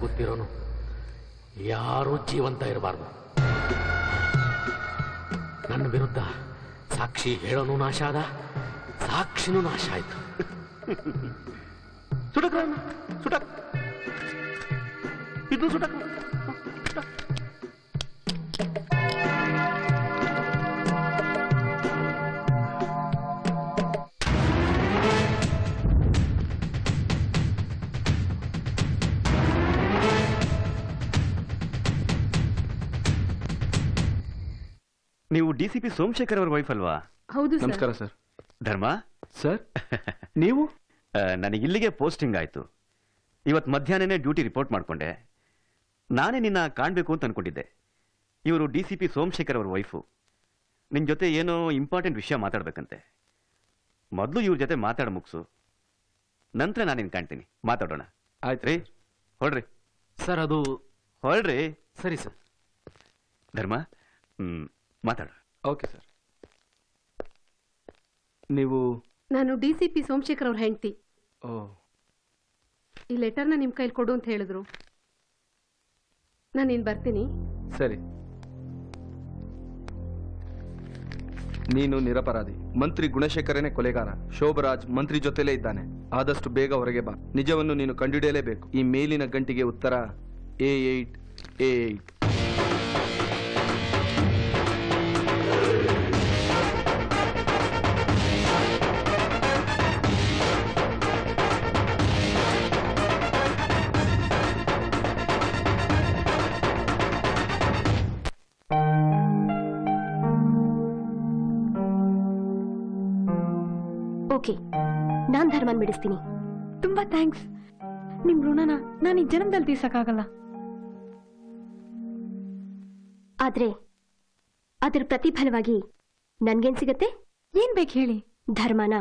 ಗೊತ್ತಿರೋನು ಯಾರು ಜೀವಂತ ಇರಬಾರದು. ನನ್ನ ವಿರುದ್ಧ ಸಾಕ್ಷಿ ಹೇಳೋನು ನಾಶ ಆದ, ಸಾಕ್ಷಿನೂ ನಾಶ ಆಯ್ತು. ಸುಡಕ್ರಣ್ಣ ಸುಡಕ್ ಇದು ಸುಡಕ್ ನೀವು ಡಿಸಿಪಿ ಸೋಮಶೇಖರ್ ಅವರ ವೈಫ್ ಅಲ್ವಾ? ಹೌದು ಸರ್. ನಮಸ್ಕಾರ ಸರ್. ಧರ್ಮ ಸರ್, ನೀವು ನನಗೆ ಇಲ್ಲಿಗೆ ಪೋಸ್ಟಿಂಗ್ ಆಯ್ತು. ಇವತ್ತು ಮಧ್ಯಾಹ್ನನೇ ಡ್ಯೂಟಿ ರಿಪೋರ್ಟ್ ಮಾಡಿಕೊಂಡೆ. ನಾನೇ ನಿನ್ನ ಕಾಣಬೇಕು ಅಂತ ಅನ್ಕೊಂಡಿದ್ದೆ. ಇವರು ಡಿಸಿಪಿ ಸೋಮಶೇಖರ್ ಅವರ ವೈಫು. ನಿನ್ನ ಜೊತೆ ಏನೋ ಇಂಪಾರ್ಟೆಂಟ್ ವಿಷಯ ಮಾತಾಡಬೇಕಂತೆ. ಮೊದಲು ಇವ್ರ ಜೊತೆ ಮಾತಾಡ ಮುಗಿಸು, ನಂತರ ನಾನು ನಿನ್ನ ಕಾಣ್ತೀನಿ, ಮಾತಾಡೋಣ. ಆಯ್ತು ರೀ, ಹೊಳ್ರಿ ಸರ್. ಅದು ಹೊಳ್ರಿ. ಸರಿ ಸರ್. ಧರ್ಮ ಮಾತಾಡು. Okay sir. ನೀವು? ನಾನು ಡಿಸಿಪಿ ಸೋಮಶೇಖರ್ ಅವ್ರ ಹೆಂಡತಿ. ಓ, ಈ ಲೆಟರ್ನ ನಿಮ್ಮ ಕೈಲಿ ಕೊಡು ಅಂತ ಹೇಳಿದ್ರು. ನಾನು ಇನ್ನು ಬರ್ತೀನಿ. ಸರಿ. ನೀನು ನಿರಪರಾಧಿ. ಮಂತ್ರಿ ಗುಣಶೇಖರನೇ ಕೊಲೆಗಾರ. ಶೋಭರಾಜ್ ಮಂತ್ರಿ ಜೊತೆಲೇ ಇದ್ದಾನೆ. ಆದಷ್ಟು ಬೇಗ ಹೊರಗೆ ಬಾ. ನಿಜವನ್ನು ನೀನು ಕಂಡುಹಿಡಿಯಲೇಬೇಕು. ಈ ಮೇಲಿನ ಗಂಟಿಗೆ ಉತ್ತರ A8. ನಾನ್ ಧರ್ಮನ್ ಬಿಡಿಸ್ತೀನಿ. ತುಂಬಾ ಥ್ಯಾಂಕ್ಸ್. ನಿಮ್ ಋಣನ ನಾನು ಈ ಜನ್ಮದಲ್ಲಿ ತೀರ್ಸಕ್ಕಾಗಲ್ಲ, ಆದ್ರೆ ಅದ್ರ ಪ್ರತಿಫಲವಾಗಿ ನನ್ಗೇನ್ ಸಿಗತ್ತೆ? ಏನ್ ಬೇಕು ಹೇಳಿ? ಧರ್ಮನ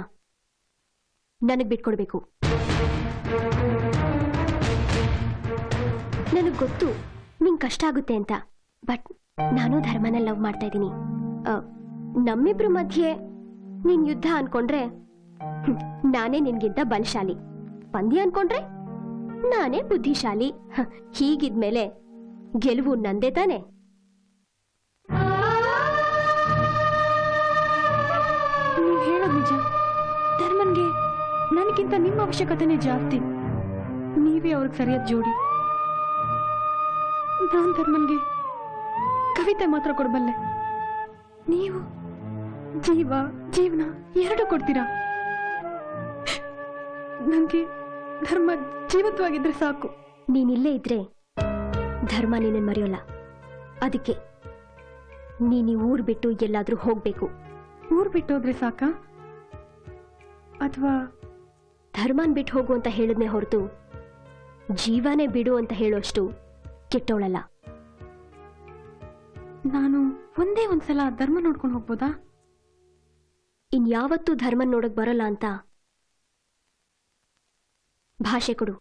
ನನಗ್ ಬಿಟ್ಕೊಡ್ಬೇಕು. ನನಗ್ ಗೊತ್ತು ನಿಂಗ್ ಕಷ್ಟ ಆಗುತ್ತೆ ಅಂತ, ಬಟ್ ನಾನು ಧರ್ಮನ ಲವ್ ಮಾಡ್ತಾ ಇದ್ದೀನಿ. ನಮ್ಮಿಬ್ರ ಮಧ್ಯೆ ನೀನ್ ಯುದ್ಧ ಅನ್ಕೊಂಡ್ರೆ ನಾನೇ ನಿನ್ಗಿಂತ ಬಲಶಾಲಿ, ಪಂದ್ಯ ಅನ್ಕೊಂಡ್ರೆ ನಾನೇ ಬುದ್ಧಿಶಾಲಿ. ಹೀಗಿದ್ಮೇಲೆ ಗೆಲುವು ನಂದೇ ತಾನೆ? ನೀವು ಹೇಳೋದು ನಿಜ. ಧರ್ಮನ್ಗೆ ನನಗಿಂತ ನಿಮ್ಮ ಅವಶ್ಯಕತೆನೇ ಜಾಸ್ತಿ. ನೀವೇ ಅವ್ರಿಗೆ ಸರಿಯಾದ ಜೋಡಿ. ನಾನು ಧರ್ಮನ್ಗೆ ಕವಿತೆ ಮಾತ್ರ ಕೊಡಬಲ್ಲೆ, ನೀವು ಜೀವ ಜೀವನ ಎರಡೂ ಕೊಡ್ತೀರಾ. ನಂಗೆ ಧರ್ಮ ಜೀವಂತವಾಗಿದ್ರೆ ಸಾಕು. ನೀನಿಲ್ಲೇ ಇದ್ರೆ ಧರ್ಮ ನೀನ ಮರೆಯೋಲ್ಲ. ಅದಕ್ಕೆ ನೀನು ಊರ್ ಬಿಟ್ಟು ಎಲ್ಲಾದ್ರೂ ಹೋಗ್ಬೇಕು. ಊರ್ ಬಿಟ್ಟು ಹೋದ್ರೆ ಸಾಕ? ಅಥವಾ ಧರ್ಮನ್ ಬಿಟ್ಟು ಹೋಗು ಅಂತ ಹೇಳಿದ್ನೆ ಹೊರತು ಜೀವನೇ ಬಿಡು ಅಂತ ಹೇಳೋಷ್ಟು ಕೆಟ್ಟೋಳಲ್ಲ. ನಾನು ಒಂದೇ ಒಂದ್ಸಲ ಧರ್ಮ ನೋಡ್ಕೊಂಡು ಹೋಗ್ಬೋದಾ? ಇನ್ಯಾವತ್ತೂ ಧರ್ಮನ್ ನೋಡಕ್ ಬರಲ್ಲ ಅಂತ ಭಾಷೆ ಕೊಡು.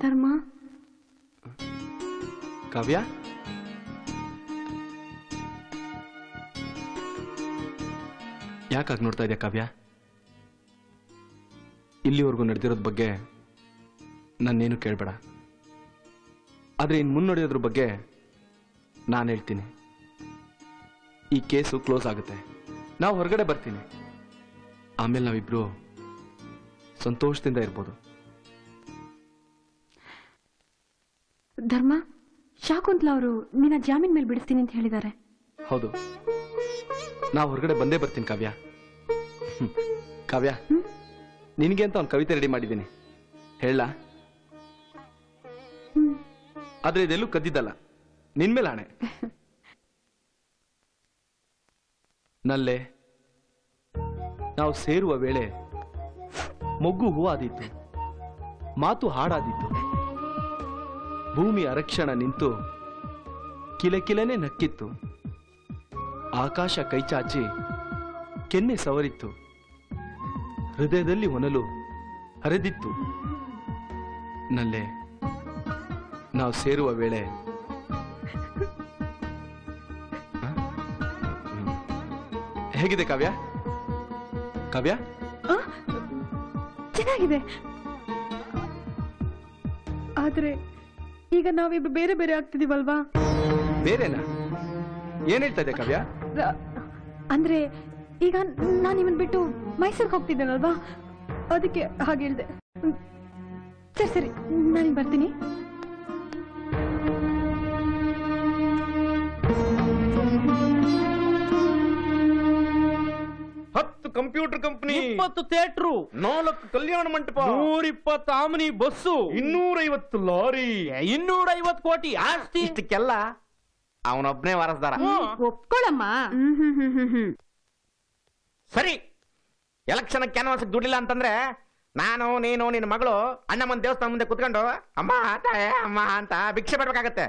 ಧರ್ಮ. ಕಾವ್ಯ, ಯಾಕಾಗಿ ನೋಡ್ತಾ ಇದೆಯಾ? ಕಾವ್ಯ, ಇಲ್ಲಿವರೆಗೂ ನಡೆದಿರೋದ್ ಬಗ್ಗೆ ನಾನೇನು ಕೇಳಬೇಡ. ಆದರೆ ಇನ್ನು ಮುನ್ನಡೆಯೋದ್ರ ಬಗ್ಗೆ ನಾನು ಹೇಳ್ತೀನಿ. ಈ ಕೇಸು ಕ್ಲೋಸ್ ಆಗುತ್ತೆ. ನಾವು ಹೊರಗಡೆ ಬರ್ತೀನಿ. ಆಮೇಲೆ ನಾವಿಬ್ರು ಸಂತೋಷದಿಂದ ಇರ್ಬೋದು. ಧರ್ಮ, ಶಾಕುಂತಲಾ ಅವರು ನಿನ್ನ ಜಾಮೀನ್ ಮೇಲೆ ಬಿಡಿಸ್ತೀನಿ ಅಂತ ಹೇಳಿದ್ದಾರೆ. ಹೌದು, ನಾವು ಹೊರಗಡೆ ಬಂದೇ ಬರ್ತೀನಿ. ಕಾವ್ಯ ಕಾವ್ಯ, ನಿನಗೆ ಅಂತ ಒಂದು ಕವಿತೆ ರೆಡಿ ಮಾಡಿದ್ದೀನಿ, ಹೇಳ. ಆದ್ರೆ ಇದೆಲ್ಲೂ ಕದ್ದಿದ್ದಲ್ಲ, ನಿನ್ಮೇಲೆ ಆಣೆ. ನಲ್ಲೇ ನಾವು ಸೇರುವ ವೇಳೆ ಮೊಗ್ಗು ಹೂವಾದೀತು, ಮಾತು ಹಾಡಾದೀತು, ಭೂಮಿ ಅರಕ್ಷಣ ನಿಂತು ಕಿಲಕಿಲನೆ ನಕ್ಕಿತ್ತು, ಆಕಾಶ ಕೈಚಾಚಿ ಕೆನ್ನೆ ಸವರಿತ್ತು, ಹೃದಯದಲ್ಲಿ ಹೊನಲು ಹರಿದಿತ್ತು. ನಲ್ಲೇ ನಾವು ಸೇರುವ ವೇಳೆ ಹೇಗಿದೆ ಕಾವ್ಯ? ಕಾವ್ಯ ಚೆನ್ನಾಗಿದೆ, ಆದ್ರೆ ಈಗ ನಾವಿಬ್ರು ಬೇರೆ ಬೇರೆ ಆಗ್ತಿದೀವಲ್ವಾ? ಬೇರೆನಾ? ಏನ್ ಹೇಳ್ತಾ ಇದೆ ಕಾವ್ಯ? ಅಂದ್ರೆ ಈಗ ನಾನು ನಿಮ್ಮನ್ನ ಬಿಟ್ಟು ಮೈಸೂರ್ಗೆ ಹೋಗ್ತಿದ್ದೇನಲ್ವಾ, ಅದಕ್ಕೆ ಹಾಗೆ ಹೇಳ್ದೆ. ಸರಿ ಸರಿ, ನಾನು ಬರ್ತೀನಿ. Computer company, 20 theatre, 4 Kalyana Mantapa, 120 ಆಮನಿ bus, 250 lorry, 250 ಕೋಟಿ ಆಸ್ತಿ, ಇಷ್ಟಕ್ಕೆಲ್ಲ ಅವನೊಬ್ಬನೇ ವಾರಸ್ದಾರ. ಒಪ್ಕೊಳ್ಳಮ್ಮ. ಸರಿ, ಎಲೆಕ್ಷನ್ ಕ್ಯಾನ್ವಾಸ್ ದುಡ್ಡಿಲ್ಲ ಅಂತಂದ್ರೆ ನಾನು, ನೀನು, ನಿನ್ನ ಮಗಳು ಅಣ್ಣ ಮುಂದೆ ದೇವಸ್ಥಾನ ಮುಂದೆ ಕುತ್ಕೊಂಡು ಅಮ್ಮ ತಾಯೇ ಅಮ್ಮ ಅಂತ ಭಿಕ್ಷೆ ಬೇಡಬೇಕಾಗತ್ತೆ.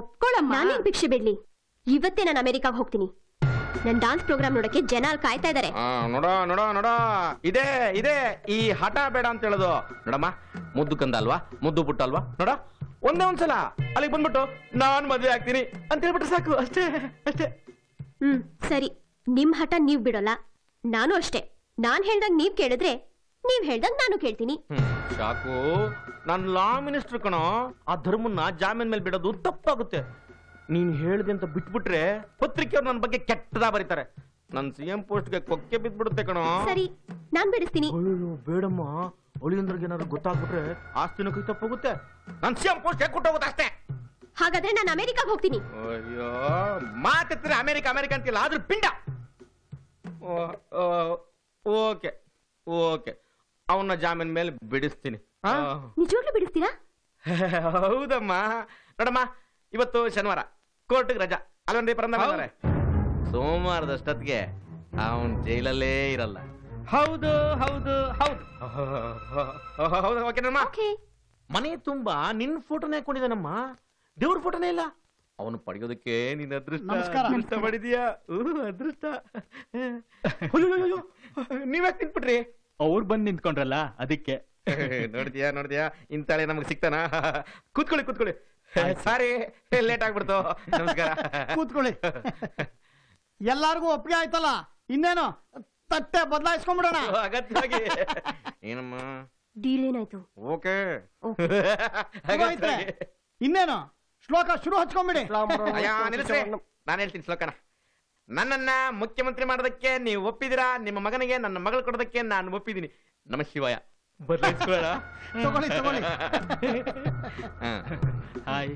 ಒಪ್ಕೊಳ್ಳಮ್ಮ. ನಾನೇನ್ ಭಿಕ್ಷೆ ಬೇಡಲಿ, ಇವತ್ತೇ ನಾನು ಅಮೆರಿಕಾಗ ಹೋಗ್ತೀನಿ. ನನ್ನ ಡಾನ್ಸ್ ಪ್ರೋಗ್ರಾಮ್ ನೋಡಕ್ಕೆ ಜನ ಕಾಯ್ತಾ ಇದಾರೆ. ನೋಡೋ ನೋಡೋ ನೋಡೋ, ಇದೇ ಇದೇ ಈ ಹಠ ಬೇಡ ಅಂತ ಹೇಳೋದು. ನೋಡಮ್ಮ, ಮುದ್ದು ಕಂದ ಅಲ್ವಾ, ಮುದ್ದು ಪುಟ್ಟ ಅಲ್ವಾ, ನೋಡ ಒಂದೇ ಒಂದ್ಸಲ ಅಲ್ಲಿಗೆ ಬಂದ್ಬಿಟ್ಟು ನಾನ್ ಮದ್ವೆ ಆಗ್ತೀನಿ ಅಂತ ಹೇಳ್ಬಿಟ್ಟು ಸಾಕು, ಅಷ್ಟೇ ಅಷ್ಟೇ. ಸರಿ, ನಿಮ್ ಹಠ ನೀವ್ ಬಿಡೋಲ್ಲ, ನಾನು ಅಷ್ಟೇ. ನಾನ್ ಹೇಳ್ದಾಗ ನೀವ್ ಕೇಳಿದ್ರೆ, ನೀವ್ ಹೇಳ್ದಾಗ ನಾನು ಕೇಳ್ತೀನಿ. ಸಾಕು, ನಾನ್ ಲಾ ಮಿನಿಸ್ಟರ್ ಕಣೋ, ಆ ಧರ್ಮನ್ನ ಜಾಮೀನ್ ಮೇಲೆ ಬಿಡೋದು ತಪ್ಪಾಗುತ್ತೆ. ನೀನ್ ಹೇಳ್ದೆ ಅಂತ ಬಿಟ್ಬಿಟ್ರೆ ಪತ್ರಿಕೆಯವ್ರು ನನ್ನ ಬಗ್ಗೆ ಕೆಟ್ಟದ ಬರೀತಾರೆ, ನನ್ ಸಿಎಂ ಪೋಸ್ಟ್ಗೆ ಕೊಕ್ಕೆ ಬಿದ್ಬಿಡುತ್ತೆ ಕಣೋ. ಸರಿ, ನಾನ್ ಬಿಡಿಸ್ತೀನಿ. ಬೇಡಮ್ಮ, ಅಳಿಯಂದ್ರಿಗೆ ಏನಾದ್ರು ಗೊತ್ತಾಗ್ಬಿಟ್ರೆ ಆಸ್ತಿನೂ ಕೈ ತಪ್ಪೋಗುತ್ತೆ, ನನ್ ಸಿಎಂ ಪೋಸ್ಟ್ಗೆ ಕೊಟ್ಟೋಗುತ್ತೆ ಅಷ್ಟೇ. ಹಾಗಾದ್ರೆ ನಾನು ಅಮೆರಿಕಾಗ ಹೋಗ್ತೀನಿ. ಅಯ್ಯೋ, ಮಾತಿದ್ರೆ ಅಮೆರಿಕ ಅಮೆರಿಕ ಅಂತಿಲ್ಲ, ಆದ್ರೂ ಪಿಂಡ. ಓಕೆ ಓಕೆ, ಅವನ್ನ ಜಾಮೀನ್ ಮೇಲೆ ಬಿಡಿಸ್ತೀನಿ. ನಿಜವಾಗ್ಲೂ ಬಿಡಿಸ್ತೀರಾ? ಹೌದಮ್ಮ. ನೋಡಮ್ಮ, ಇವತ್ತು ಶನಿವಾರ, ಕೋರ್ಟ್ಗೆ ರಜಾ ಅಲ್ವನ್ರಿ ಪರಂದ್ರೆ, ಸೋಮವಾರದಷ್ಟೊತ್ತಿಗೆ ಅವನ್ ಜೈಲಲ್ಲೇ ಇರಲ್ಲ. ಹೌದು ಹೌದು ಹೌದು ಹೌದು. ಓಕೆನಮ್ಮ, ಮನೆ ತುಂಬಾ ನಿನ್ ಫೋಟೋನೇ ಹಾಕೊಂಡಿದ್ದಾನಮ್ಮ, ದೇವ್ರ ಫೋಟೋನೇ ಇಲ್ಲ. ಅವನು ಪಡೆಯೋದಕ್ಕೆ ನೀನ್ ಅದೃಷ್ಟ ಪಡಿದೀಯ, ಅದೃಷ್ಟ. ನೀವ್ಯಾಕೆ ನಿಂತ್ಬಿಟ್ರಿ? ಅವ್ರು ಬಂದು ನಿಂತ್ಕೊಂಡ್ರಲ್ಲ ಅದಕ್ಕೆ. ನೋಡ್ತೀಯಾ ನೋಡ್ತೀಯಾ, ಇಂತಾಳೆ ನಮ್ಗೆ ಸಿಕ್ತಾನ. ಕೂತ್ಕೊಳ್ಳಿ ಕೂತ್ಕೊಳ್ಳಿ. ಸಾರಿ ಲೇಟ್ ಆಗ್ಬಿಡ್ತು, ನಮಸ್ಕಾರ. ಕೂತ್ಕೊಳ್ಳಿ. ಎಲ್ಲಾರ್ಗೂ ಒಪ್ಪಿಗೆ ಆಯ್ತಲ್ಲ, ಇನ್ನೇನು ತಟ್ಟೆ ಬದಲಾಯಿಸ್ಕೊಂಡ್ಬಿಡೋಣ. ಅಗತ್ಯವಾಗಿ ಏನಮ್ಮ ಡೀಲ್ ಏನಾಯ್ತು? ಓಕೆ, ಇನ್ನೇನು ಶ್ಲೋಕ ಶುರು ಹಚ್ಕೊಂಡ್ಬಿಡಿ. ನಾನು ಹೇಳ್ತೀನಿ ಶ್ಲೋಕನ. ನನ್ನನ್ನ ಮುಖ್ಯಮಂತ್ರಿ ಮಾಡೋದಕ್ಕೆ ನೀವು ಒಪ್ಪಿದಿರಾ, ನಿಮ್ಮ ಮಗನಿಗೆ ನನ್ನ ಮಗಳು ಕೊಡೋದಕ್ಕೆ ನಾನು ಒಪ್ಪಿದ್ದೀನಿ. ನಮ ಶಿವಯ್ಯ. ತಗೊಳ್ಳಿ ತಗೊಳ್ಳಿ. ಹಾಯ್.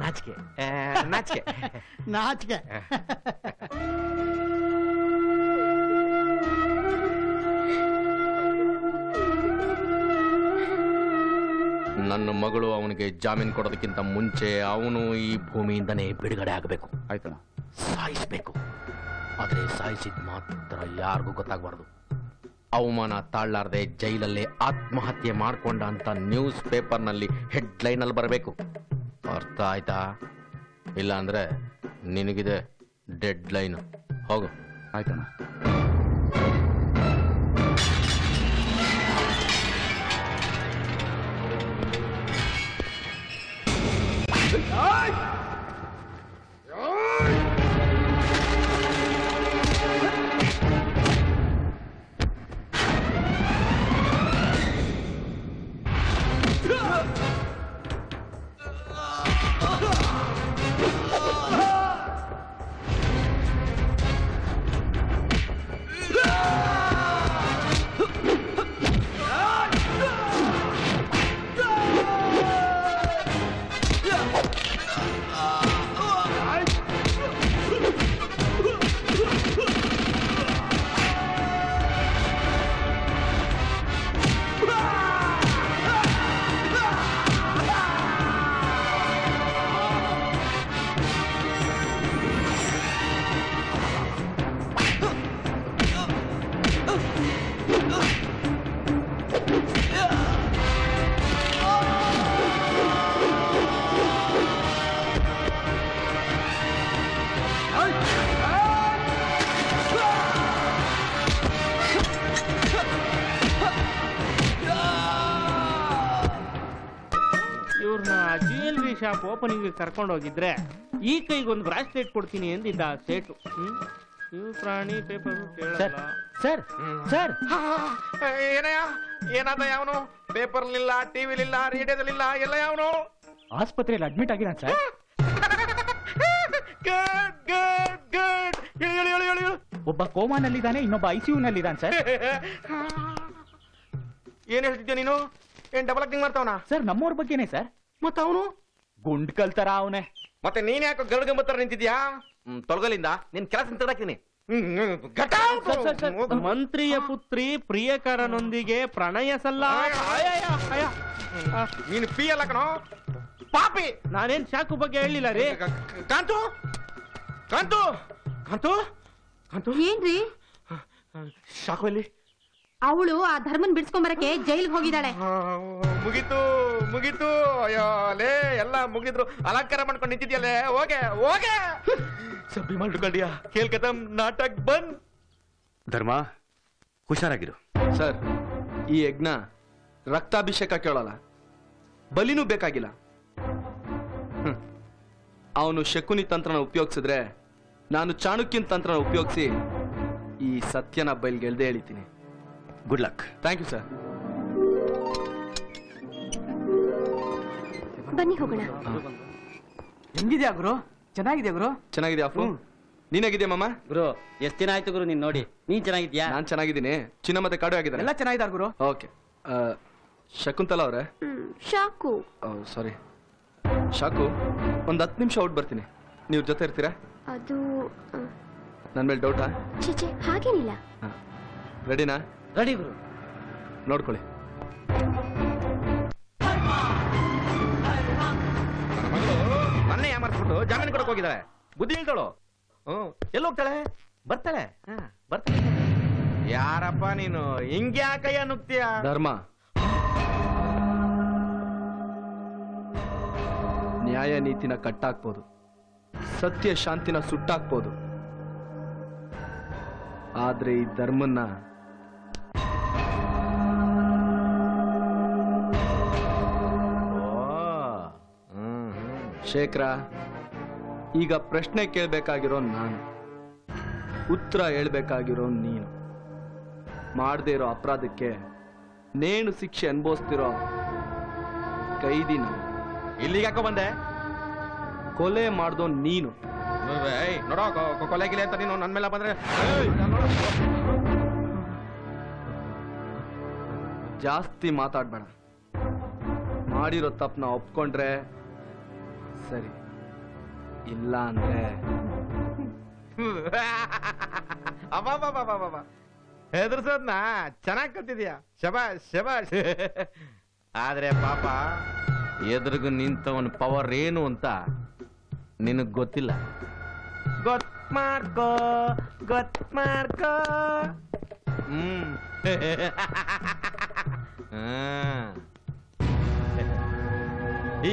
ನಾಚಿಕೆ ನಾಚಿಕೆ ನಾಚಿಕೆ. ನನ್ನ ಮಗಳು ಅವನಿಗೆ ಜಾಮೀನು ಕೊಡೋದಕ್ಕಿಂತ ಮುಂಚೆ ಅವನು ಈ ಭೂಮಿಯಿಂದನೇ ಬಿಡುಗಡೆ ಆಗಬೇಕು. ಆಯ್ತಣ್ಣ, ಸಾಯಿಸಬೇಕು. ಆದರೆ ಸಾಯಿಸಿದ ಮಾತ್ರ ಯಾರಿಗೂ ಗೊತ್ತಾಗಬಾರ್ದು. ಅವಮಾನ ತಾಳಲಾರದೆ ಜೈಲಲ್ಲೇ ಆತ್ಮಹತ್ಯೆ ಮಾಡಿಕೊಂಡ ಅಂತ ನ್ಯೂಸ್ ಪೇಪರ್ನಲ್ಲಿ ಹೆಡ್ಲೈನಲ್ಲಿ ಬರಬೇಕು. ಅರ್ಥ ಆಯ್ತಾ? ಇಲ್ಲ ಅಂದರೆ ನಿನಗಿದೆ ಡೆಡ್ ಲೈನು. ಹೋಗು. ಆಯ್ತಣ್ಣ. ಇವ್ರನ್ನ ಜ್ಯುವೆಲರಿ ಶಾಪ್ ಓಪನಿಂಗ್ ಕರ್ಕೊಂಡು ಹೋಗಿದ್ರೆ ಈ ಕೈಗೊಂದು ಬ್ರಾಸ್ಲೆಟ್ ಕೊಡ್ತೀನಿ ಎಂದಿದ್ದ ಸೇಟು. ಇವು ಪ್ರಾಣಿ ಪೇಪರ್ ಕೇಳಲ್ಲ ಸರ್. ಸರ್ ಏನಯ್ಯ ಏನಾದ ಯಾವನು? ಪೇಪರ್ ಇಲ್ಲ, ಟಿವಿಲಿಲ್ಲ, ರೇಡಿಯೋದಲ್ಲಿಲ್ಲ, ಎಲ್ಲ ಯಾವನು? ಆಸ್ಪತ್ರೆಯಲ್ಲಿ ಅಡ್ಮಿಟ್ ಆಗಿದ್ದಾನೆ ಸರ್. Good good good. ಒಬ್ಬ ಕೋಮಾನಲ್ಲಿದ್ದಾನೆ, ಇನ್ನೊಬ್ಬ ಐಸಿಯುನಲ್ಲಿದ್ದಾನೆ ಸರ್. ಏನ್ ಹೇಳ್ತಿದ್ದೆ ನೀನು? ಏನ್ ಡಬಲ್ ಆಕ್ಟಿಂಗ್ ಮಾಡ್ತಾವನ? ಸರ್ ನಮ್ಮವ್ರ ಬಗ್ಗೆನೇ ಸರ್. ಮತ್ತ ಅವನು ಗುಂಡ್ಕಲ್ ತರ ಅವನೇ. ಮತ್ತೆ ನೀನ್ ಯಾಕೆ ಗರ್ಗಂಬತ್ತರ ನಿಂತಿದ್ಯಾ? ತೊಳಗಲಿಂದ ನಿನ್ ಕೆಲಸ ತೆಗ್ದಾಕ್ತೀನಿ. ಮಂತ್ರಿಯ ಪುತ್ರಿ ಪ್ರಿಯಕರನೊಂದಿಗೆ ಪ್ರಣಯ ಸಲ್ಲ. ನೀನು ಪಿ ಅಲ್ಲ ಕಣೋ ಪಾಪಿ. ನಾನೇನ್ ಶಾಕು ಬಗ್ಗೆ ಹೇಳಿಲ್ಲ ರೀ. ಕಾಂತು ಕಾಂತು ಕಾಂತು ಕಾಂತು ಏನ್ರಿ ಶಾಕು ಅಲ್ಲಿ? ಅವಳು ಆ ಧರ್ಮನ್ ಬಿಡಿಸ್ಕೊಂಡ್ ಬರಕ್ಕೆ ಜೈಲ್ಗೆ ಹೋಗಿದ್ದಾಳೆ. ಮುಗಿತು ಮುಗಿತು. ಅಯ್ಯೋ ಲೇ ಎಲ್ಲ ಮುಗಿದ್ರು, ಅಲಂಕಾರ ಮಾಡ್ಕೊಂಡು ನಿಂತಿದ್ಯಲ್ಲೇ. ಹೋಗೆ ಹೋಗೆ ಸಬ್ಬಿ ಮಾಡ್ಕೊಂಡಿಯಾ? ಕೇಳ್ಕತಮ್ ನಾಟಕ್ ಬಂದ್. ಧರ್ಮ ಹುಷಾರಾಗಿರು ಸರ್. ಈ ಯಜ್ಞ ರಕ್ತಾಭಿಷೇಕ ಕೇಳಲ್ಲ, ಬಲಿನೂ ಬೇಕಾಗಿಲ್ಲ. ಅವನು ಶಕುನಿ ತಂತ್ರನ ಉಪಯೋಗಿಸಿದ್ರೆ ನಾನು ಚಾಣುಕ್ಯನ ತಂತ್ರನ ಉಪಯೋಗಿಸಿ ಈ ಸತ್ಯನ ಬಯಲ್ಗೆ ಎಳ್ದೆ ಎಳಿತೀನಿ. Good luck. Thank you sir. ಬನ್ನಿ ಹೋಗೋಣ. ಹೆಂಗಿದ್ಯಾ ಗುರು? ಚೆನ್ನಾಗಿದ್ಯಾ ಗುರು? ಚೆನ್ನಾಗಿದ್ಯಾ ಅಪ್ಪು? ನೀನ್ ಹೇಗಿದ್ಯಾ ಮಾಮ? ಗುರು ಎಷ್ಟ್ ದಿನ ಆಯ್ತು ಗುರು ನೀನ್ ನೋಡಿ. ನೀನ್ ಚೆನ್ನಾಗಿದ್ಯಾ? ನಾನ್ ಚೆನ್ನಾಗಿದ್ದೀನಿ. ಚಿನ್ನ ಮತ್ತೆ ಕಾಡು ಆಗಿದ್ದಾರೆ, ಎಲ್ಲ ಚೆನ್ನಾಗಿದ್ದಾರೆ ಗುರು. ಓಕೆ. ಶಕುಂತಲ ಅವ್ರೆ, ಶಾಕು ಸಾರಿ ಶಾಕು, ಒಂದ್ 10 ನಿಮಿಷ ಔಟ್ ಬರ್ತೀನಿ, ನೀವ್ ಜೊತೆ ಇರ್ತೀರಾ? ಅದು ನನ್ ಮೇಲೆ ಡೌಟಾ? ಚೀಚೆ ಹಾಗೇನಿಲ್ಲ. ರೆಡಿನಾ? ರೆಡಿ ಗುರು. ನೋಡ್ಕೊಳ್ಳಿ. ಮೊನ್ನೆ ಯಾಮರ್ಸ್ಬಿಟ್ಟು ಜಾಮೀನು ಕೊಡಕ್ ಹೋಗಿದ್ದಾಳೆ. ಬುದ್ಧಿ ಇಲ್ತಾಳು. ಎಲ್ಲಿ ಹೋಗ್ತಾಳೆ? ಬರ್ತಾಳೆ ಬರ್ತಾಳೆ. ಯಾರಪ್ಪ ನೀನು ಹಿಂಗ್ಯಾ ಕೈಯ ನುಗ್ತೀಯ? ಧರ್ಮ, ನ್ಯಾಯ ನೀತಿನ ಕಟ್ಟಾಕ್ಬೋದು, ಸತ್ಯ ಶಾಂತಿನ ಸುಟ್ಟಾಕ್ಬೋದು, ಆದ್ರೆ ಈ ಧರ್ಮನ್ನ ಶೇಖರ, ಈಗ ಪ್ರಶ್ನೆ ಕೇಳಬೇಕಾಗಿರೋ ನಾನು, ಉತ್ತರ ಹೇಳ್ಬೇಕಾಗಿರೋ ನೀನು. ಮಾಡದೇ ಇರೋ ಅಪರಾಧಕ್ಕೆ ನೇಣು ಶಿಕ್ಷೆ ಅನುಭವಿಸ್ತಿರೋ ಕೈದಿ ನಾನು. ಇಲ್ಲಿಗೆ ಯಾಕೋ ಬಂದೆ? ಕೊಲೆ ಮಾಡ್ದೋ ನೀನು. ನೋಡೋ ಕೊಲೆಗಿಲೆ ಅಂತ ನೀನು ನನ್ನ ಮೇಲೆ ಬಂದ್ರೆ ಜಾಸ್ತಿ ಮಾತಾಡ್ಬೇಡ. ಮಾಡಿರೋ ತಪ್ಪನ್ನ ಒಪ್ಕೊಂಡ್ರೆ ಸರಿ, ಇಲ್ಲ ಅಂದ್ರೆ ಅಬ್ಬಾಬಾಬಾಬಾಬಾ. ಹೆದರ್ಸೋದ್ನ ಚೆನ್ನಾಗಿ ಕಲ್ತಿದ್ಯಾ, ಶಬಾಷ್ ಶಬಾಷ್. ಆದ್ರೆ ಪಾಪ ಎದುರಿಗೂ ನಿಂತವನ ಪವರ್ ಏನು ಅಂತ ನಿನಗ್ ಗೊತ್ತಿಲ್ಲ. ಗೊತ್ ಮಾಡ್ಕೋ ಗೊತ್ ಮಾಡ್ಕೋ.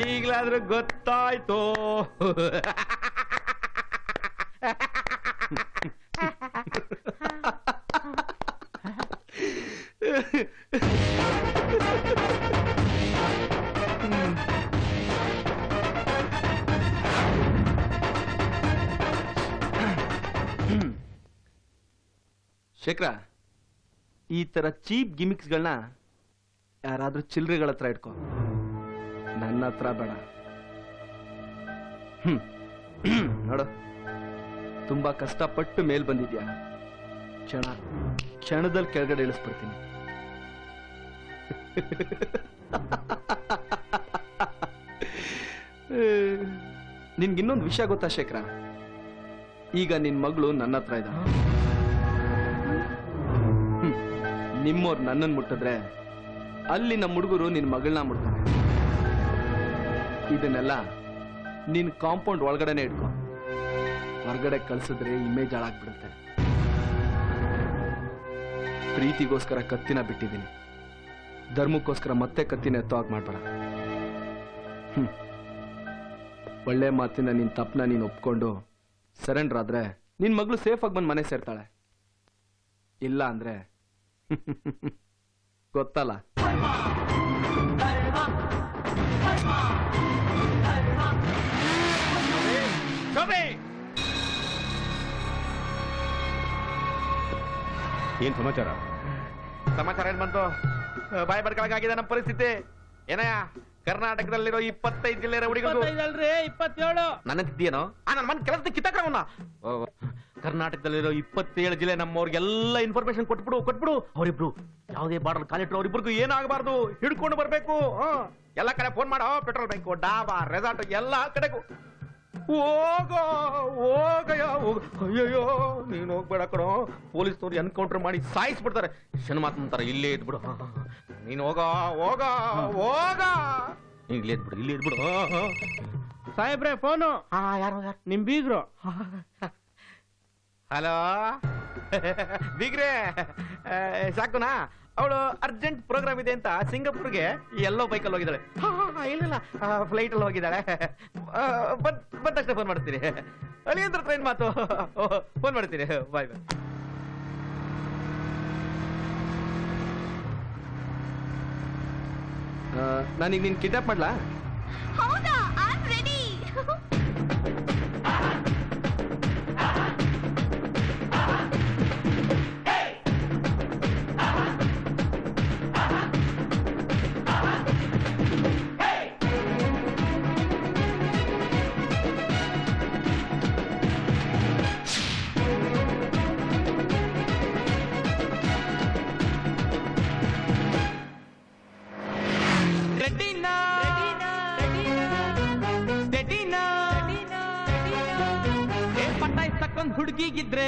ಈಗ್ಲಾದ್ರೂ ಗೊತ್ತಾಯ್ತು. ಶೇಖರ, ಈ ತರ ಚೀಪ್ ಗಿಮಿಕ್ಸ್ಗಳನ್ನ ಯಾರಾದ್ರೂ ಚಿಲ್ಲರೆಗಳ ಹತ್ರ ಇಟ್ಕೋ, ನನ್ನ ಹತ್ರ ಬೇಡ. ನೋಡು, ತುಂಬಾ ಕಷ್ಟಪಟ್ಟು ಮೇಲ್ ಬಂದಿದ್ಯಾ, ಕ್ಷಣದಲ್ಲಿ ಕೆಳಗಡೆ ಇಳಿಸ್ಬಿಡ್ತೀನಿ. ನಿನ್ಗಿನ್ನೊಂದು ವಿಷಯ ಗೊತ್ತಾ ಶೇಖರ? ಈಗ ನಿನ್ ಮಗಳು ನನ್ನ ಹತ್ರ ಇದ್ದ. ನಿಮ್ಮವ್ರು ನನ್ನನ್ನು ಮುಟ್ಟಿದ್ರೆ ಅಲ್ಲಿ ನಮ್ಮ ಹುಡುಗರು ನಿನ್ನ ಮಗಳನ್ನ ಮುಟ್ತಾರೆ. ಇದನ್ನೆಲ್ಲ ನಿನ್ನ ಕಾಂಪೌಂಡ್ ಒಳಗಡೆನೆ ಇಟ್ಕೊ, ಹೊರಗಡೆ ಕಳ್ಸಿದ್ರೆ ಇಮೇಜ್ ಹಾಳಾಗ್ಬಿಡುತ್ತೆ. ಪ್ರೀತಿಗೋಸ್ಕರ ಕತ್ತಿನ ಬಿಟ್ಟಿದ್ದೀನಿ, ಧರ್ಮಕ್ಕೋಸ್ಕರ ಮತ್ತೆ ಕತ್ತಿನ ಎತ್ತೋ ಹಾಗೆ ಮಾಡಬೇಡ. ಒಳ್ಳೆ ಮಾತಿನ ನಿನ್ನ ತಪ್ಪನ್ನ ನೀನು ಒಪ್ಕೊಂಡು ಸರೆಂಡರ್ ಆದ್ರೆ ನಿನ್ನ ಮಗಳು ಸೇಫಾಗಿ ಬಂದು ಮನೆ ಸೇರ್ತಾಳೆ. ಇಲ್ಲ ಅಂದ್ರೆ ಗೊತ್ತಲ್ಲ. ಏನ್ ಸಮಾಚಾರ ಸಮಾಚಾರ ಏನ್ ಬಂತು ಬಾಯಿ ಬಡ್ಕಳಗಾಗಿದೆ ನಮ್ಮ ಪರಿಸ್ಥಿತಿ ಏನಯ್ಯ ಕರ್ನಾಟಕದಲ್ಲಿರೋ 25 ಜಿಲ್ಲೆಯ ರೌಡಿಗಳು 25 ಅಲ್ರಿ 27 ನನ್ನಂತಿದ್ದೀನೋ ನನ್ನ ಮನ್ ಕೆಲಸದ ಕಿತಕವನ್ನ ಕರ್ನಾಟಕದಲ್ಲಿರೋ 27 ಜಿಲ್ಲೆ ನಮ್ಮವರಿಗೆಲ್ಲ ಇನ್ಫಾರ್ಮೇಶನ್ ಕೊಟ್ಬಿಡು ಅವರಿಬ್ರು ಯಾವುದೇ ಬಾರ್ಡರ್ ಕಾಲಿಟ್ರು ಅವರಿಬ್ರಿಗೂ ಏನಾಗಬಾರದು ಹಿಡ್ಕೊಂಡು ಬರಬೇಕು ಎಲ್ಲ ಕಡೆ ಫೋನ್ ಮಾಡೋ ಪೆಟ್ರೋಲ್ ಬ್ಯಾಂಕ್ ಡಾಬಾ ರೆಸಾರ್ಟ್ ಎಲ್ಲ ಕಡೆಗೂ ಹೋಗೋ ಹೋಗಯ್ಯ ಅಯ್ಯಯ್ಯೋ ನೀನು ಹೋಗ್ಬೇಡ ಕಣೋ ಪೊಲೀಸ್ನವ್ರು ಎನ್ಕೌಂಟರ್ ಮಾಡಿ ಸಾಯಿಸ್ಬಿಡ್ತಾರೆ ಶನ್ಮಾತಂತಾರೆ ಇಲ್ಲೇ ಇದ್ಬಿಡು ನೀನು ಹೋಗ ಹೋಗ ಹೋಗ ಇಲ್ಲೇ ಇದ್ಬಿಡು ಸಾಹೇಬ್ರೆ ಫೋನು ಯಾರು ನಿಮ್ ಬೀಗ್ರು ಹಲೋ ಬೀಗ್ರೆ ಸಾಕುನಾ ಅವಳು ಅರ್ಜೆಂಟ್ ಪ್ರೋಗ್ರಾಮ್ ಇದೆ ಅಂತ ಸಿಂಗಾಪುರ್ಗೆ ಎಲ್ಲೋ ಬೈಕಲ್ಲಿ ಹೋಗಿದ್ದಾಳೆ ಇಲ್ಲ ಫ್ಲೈಟ್ ಅಲ್ಲಿ ಹೋಗಿದ್ದಾಳೆ ಬಂದ ತಕ್ಷಣ ಫೋನ್ ಮಾಡ್ತೀನಿ ಅಲ್ಲಿ ಅಂದ್ರೆ ಟ್ರೈನ್ ಮಾತು ಫೋನ್ ಮಾಡ್ತೀನಿ ಬಾಯ್ ಬಾಯ್ ನಾನೀಗ ನೀನ್ ಕಿಡ್ನಾಪ್ ಮಾಡ್ಲಾ ಹುಡುಗಿಗಿದ್ರೆ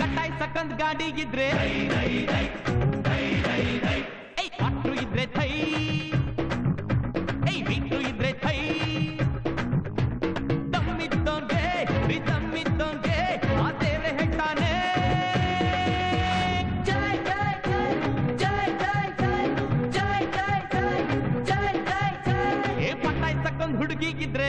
ಕಟ್ಟಾಯ್ ಸಕ್ಕಂದ್ ಗಾಡಿಗಿದ್ರೆ ಅಟ್ರು ಇದ್ರೆ ಥೈ ಬಿಟ್ಟು ಇದ್ರೆ ಥೈ ದಮ್ಮಿದ್ದೋನ್ಗೆ ರಿದಮ್ಮಿದ್ದೋನ್ಗೆ ಆ ದೇವ್ರೆ ಹೆಂಟಾನೆ ಜೈ ಜೈ ಜೈ ಜೈ ಜೈ ಜೈ ಜೈ ಜೈ ಜೈ ಜೈ ಜೈ ಕಟ್ಟಾಯ್ ಸಕ್ಕಂದ್ ಹುಡುಗಿಗಿದ್ರೆ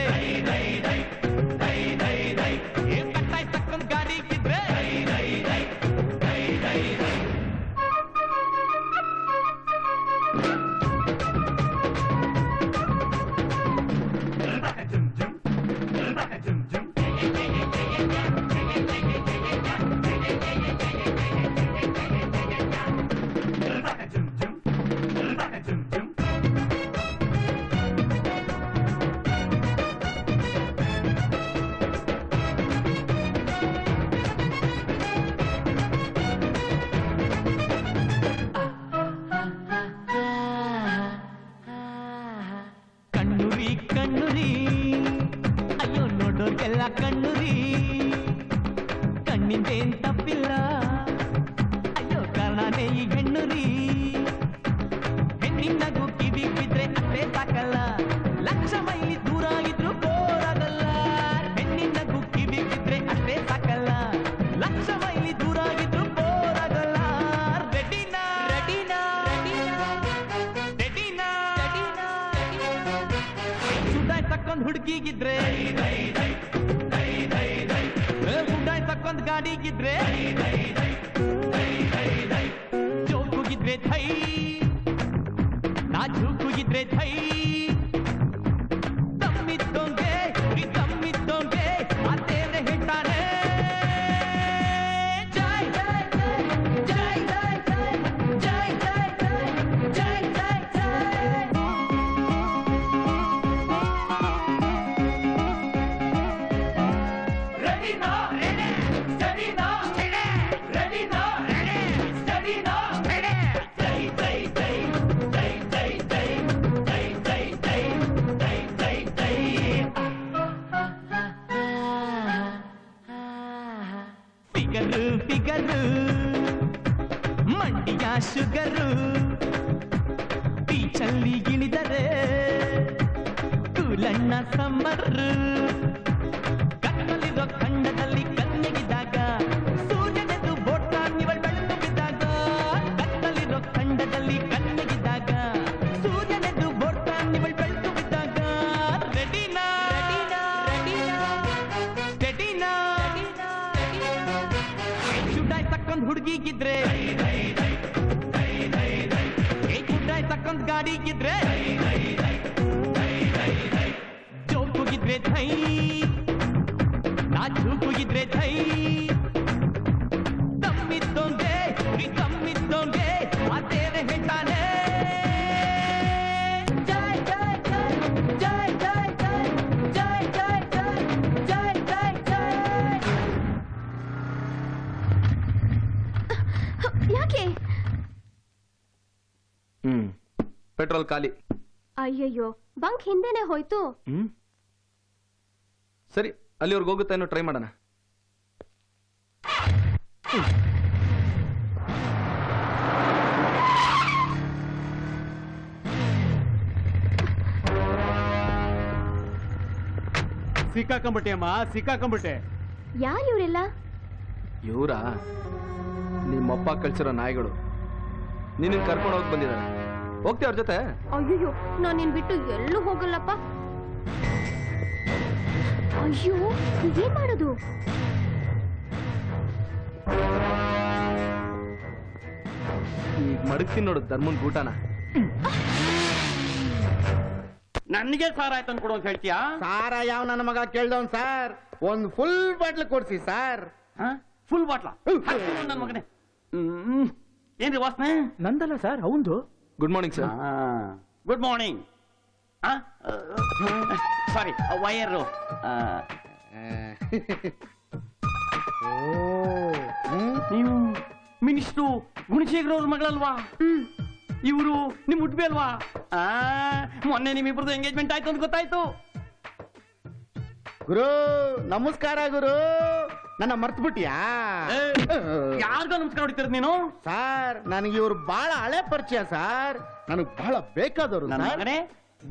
पेट्रोल खाली अय्यो बंक हिंदेने होयितु सरी अल्लिवरेगू होगुत्ता इन्नु ट्रೈ ಮಾಡೋಣ ಸಿಕ್ಕಾಕೊಂಡ್ಬಿಟ್ಟೆ ಅಮ್ಮ ಸಿಕ್ಕಾಕೊಂಡ್ಬಿಟ್ಟೆ ಯಾರು ಇವರೆಲ್ಲ ಇವರಾ ನಿಮ್ಮಪ್ಪ ಕಳ್ಸಿರೋ ನಾಯಿಗಳು ನಿನ್ನ ಕರ್ಕೊಂಡು ಹೋಗಿ ಬಂದಿದ್ದಾರೆ ಹೋಗ್ತೀಯ ಅವರ ಜೊತೆ ಅಯ್ಯೋ ನಾನು ನಿನ್ನ ಬಿಟ್ಟು ಎಲ್ಲೂ ಹೋಗಲ್ಲಪ್ಪ ಅಯ್ಯೋ ಏನು ಮಾಡೋದು ಈಗ ಮಡಗ್ತೀನಿ ನೋಡು ಧರ್ಮನ್ ಗೂಟನ ನನಗೆ ಸಾರ ಆಯ್ತು ಅನ್ಕೊಡು ಅಂತ ಹೇಳ್ತೀಯಾ ಸಾರ ಯಾವ ನನ್ನ ಮಗ ಕೇಳ್ದವನ್ ಸರ್ ಒಂದು ಫುಲ್ ಬಾಟ್ಲ್ ಕೊಡ್ಸಿ ಸರ್ ಹಾ ಫುಲ್ ಬಾಟ್ಲ್ ನನ್ನ ಮಗನೇ ಏನ್ರಿ ವಾಸನೆ ನಂದಲ್ಲ ಸರ್ ಅವಂದು good morning sir good morning ಆ ಸಾರಿ ವೈರ್ ನೀವು ಮಿನಿಸ್ಟು ಗುಣಶೇಖರ್ ಅವ್ರ ಮಗಳಲ್ವಾ ಇವರು ನಿಮ್ ಹುಟ್ಬಿ ಅಲ್ವಾ ಮೊನ್ನೆ ನಿಮ್ಮಿಬ್ರದ್ದು ಎಂಗೇಜ್ಮೆಂಟ್ ಆಯ್ತು ಅಂತ ಗೊತ್ತಾಯ್ತು ಗುರು ನಮಸ್ಕಾರ ಗುರು ನನ್ನ ಮರ್ತು ಬಿಟ್ಟಿಯಾ ಯಾರ್ಗೋ ನಮಸ್ಕಾರ ಹೊಡಿತಿರೋದು ನೀನು ಸರ್ ನನಗೆ ಇವ್ರು ಬಹಳ ಹಳೆ ಪರಿಚಯ ಸರ್ ನನಗೆ ಬಹಳ ಬೇಕಾದವರು ನನಗೆ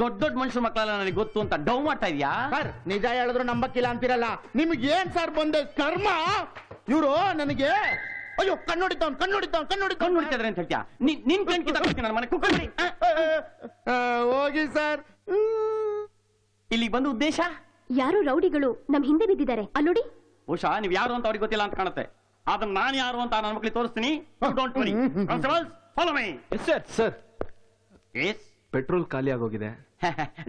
ದೊಡ್ಡ ದೊಡ್ಡ ಮನುಷ್ಯರ ಮಕ್ಕಳೆಲ್ಲ ನನಗೆ ಗೊತ್ತು ಅಂತ ಡೌ ಮಾಡ್ತಾ ಇದೆಯಾ ಸರ್ ನಿಜ ಹೇಳಿದ್ರು ನಂಬಕ್ಕಿಲ್ಲ ಅಂತಿರಲ್ಲ ನಿಮ್ಗೆ ಏನ್ ಸರ್ ಬಂದೆ ಕರ್ಮ ಇವರು ನನಗೆ ಅಯ್ಯೋ ಕಣ್ಣೋಡಿದ್ದವನು ಕಣ್ಣೋಡಿದ್ದವನು ಕಣ್ಣೋಡಿದ್ದಾರೆ ಅಂತ ಹೇಳ್ತೀಯಾ ನಿನ್ ಫ್ರೆಂಡ್ ಕಿತ್ತೀನಿ ನನ್ನ ಮನೆ ಕುಕ್ಕಿ ಹೋಗಿ ಸರ್ ಇಲ್ಲಿ ಬಂದು ಉದ್ದೇಶ ಯಾರು ರೌಡಿಗಳು ನಮ್ ಹಿಂದೆ ಬಿದ್ದಿದ್ದಾರೆ ಅಲ್ಲೋಡಿ ಉಷಾ ನೀವ್ ಯಾರು ಅಂತ ಅವ್ರಿಗೆ ಗೊತ್ತಿಲ್ಲ ಅಂತ ಕಾಣುತ್ತೆ ಆದ್ರೆ ನಾನು ಯಾರು ಅಂತ ನನ್ನ ಮಕ್ಕಳಿಗೆ ತೋರಿಸ್ತೀನಿ don't worry constables follow me yes sir sir yes petrol ಖಾಲಿ ಆಗೋಗಿದೆ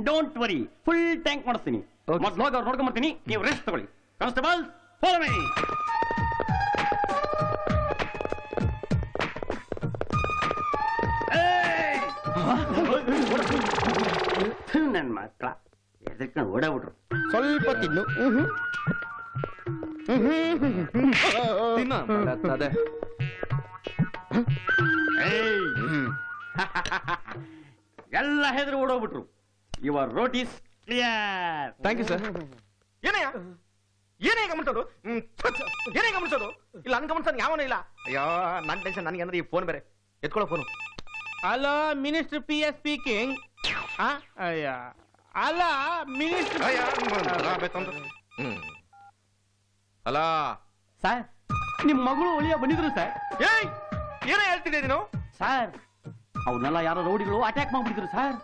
ಡೋಂಟ್ ವರಿ ಫುಲ್ ಟ್ಯಾಂಕ್ ಮಾಡಿಸ್ತೀನಿ ಮತ್ತೆ ಹೋಗಿ ಅವ್ರು ನೋಡ್ಕೊಂಡ್ ಬರ್ತೀನಿ ನೀವು ರೆಸ್ಟ್ ತಗೊಳ್ಳಿ ಕಾನ್ಸ್ಟೇಬಲ್ಸ್ ಫಾಲೋ ಮೀ ನನ್ನ ಮಕ್ಕಳ ಎದಕ್ಕೆ ಓಡಾಡ್ಬಿಟ್ರು ಸ್ವಲ್ಪ ತಿನ್ನು ಎಲ್ಲ ಹೆದರು ಓಡೋಗ್ಬಿಟ್ರು your road is clear thank you sir ಏನಯ್ಯ ಏನೇ ಗಮನಿಸೋದು ಏನೇ ಗಮನಿಸೋದು ಇಲ್ಲ ನನ್ ಗಮನಿಸೋದು ಯಾವನೂ ಇಲ್ಲ ಅಯ್ಯೋ ನನ್ನ ಟೆನ್ಷನ್ ನನಗೇನಂದ್ರೆ ಈ ಫೋನ್ ಬೇರೆ ಎತ್ಕೊಳ್ಳೋ phone hello minister P S speaking ಅಯ್ಯ ಅಲ್ಲ ಮಿನಿಸ್ಟರ್ ಅಲ್ಲ ಸರ್ ನಿಮ್ ಮಗಳು ಒಳಿಯ ಬಂದಿದ್ರು ಸರ್ ಏನೋ ಹೇಳ್ತಿದ್ದೆ ನೀನು ಸರ್ ಅವ್ರನ್ನೆಲ್ಲ ಯಾರೋ ರೌಡಿಗಳು ಅಟ್ಯಾಕ್ ಮಾಡ್ಬಿಟ್ಟಿದ್ರು ಸರ್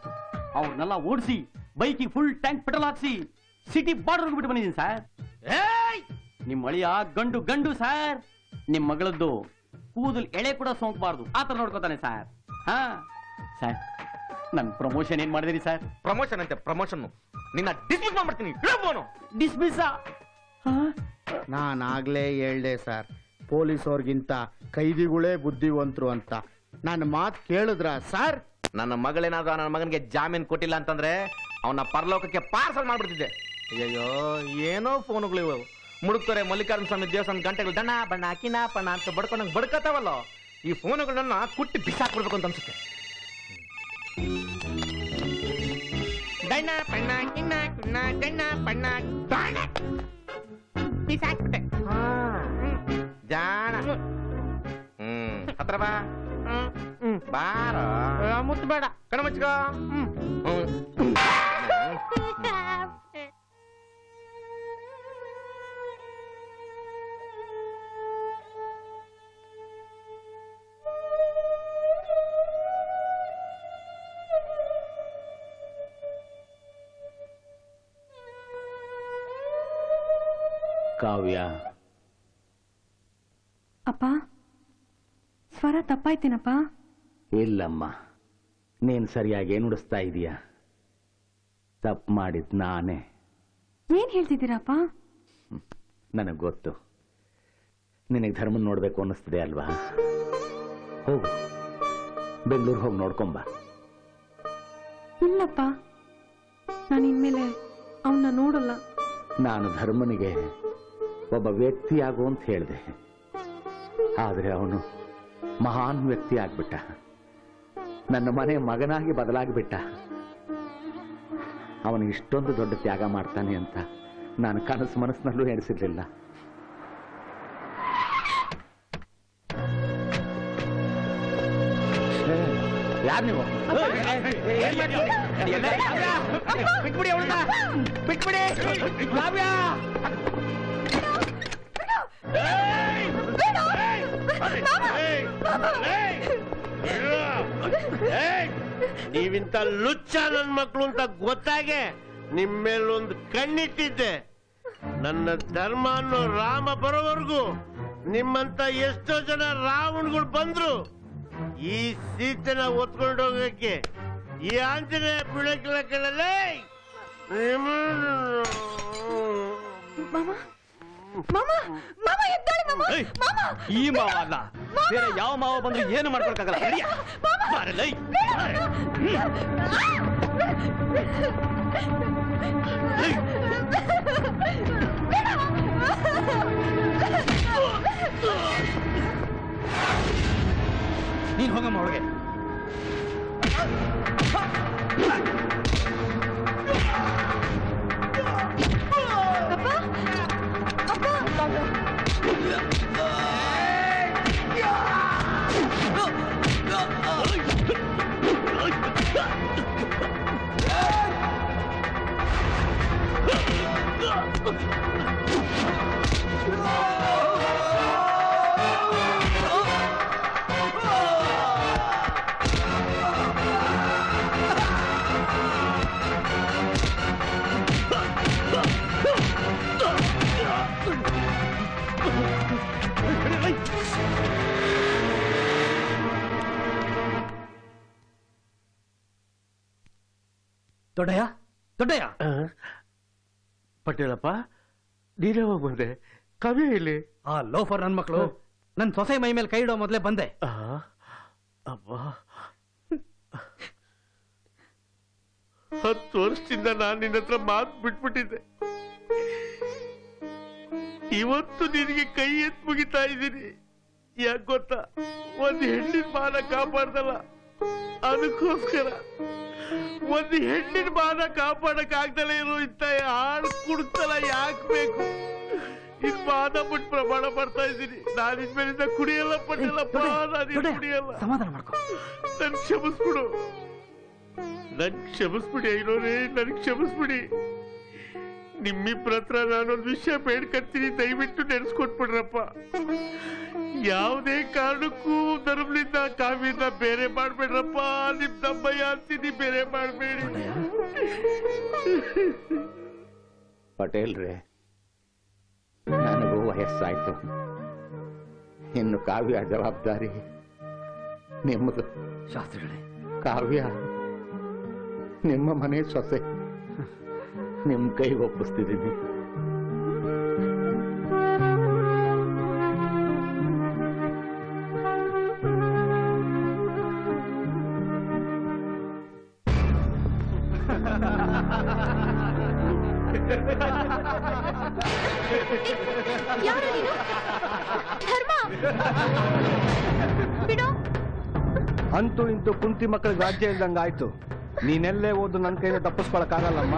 ಅವ್ರನ್ನೆಲ್ಲ ಓಡಿಸಿ ಬೈಕಿಗೆ ಫುಲ್ ಟ್ಯಾಂಕ್ ಪೆಟ್ರೋಲ್ ಹಾಕ್ಸಿ ಸಿಟಿ ಬಾರ್ಡರ್ ಬಿಟ್ಟು ಬಂದಿದ್ದೀನಿ ಸರ್ ನಿಮ್ ಅಳಿಯ ಗಂಡು ಗಂಡು ಸರ್ ನಿಮ್ ಮಗಳದ್ದು ಕೂದಲು ಎಳೆ ಕೂಡ ಸೋಂಕಬಾರ್ದು ಆತರ ನೋಡ್ಕೋತಾನೆ ಸರ್ ಹಾ ಸರ್ ನನ್ ಪ್ರಮೋಷನ್ ಏನ್ ಮಾಡಿದಿರಿ ಸರ್ ಪ್ರಮೋಷನ್ ಅಂತೆ ಪ್ರಮೋಷನ್ ನಿನ್ನ ಡಿಸ್ಮಿಸ್ ಮಾಡ್ಬಿಡ್ತೀನಿ ಡಿಸ್ಮಿಸ್ ನಾನಾಗ್ಲೇ ಹೇಳ್ದೆ ಸರ್ ಪೊಲೀಸವ್ರಿಗಿಂತ ಕೈದಿಗಳೇ ಬುದ್ಧಿವಂತರು ಅಂತ ನನ್ನ ಮಾತು ಕೇಳಿದ್ರ ಸರ್ ನನ್ನ ಮಗಳೇನಾದ್ರು ನನ್ನ ಮಗನಿಗೆ ಜಾಮೀನ್ ಕೊಟ್ಟಿಲ್ಲ ಅಂತಂದ್ರೆ ಅವನ ಪರಲೋಕಕ್ಕೆ ಪಾರ್ಸಲ್ ಮಾಡ್ಬಿಡ್ತಿದ್ದೆ ಅಯ್ಯೋ ಏನೋ ಫೋನುಗಳು ಇವು ಮುಡುಕ್ತಾರೆ ಮಲ್ಲಿಕಾರ್ಜುನ ಸ್ವಾಮಿ ದೇವಸ್ಥಾನ ಗಂಟೆಗಳು ದಣ್ಣ ಬಣ್ಣ ಅಕ್ಕಿನ ಬಣ್ಣ ಅಂತ ಬಡ್ಕೊಂಡಂಗೆ ಬಡ್ಕತಾವಲ್ಲ ಈ ಫೋನುಗಳನ್ನ ಕುಟ್ಟಿ ಬಿಸಾಕ್ಬಿಡ್ಬೇಕು ಅಂತ ಅನ್ಸುತ್ತೆ ಹತ್ರ ಬಾ ಬಾರ ಮುತ್ತು ಬೇಡ ಕಣ ಮುಚ್ಕೋ ಕಾವ್ಯ ಅಪ್ಪ ಸ್ವರ ತಪ್ಪಾಯ್ತೇನಪ್ಪ ಇಲ್ಲಮ್ಮ ನೀನ್ ಸರಿಯಾಗಿ ನುಡಿಸ್ತಾ ಇದೀಯ ತಪ್ಪು ಮಾಡಿದ್ ನಾನೇ ಏನ್ ಹೇಳ್ತಿದ್ದೀರಪ್ಪ ನನಗ್ ಗೊತ್ತು ನಿನಗೆ ಧರ್ಮನ್ ನೋಡ್ಬೇಕು ಅನ್ನಿಸ್ತಿದೆ ಅಲ್ವಾ ಹೋಗು ಬೆಂಗಳೂರು ಹೋಗಿ ನೋಡ್ಕೊಂಬ ಇಲ್ಲಪ್ಪ ನಾನು ಇನ್ಮೇಲೆ ಅವನ್ನ ನೋಡಲ್ಲ ನಾನು ಧರ್ಮನಿಗೆ ಒಬ್ಬ ವ್ಯಕ್ತಿಯಾಗು ಅಂತ ಹೇಳಿದೆ ಆದ್ರೆ ಅವನು ಮಹಾನ್ ವ್ಯಕ್ತಿ ಆಗ್ಬಿಟ್ಟ ನನ್ನ ಮನೆ ಮಗನಾಗಿ ಬದಲಾಗಿಬಿಟ್ಟ. ಅವನು ಇಷ್ಟೊಂದು ದೊಡ್ಡ ತ್ಯಾಗ ಮಾಡ್ತಾನೆ ಅಂತ ನಾನು ಕನಸು ಮನಸ್ಸಿನಲ್ಲೂ ಎಣಿಸಿರಲಿಲ್ಲ. ಯಾರು ನೀವು? ಬಿಟ್ಬಿಡಿ ಅವಳನ್ನ, ಬಿಟ್ಬಿಡಿ. ನೀವಿಂತ ಲುಚ್ಚ ನನ್ ಮಕ್ಕಳು ಅಂತ ಗೊತ್ತಾಗೆ ನಿಮ್ಮೇಲೊಂದು ಕಣ್ಣಿಟ್ಟಿದ್ದೆ. ನನ್ನ ಧರ್ಮ ಅನ್ನೋ ರಾಮ ಬರೋವರೆಗೂ ನಿಮ್ಮಂತ ಎಷ್ಟೋ ಜನ ರಾವಣಗಳು ಬಂದ್ರು. ಈ ಸೀತೆನ ಒತ್ಕೊಂಡೋಗಕ್ಕೆ ಈ ಆಂಜನೇಯ ಬಿಳಕಲ ಕಡಲೇ ಈ ಮಾವ ಅಲ್ಲ ಬೇರೆ ಯಾವ ಮಾವ ಬಂದ್ರೆ ಏನು ಮಾಡ್ಕೊಳಕ್ಕಾಗಲ್ಲ. ನೀನ್ ಹೋಗಮ್ಮ ಅವಳಿಗೆ. ದೊಡ್ಡಯ್ಯ ದೊಡ್ಡಯ್ಯ ಪಟೇಲಪ್ಪ, ನೀನೇ ಹೋಗಿ ಬಂದೆ ಕವಿ ಇಲ್ಲಿ. ಆ ಲೋಫರ್ ನನ್ ಮಕ್ಕಳು ನನ್ ಸೊಸೆ ಮೈ ಮೇಲೆ ಕೈ ಇಡೋ ಮೊದಲೇ ಬಂದೆ. ಹತ್ತು ವರ್ಷದಿಂದ ನಾನ್ ನಿನ್ನ ಹತ್ರ ಮಾತು ಬಿಟ್ಬಿಟ್ಟಿದ್ದೆ. ಇವತ್ತು ನಿನಗೆ ಕೈ ಎತ್ ಮುಗಿತಾ ಇದ್ದೀನಿ. ಯಾಕೆ ಗೊತ್ತಾ? ಒಂದ್ ಹೆಣ್ಣಿನ ಮಾನ ಕಾಪಾಡ್ದಲ್ಲ, ಅದಕ್ಕೋಸ್ಕರ ಒಂದು ಹೆಣ್ಣಿನ ಬಾನ ಕಾಪಾಡಕ್ ಆಗ್ದಲೇ ಇರೋ ಇಂತ ಹಾಡು ಕುಡ್ತಲ್ಲ ಯಾಕೆ ಬೇಕು? ಇನ್ ಬಾನ ಬಿಟ್ಟು ಪ್ರಮಾಣ ಮಾಡ್ತಾ ಇದ್ದೀನಿ. ನಾನು ಇನ್ಮೇಲಿಂದ ಕುಡಿಯಲ್ಲ ಪಟ್ಟಿಲ್ಲಪ್ಪ, ನಾನು ಕುಡಿಯಲ್ಲ. ಸಮಾಧಾನ ಮಾಡ್ಕೊ, ನನ್ ಕ್ಷಮಿಸ್ಬಿಡು, ನನ್ ಕ್ಷಮಿಸ್ಬಿಡಿ ಐನೋರೇ, ನನ್ ಕ್ಷಮಿಸ್ಬಿಡಿ. ನಿಮ್ಮಿಬ್ರ ಹತ್ರ ನಾನೊಂದು ವಿಷಯ ಬೇಡ್ಕತ್ತೀನಿ, ದಯವಿಟ್ಟು ನೆನೆಸ್ಕೊಟ್ಬಿಡ್ರಪ್ಪ. ಯಾವುದೇ ಕಾರಣಕ್ಕೂ ಧರ್ಮದಿಂದ ಕಾವ್ಯದ ಬೇರೆ ಮಾಡ್ಬೇಡ್ರಪ್ಪ. ನಿಮ್ ತಮ್ಮಯ್ಯ ಅಂತೀನಿ, ಬೇರೆ ಮಾಡ್ಬೇಡಿ. ಪಟೇಲ್ರೇ, ನನಗೂ ವಯಸ್ಸಾಯ್ತು, ಇನ್ನು ಕಾವ್ಯ ಜವಾಬ್ದಾರಿ ನಿಮ್ಮದು. ಶಾಸ್ತ್ರಿಗಳೇ, ಕಾವ್ಯ ನಿಮ್ಮ ಮನೆ ಸೊಸೆ, ನಿಮ್ ಕೈ ಒಪ್ಪಿಸ್ತಿದ್ದೀನಿ. ಅಂತೂ ಇಂತೂ ಕುಂತಿ ಮಕ್ಕಳಿಗೆ ರಾಜ್ಯ ಇಲ್ದಂಗಾಯ್ತು. ನೀನೆಲ್ಲೇ ಓದು ನನ್ನ ಕೈಯಲ್ಲಿ ತಪ್ಪಿಸ್ಕೊಳಕ್ಕಾಗಲ್ಲಮ್ಮ.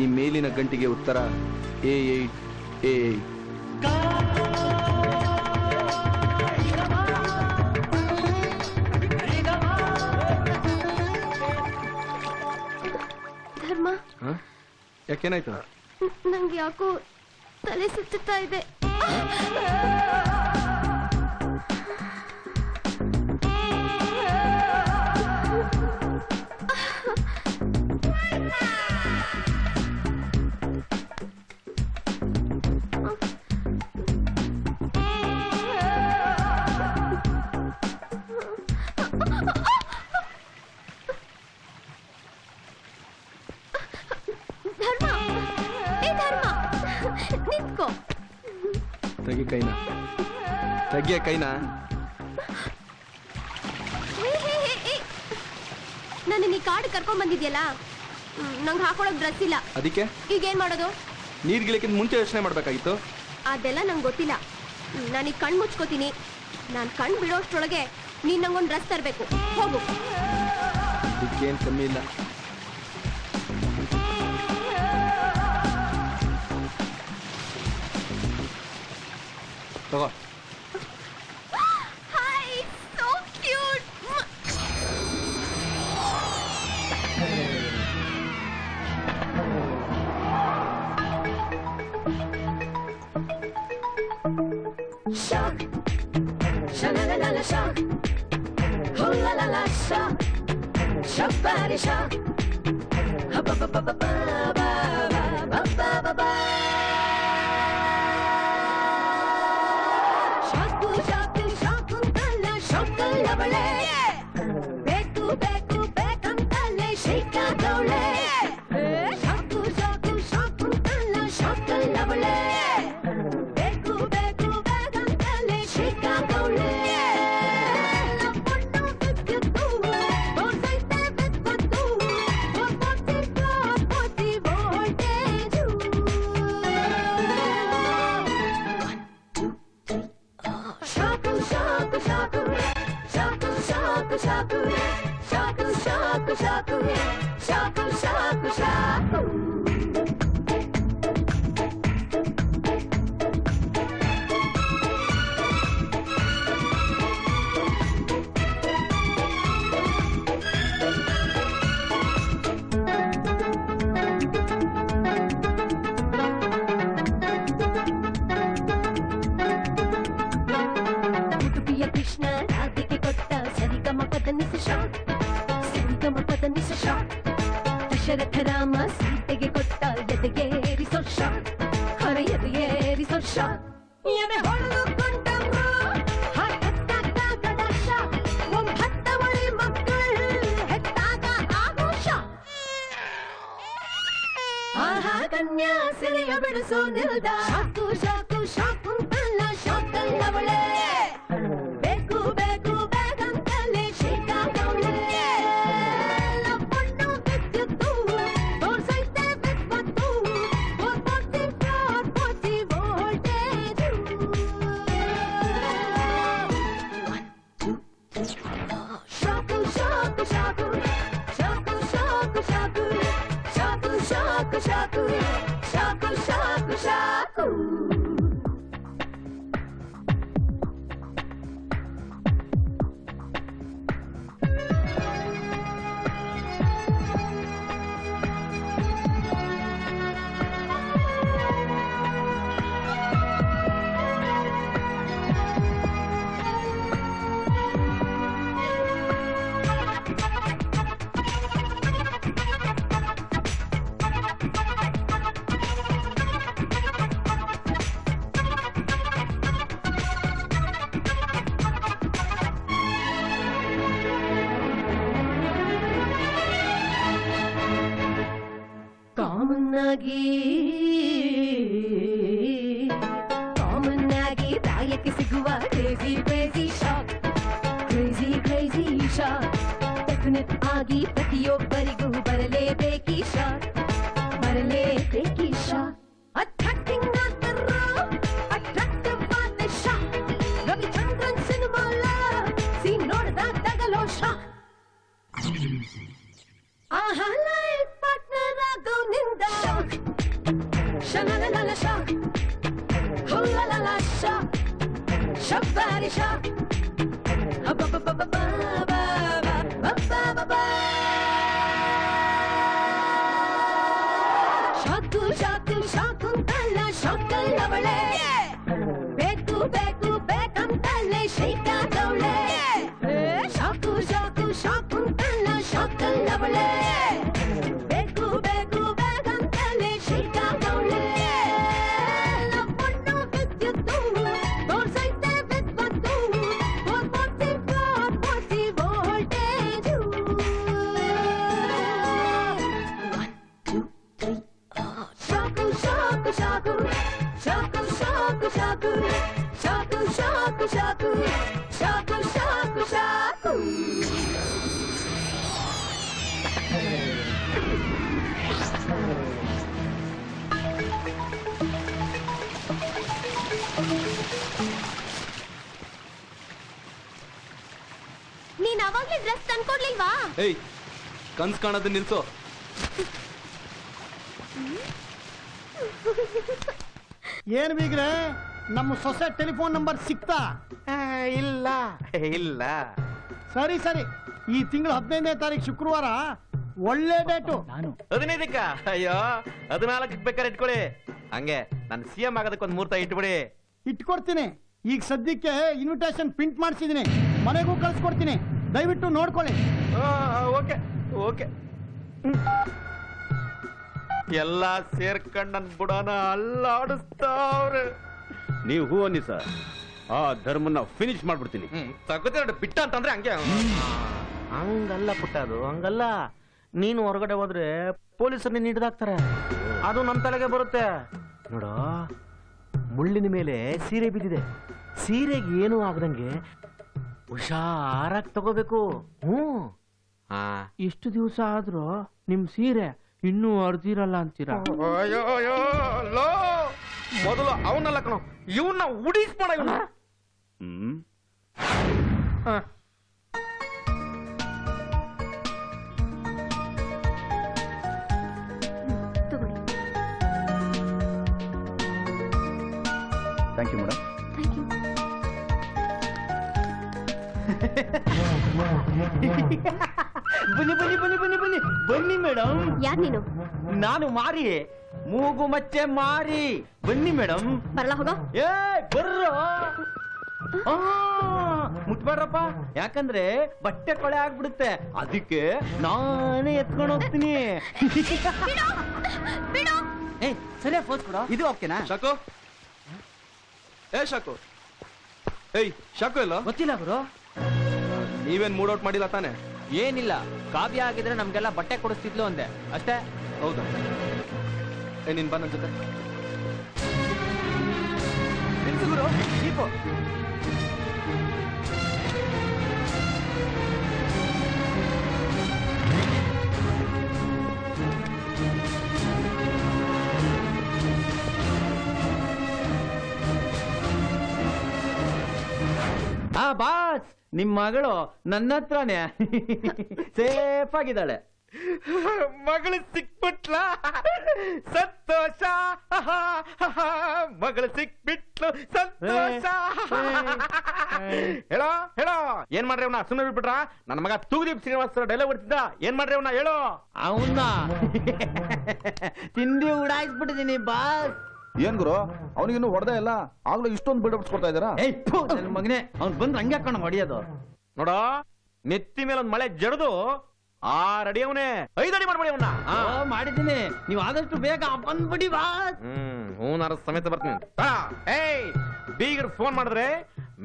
ಈ ಮೇಲಿನ ಗಂಟಿಗೆ ಉತ್ತರ A8 A8 ಯಾಕೆನಾಯ್ತು ನನಗೆ ಯಾಕೋ ತಲೆ ಸುತ್ತಾ ಇದೆ तगिया कईना नन्ने कार्ड करको बंदिद्यल्ल नंग हाकोळक ड्रेस इल्ल अदिके ईग ಏನು ಮಾಡೋದು ನೀರು ಗಿಳಕಿನ ಮುಂಚೆ ಯೋಚನೆ ಮಾಡಬೇಕಾಗಿತ್ತು ಅದೆಲ್ಲ ನನಗೆ ಗೊತ್ತಿಲ್ಲ ನಾನು ಈ ಕಣ್ಣು ಮುಚ್ಚಿಕೊತೀನಿ ನಾನು ಕಣ್ಣು ಬಿಡೋಷ್ಟೊಳಗೆ ನೀ ನನಗೆ ಒಂದು ಡ್ರೆಸ್ ತರಬೇಕು ಹೋಗು ಅದಿಕೆ ಏನು ಕಮ್ಮಿ ಇಲ್ಲ ತಗೋ Shock, ooh la la la, shock, shock body shock, ba ba ba ba ba ba ba ba ba ba. sha, hula la la sha, shabari sha, ba ba ba ba ba ba ba ba. Shakul shakul shakul tala shakul lavale, beku beku bekam tala shika tole. Shakul shakul shakul tala shakul lavale. Dress तनकोडलिल्वा ए कन्स काणद निल्सो ಏನ್ ಬಿಗ್ರೆ ನಮ್ಮ ಸೊಸೆ telephone number ಸಿಕ್ತಾ ಇಲ್ಲ ಇಲ್ಲ ಸರಿ ಸರಿ ಈ ತಿಂಗಳ 15ನೇ ತಾರೀಖು ಶುಕ್ರವಾರ ಒಳ್ಳೆ ಡೇಟ್ ನಾನು 15ಕ್ಕೆ ಅಯ್ಯೋ 14ಕ್ಕೆ ಬೇಕಾರೆ ಇಟ್ಕೊಳ್ಳಿ ಹಂಗೆ ನಾನು ಸಿಎಂ ಆಗೋದಕ್ಕೆ ಒಂದು ಮೂರ್ತ ಇಟ್ಬಿಡಿ ಇಟ್ಕೊಡ್ತೀನಿ ಈಗ ಸದ್ಯಕ್ಕೆ ಇನ್ವಿಟೇಷನ್ ಪ್ರಿಂಟ್ ಮಾಡ್ಸಿದೀನಿ ಮನೆಗೂ ಕಳಿಸ್ಕೊಡ್ತೀನಿ ದಯವಿಟ್ಟು ನೋಡ್ಕೊಳ್ಳಿ ಓಕೆ ಓಕೆ ಎಲ್ಲ ಸೇರ್ಕಣ್ಣನ್ ಬುಡನ ಅಲ್ಲಾಡಿಸ್ತಾವ್ರೆ ನೀವು ಹೂ ಅನ್ನಿ ಸರ್ ಆ ಧರ್ಮನ ಫಿನಿಶ್ ಮಾಡ್ಬಿಡ್ತೀನಿ ತಗತ್ತೆ ಬಿಟ್ಟ ಅಂತಂದ್ರೆ ಹಂಗೆ ಹಂಗಲ್ಲ ಪುಟ್ಟ ಅದು ಹಂಗಲ್ಲ ನೀನು ಹೊರಗಡೆ ಹೋದ್ರೆ ಪೊಲೀಸರು ನೀನು ಹಿಡಿದಾಕ್ತಾರೆ ಅದು ನನ್ನ ತಲೆಗೆ ಬರುತ್ತೆ ನೋಡ ಮುಳ್ಳಿನ ಮೇಲೆ ಸೀರೆ ಬಿದ್ದಿದೆ ಸೀರೆಗೆ ಏನೂ ಆಗದಂಗೆ ಹುಷಾರಾಗಿ ತಗೋಬೇಕು ಹ್ಞೂ ಎಷ್ಟು ದಿವಸ ಆದ್ರೂ ನಿಮ್ ಸೀರೆ ಇನ್ನೂ ಅರ್ದಿರಲ್ಲ ಅಂತೀರಾ ಮೊದಲು ಅವನಲ್ಲ ಕಣೋ ಇವನ್ನ ಉಡಿಸ್ಬೋಣ ಇವನ್ನ ಥ್ಯಾಂಕ್ ಯು ಮೇಡಮ್ ಬನ್ನಿ ಬನ್ನಿ ಬನ್ನಿ ಬನ್ನಿ ಬನ್ನಿ ಬನ್ನಿ ಮೇಡಮ್ ಯಾರು ನೀನು ನಾನು ಮಾರಿ ಮೂಗು ಮಚ್ಚೆ ಮಾರಿ ಬನ್ನಿ ಮೇಡಮ್ ಬರಲ್ಲ ಹೋಗ ಏ ಬರ್ರೋ ಮುಟ್ಬಾರಪ್ಪ ಯಾಕಂದ್ರೆ ಬಟ್ಟೆ ಕೊಳೆ ಆಗ್ಬಿಡುತ್ತೆ ಅದಕ್ಕೆ ನಾನೇ ಎತ್ಕೊಂಡು ಹೋಗ್ತೀನಿ ಏ ಸರಿ ಫೋಸ್ ಕೊಡ ಇದು ಓಕೆನಾ ಶಾಕು ಏ ಶಾಕು ಏಯ್ ಶಾಕು ಇಲ್ಲ ಗೊತ್ತಿಲ್ಲ ಗುರು ನೀವೇನ್ ಮೂಡ್ ಔಟ್ ಮಾಡಿಲ್ಲ ತಾನೆ ಏನಿಲ್ಲ ಕಾವ್ಯ ಆಗಿದ್ರೆ ನಮ್ಗೆಲ್ಲ ಬಟ್ಟೆ ಕೊಡಿಸ್ತಿದ್ಲು ಅಂದೆ ಅಷ್ಟೇ ಹೌದಾ ಏನಿನ್ ಬನ್ನ ಜೊತೆ ಆ ಬಾಸ್ ನಿಮ್ಮ ಮಗಳು ನನ್ನ ಹತ್ರನೇ ಸೇಫ್ ಆಗಿದ್ದಾಳೆ ಮಗಳು ಸಿಕ್ಬಿಟ್ಲ ಸಂತೋಷ ಮಗಳು ಸಿಕ್ಬಿಟ್ಲು ಸಂತೋಷ ಹೇಳೋ ಹೇಳೋ ಏನ್ ಮಾಡ್ರಿ ಅವ್ನ ಸುಮ್ಮನೆ ಬಿಟ್ಬಿಟ್ರ ನನ್ನ ಮಗ ತೂಗುದೀಪ್ ಶ್ರೀನಿವಾಸ ಡೈಲಾಗ್ ಹೊಡ್ತಿದ್ದ ಏನ್ ಮಾಡ್ರಿ ಅವ್ನ ಹೇಳೋ ಅವನ್ನ ತಿಂಡಿ ಉಡಾಯಿಸ್ಬಿಟ್ಟಿದೀನಿ ಬಾಸ್ ಏನ್ ಗುರು ಅವನಿಗಿನ್ನೂ ಹೊಡೆದೇ ಇಲ್ಲ ಆಗ್ಲೂ ಇಷ್ಟೊಂದು ಬಿಲ್ಡಪ್ ಕೊಡ್ತಾ ಇದ್ದಾರಾ ಮಗನೇ ಅವ್ನು ಬಂದ್ ಹಂಗೆ ಕಣ ಹೊಡಿಯೋದು ನೋಡ ನೆತ್ತಿ ಮೇಲೆ ಒಂದ್ ಮಳೆ ಜಡದು 6 ಅಡಿ ಅವನೇ 5 ಅಡಿ ಮಾಡ್ಬೇಡಿ ಅವನ್ನ ಮಾಡಿದ್ದೀನಿ ನೀವ್ ಆದಷ್ಟು ಬೇಗ ಬಂದ್ಬಿಡಿ ಬಾಸ್ ಹೂನಾರ ಸಮೇತ ಬರ್ತೀನಿ ಏಯ್ ಬೀಗರ್ ಫೋನ್ ಮಾಡಿದ್ರೆ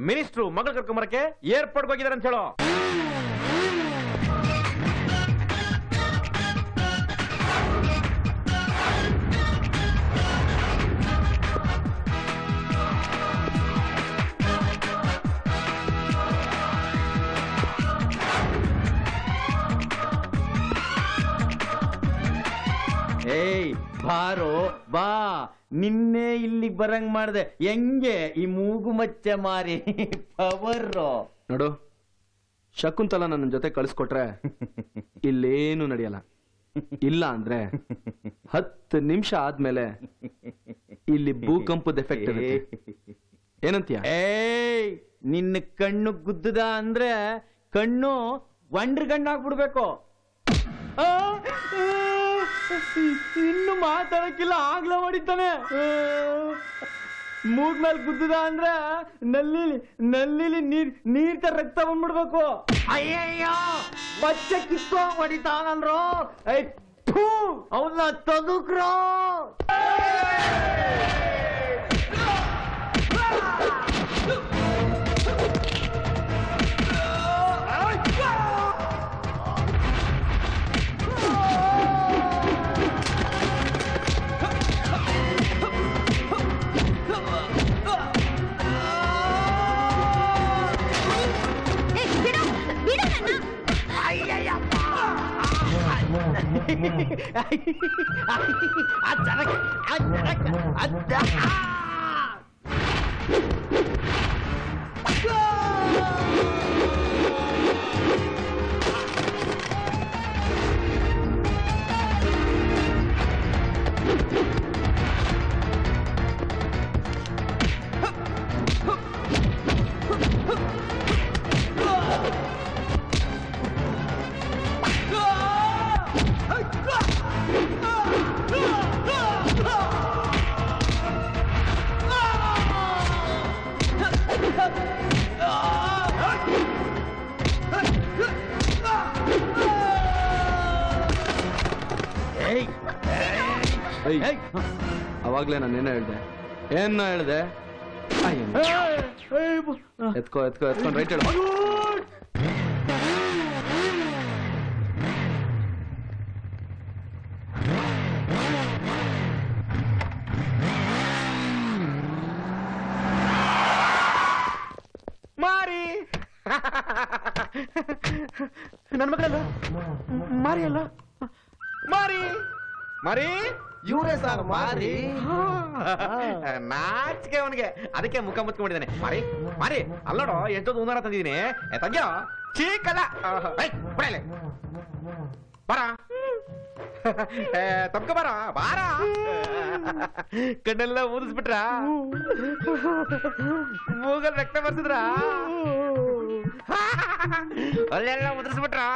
ಮಿನಿಸ್ಟ್ರು ಮಗಳು ಕರ್ಕೊಂಬರಕ್ಕೆ ಏರ್ಪೋರ್ಟ್ಗೆ ಹೋಗಿದಾರೆ ಅಂತ ಹೇಳೋ ಏಯ್ ಬಾರೋ ಬಾ ನಿನ್ನೆ ಇಲ್ಲಿಗೆ ಬರಂಗ್ ಮಾಡ್ದೆ ಹೆಂಗೆ ಈ ಮೂಗು ಮಚ್ಚೆ ಮಾರಿ ಪವರ್ ನೋಡು ಶಕುಂತಲ ನನ್ನ ಜೊತೆ ಕಳಿಸ್ಕೊಟ್ರೆ ಇಲ್ಲೇನು ನಡೆಯಲ್ಲ ಇಲ್ಲ ಅಂದ್ರೆ 10 ನಿಮಿಷ ಆದ್ಮೇಲೆ ಇಲ್ಲಿ ಭೂಕಂಪದ ಎಫೆಕ್ಟ್ ಇರುತ್ತೆ ಏನಂತೀಯಾ ಏಯ್ ನಿನ್ನ ಕಣ್ಣು ಗುದ್ದದ ಅಂದ್ರೆ ಕಣ್ಣು ವಂಡರ್ ಗನ್ ಆಗಿಬಿಡಬೇಕು ಇನ್ನು ಮಾತಾಡಕ್ಕಿಲ್ಲ ಆಗ್ಲೇ ಹೊಡಿತಾನೆ ಮೂಗ್ ಮೇಲೆ ಗುದ್ದದ ಅಂದ್ರೆ ನಲ್ಲಿಲಿ ನೀರ್ ತರ ರಕ್ತ ಬಂದ್ಬಿಡ್ಬೇಕು ಅಯ್ಯಯ್ಯೋ ಬಚ್ಚ ಕಿತ್ಕೋ ಹೊಡಿತಾನಲ್ರೋ ಅವನ್ನ ತದುಕ್ರೋ आवागले नानेन हेळिदे एत्को एत्को एत्कोंड रैट हेळु मारी नन्न मगळल्ल मारी अल्ल मारी मारी इवरे सर मारी नाचिके अदे मुख मुझे मारी मारी अलोड़ो एंटो दूनार तीन तग्यो चीकल बारा तपक बारा बारा कण्डेल ऊद्रा मूगल रक्त बर्सद्रा अल्लेल उद्रस्बिट्रा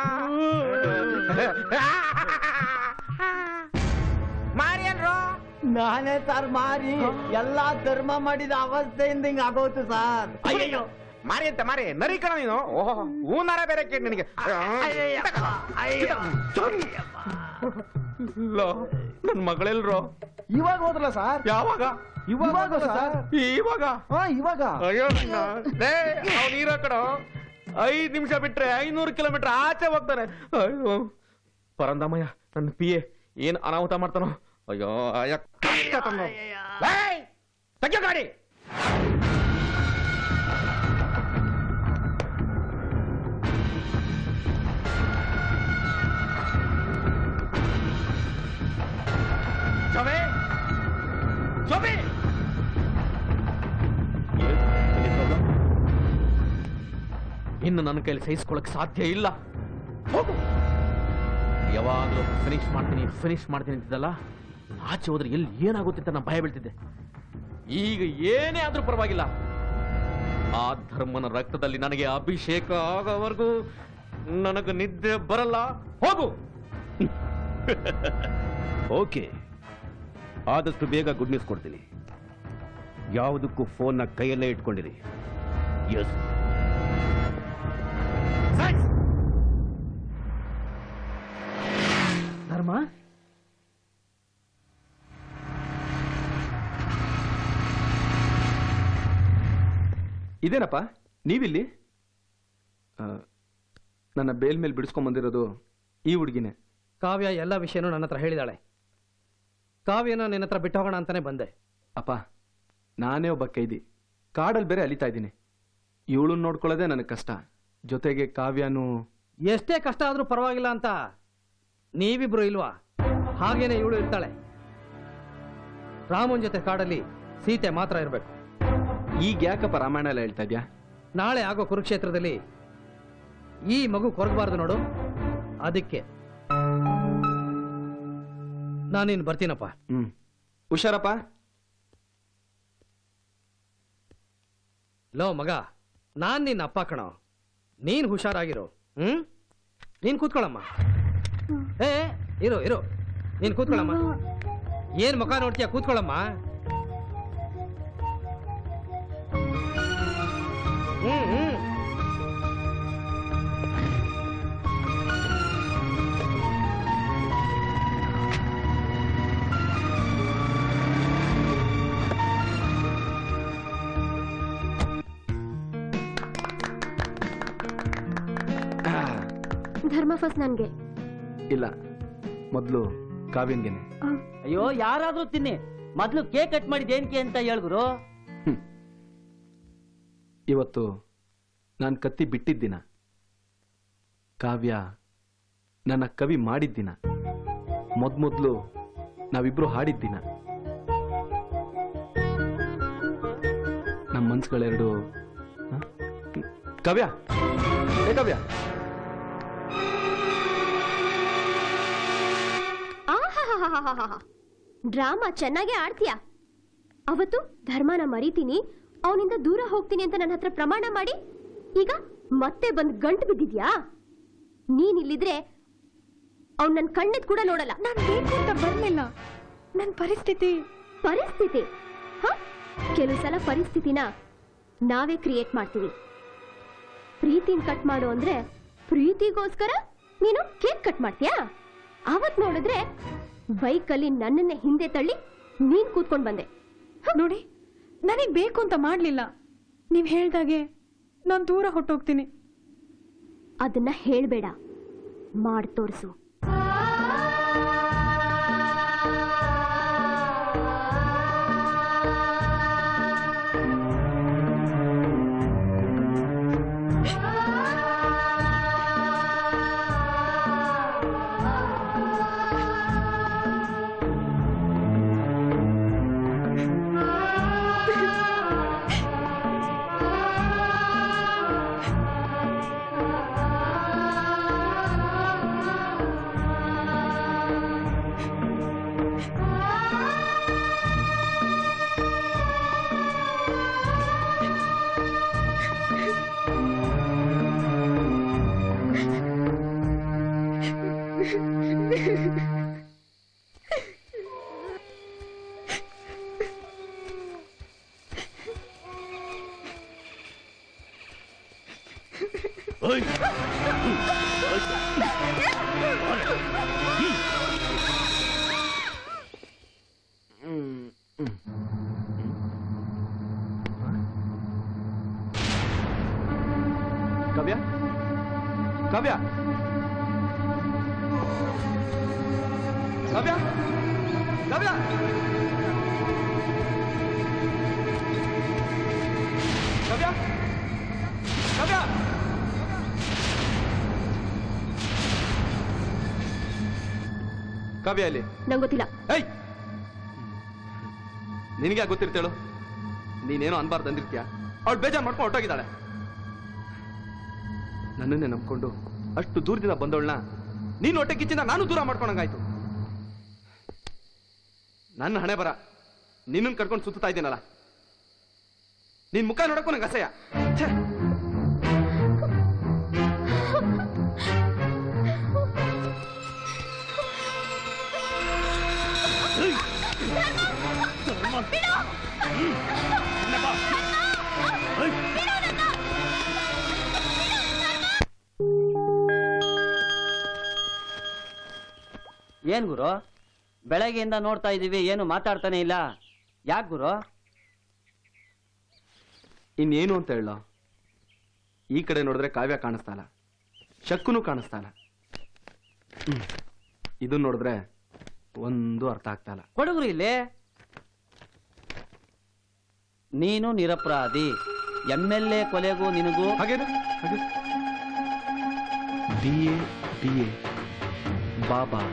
मारी अल्रो नाने सर मारी एल्ला धर्म माडिद अवस्थेयिंद हिंग आगोयतु सर अय्यो मारी अंत मारी नरी कण नीनु ओहो ऊनार बेरे केळि निनगे अय्यो लो नन्न मगळेल्रो इवाग होद्रल्ल सर यावाग इवाग सर इवाग हां इवाग अय्यो नन्न दे अवनु हीरो कण 5 निमिष बिट्रे 500 किलोमीटर आचे होग्ताने अय्यो परंदमय नन्न पिए ಏನ್ ಅನಾಹುತ ಮಾಡ್ತಾನೋ ಅಯ್ಯೋ ತಗ್ಗೋ ಗಾಡಿ ಇನ್ನು ನನ್ನ ಕೈಲಿ ಸಹಿಸ್ಕೊಳ್ಳೋಕೆ ಸಾಧ್ಯ ಇಲ್ಲ ಹೋಗು ಯಾವಾಗಲೂ ಫಿನಿಶ್ ಮಾಡ್ತೀನಿ ಅಂತಿದ್ದಲ್ಲ ಆಚೆ ಹೋದ್ರೆ ಎಲ್ಲಿ ಏನಾಗುತ್ತೆ ಅಂತ ನಾನು ಭಯ ಬೀಳ್ತಿದ್ದೆ ಈಗ ಏನೇ ಆದ್ರೂ ಪರವಾಗಿಲ್ಲ ಆ ಧರ್ಮನ ರಕ್ತದಲ್ಲಿ ನನಗೆ ಅಭಿಷೇಕ ಆಗೋವರೆಗೂ ನನಗೆ ನಿದ್ದೆ ಬರಲ್ಲ ಹೋಗು ಓಕೆ ಆದಷ್ಟು ಬೇಗ ಗುಡ್ ನ್ಯೂಸ್ ಕೊಡ್ತೀನಿ ಯಾವುದಕ್ಕೂ ಫೋನ್ ನ ಕೈಯಲ್ಲೇ ಇಟ್ಕೊಂಡಿರಿ ಎಸ್ धर्मा इदेनप्पा नीविल्ली ನನ್ನ ಬೇಲ್ ಮೇಲೆ ಬಿಡಿಸ್ಕೊಂಡು ಬಂದಿರೋದು ಈ ಹುಡುಗಿನೇ ಕಾವ್ಯ ಎಲ್ಲ ವಿಷಯನೂ ನನ್ನತ್ರ ಹೇಳಿದಾಳೆ ಕಾವ್ಯನ ನಿನ್ನತ್ರ ಬಿಟ್ಟು ಹೋಗೋಣ ಅಂತಾನೆ ಬಂದೆ ಅಪ್ಪ ನಾನೇ ಒಬ್ಬ ಕೈದಿ ಕಾಡಲ್ಲಿ ಬೇರೆ ಅಲಿತಾ ಇದ್ದೀನಿ ಇವಳನ್ನ ನೋಡ್ಕೊಳ್ಳೋದೇ ನನಗೆ ಕಷ್ಟ ಜೊತೆಗೆ ಕಾವ್ಯನೂ ಎಷ್ಟೇ ಕಷ್ಟ ಆದ್ರೂ ಪರವಾಗಿಲ್ಲ ಅಂತ ನೀವಿಬ್ರು ಇಲ್ವಾ ಹಾಗೇನೆ ಇವಳು ಇರ್ತಾಳೆ ರಾಮನ್ ಜೊತೆ ಕಾಡಲ್ಲಿ ಸೀತೆ ಮಾತ್ರ ಇರಬೇಕು ಈಗ ಯಾಕಪ್ಪ ರಾಮಾಯಣ ಎಲ್ಲ ಹೇಳ್ತಾ ಇದ್ಯಾ ನಾಳೆ ಆಗೋ ಕುರುಕ್ಷೇತ್ರದಲ್ಲಿ ಈ ಮಗು ಕೊರಗಬಾರದು ನೋಡು ಅದಕ್ಕೆ ನಾನೇನು ಬರ್ತೀನಪ್ಪ ಹುಷಾರಪ್ಪ ಲೋ ಮಗ ನಾನು ನಿನ್ನ ಅಪ್ಪ ಕಣೋ ನೀನು ಹುಷಾರಾಗಿರೋ ನೀನು ಕೂತ್ಕೊಳ್ಳಮ್ಮ ಏ ಇರೋ ಇರೋ ನೀನು ಕೂತ್ಕೊಳ್ಳಮ್ಮ ಏನು ಮುಖ ನೋಡ್ತೀಯಾ ಕೂತ್ಕೊಳ್ಳಮ್ಮ धर्म फस्ट नंगे इल्ल मद्लू काव्यंगेने अय्यो यारादरू तिन्नी मद्लू केक कट माडिदे एनके अंत हेळिद्रो इवत्तु नान कत्ति बिट्टिद दिन काव्य नन्न कवि माडिद दिन मोदमोदलू नाविब्बरू हाडिद दिन नम्म मनसुगळेरडू काव्य ए काव्य ड्रामा चेन्नागे आड्तिया अवत्तु धर्मन मरीतीनि अवनिंद दूर होग्तीनि अंत नन्न हत्र प्रमाण माडि ಈಗ ಮತ್ತೆ ಬಂದು ಗಂಟು ಬಿದ್ದಿದ್ಯಾ ನೀನು ಇಲ್ಲಿದ್ರೆ ಅವನು ನನ್ನ ಕಣ್ಣೆದ್ ಕೂಡ ನೋಡಲ್ಲ ನಾನು ಬೇಕು ಅಂತ ಬರಲಿಲ್ಲ ನನ್ನ ಪರಿಸ್ಥಿತಿ ಹ ಕೆಲವು ಸಲ ಪರಿಸ್ಥಿತಿನ ನಾವೇ ಕ್ರಿಯೇಟ್ ಮಾಡ್ತೀವಿ ಪ್ರೀತಿನ ಕಟ್ ಮಾಡು ಅಂದ್ರೆ ಪ್ರೀತಿಗೋಸ್ಕರ ನೀನು ಕೇಕ್ ಕಟ್ ಮಾಡ್ತೀಯಾ ಆವತ್ತು ನೋಡಿದ್ರೆ ಬೈಕಲ್ಲಿ ನನ್ನನ್ನ ಹಿಂದೆ ತಳ್ಳಿ ನೀನು ಕೂತ್ಕೊಂಡು ಬಂದೆ ನೋಡಿ ನನಗೆ ಬೇಕು ಅಂತ ಮಾಡಲಿಲ್ಲ ನೀವು ಹೇಳಿದಾಗೆ ನಾನು ದೂರ ಹೊರಟೋಗ್ತೀನಿ ಅದನ್ನ ಹೇಳಬೇಡ ಮಾಡಿ ತೋರಿಸು ಗೊತ್ತಿರ್ತೇಳು ನೀನೇನೋ ಅನ್ಬಾರ್ದು ಅಂದಿರ್ತೀಯ ಅವಳು ಬೇಜಾರು ಮಾಡ್ಕೊಂಡು ಹೊರಟೋಗಿದ್ದಾಳೆ ನನ್ನನ್ನೇ ನಂಬ್ಕೊಂಡು ಅಷ್ಟು ದೂರದಿಂದ ಬಂದವಳನ್ನ ನೀನು ಹೊಟ್ಟೆ ಕಿಚ್ಚಿಂದ ನಾನು ದೂರ ಮಾಡ್ಕೊಂಡಂಗಾಯ್ತು ನನ್ನ ಹಣೆ ಬರ ನಿನ್ನನ್ನು ಕರ್ಕೊಂಡು ಸುತ್ತಾ ಇದ್ದೀನಲ್ಲ ನಿನ್ನ ಮುಖ ನೋಡಕ್ಕೂ ನಂಗೆ ಅಸಹ್ಯ ಏನ್ ಗುರು ಬೆಳಗ್ಗೆಯಿಂದ ನೋಡ್ತಾ ಇದೀವಿ ಏನು ಮಾತಾಡ್ತಾನೆ ಇಲ್ಲ ಯಾಕೆ ಗುರು ಇನ್ನೇನು ಅಂತ ಹೇಳ ಈ ಕಡೆ ನೋಡಿದ್ರೆ ಕಾವ್ಯ ಕಾಣಿಸ್ತಾನ ಶಕ್ಕುನು ಕಾಣಿಸ್ತಾನ ಇದನ್ನ ನೋಡಿದ್ರೆ ಒಂದು ಅರ್ಥ ಆಗ್ತಾನ ಕೊಡುಗ್ರಿ ಇಲ್ಲಿ ನೀನು ನಿರಪರಾಧಿ ಎಂಎಲ್ಎ ಕೊಲೆಗೂ ನಿನಗೂ ಹಾಗೇನು BA ಬಾಬಾ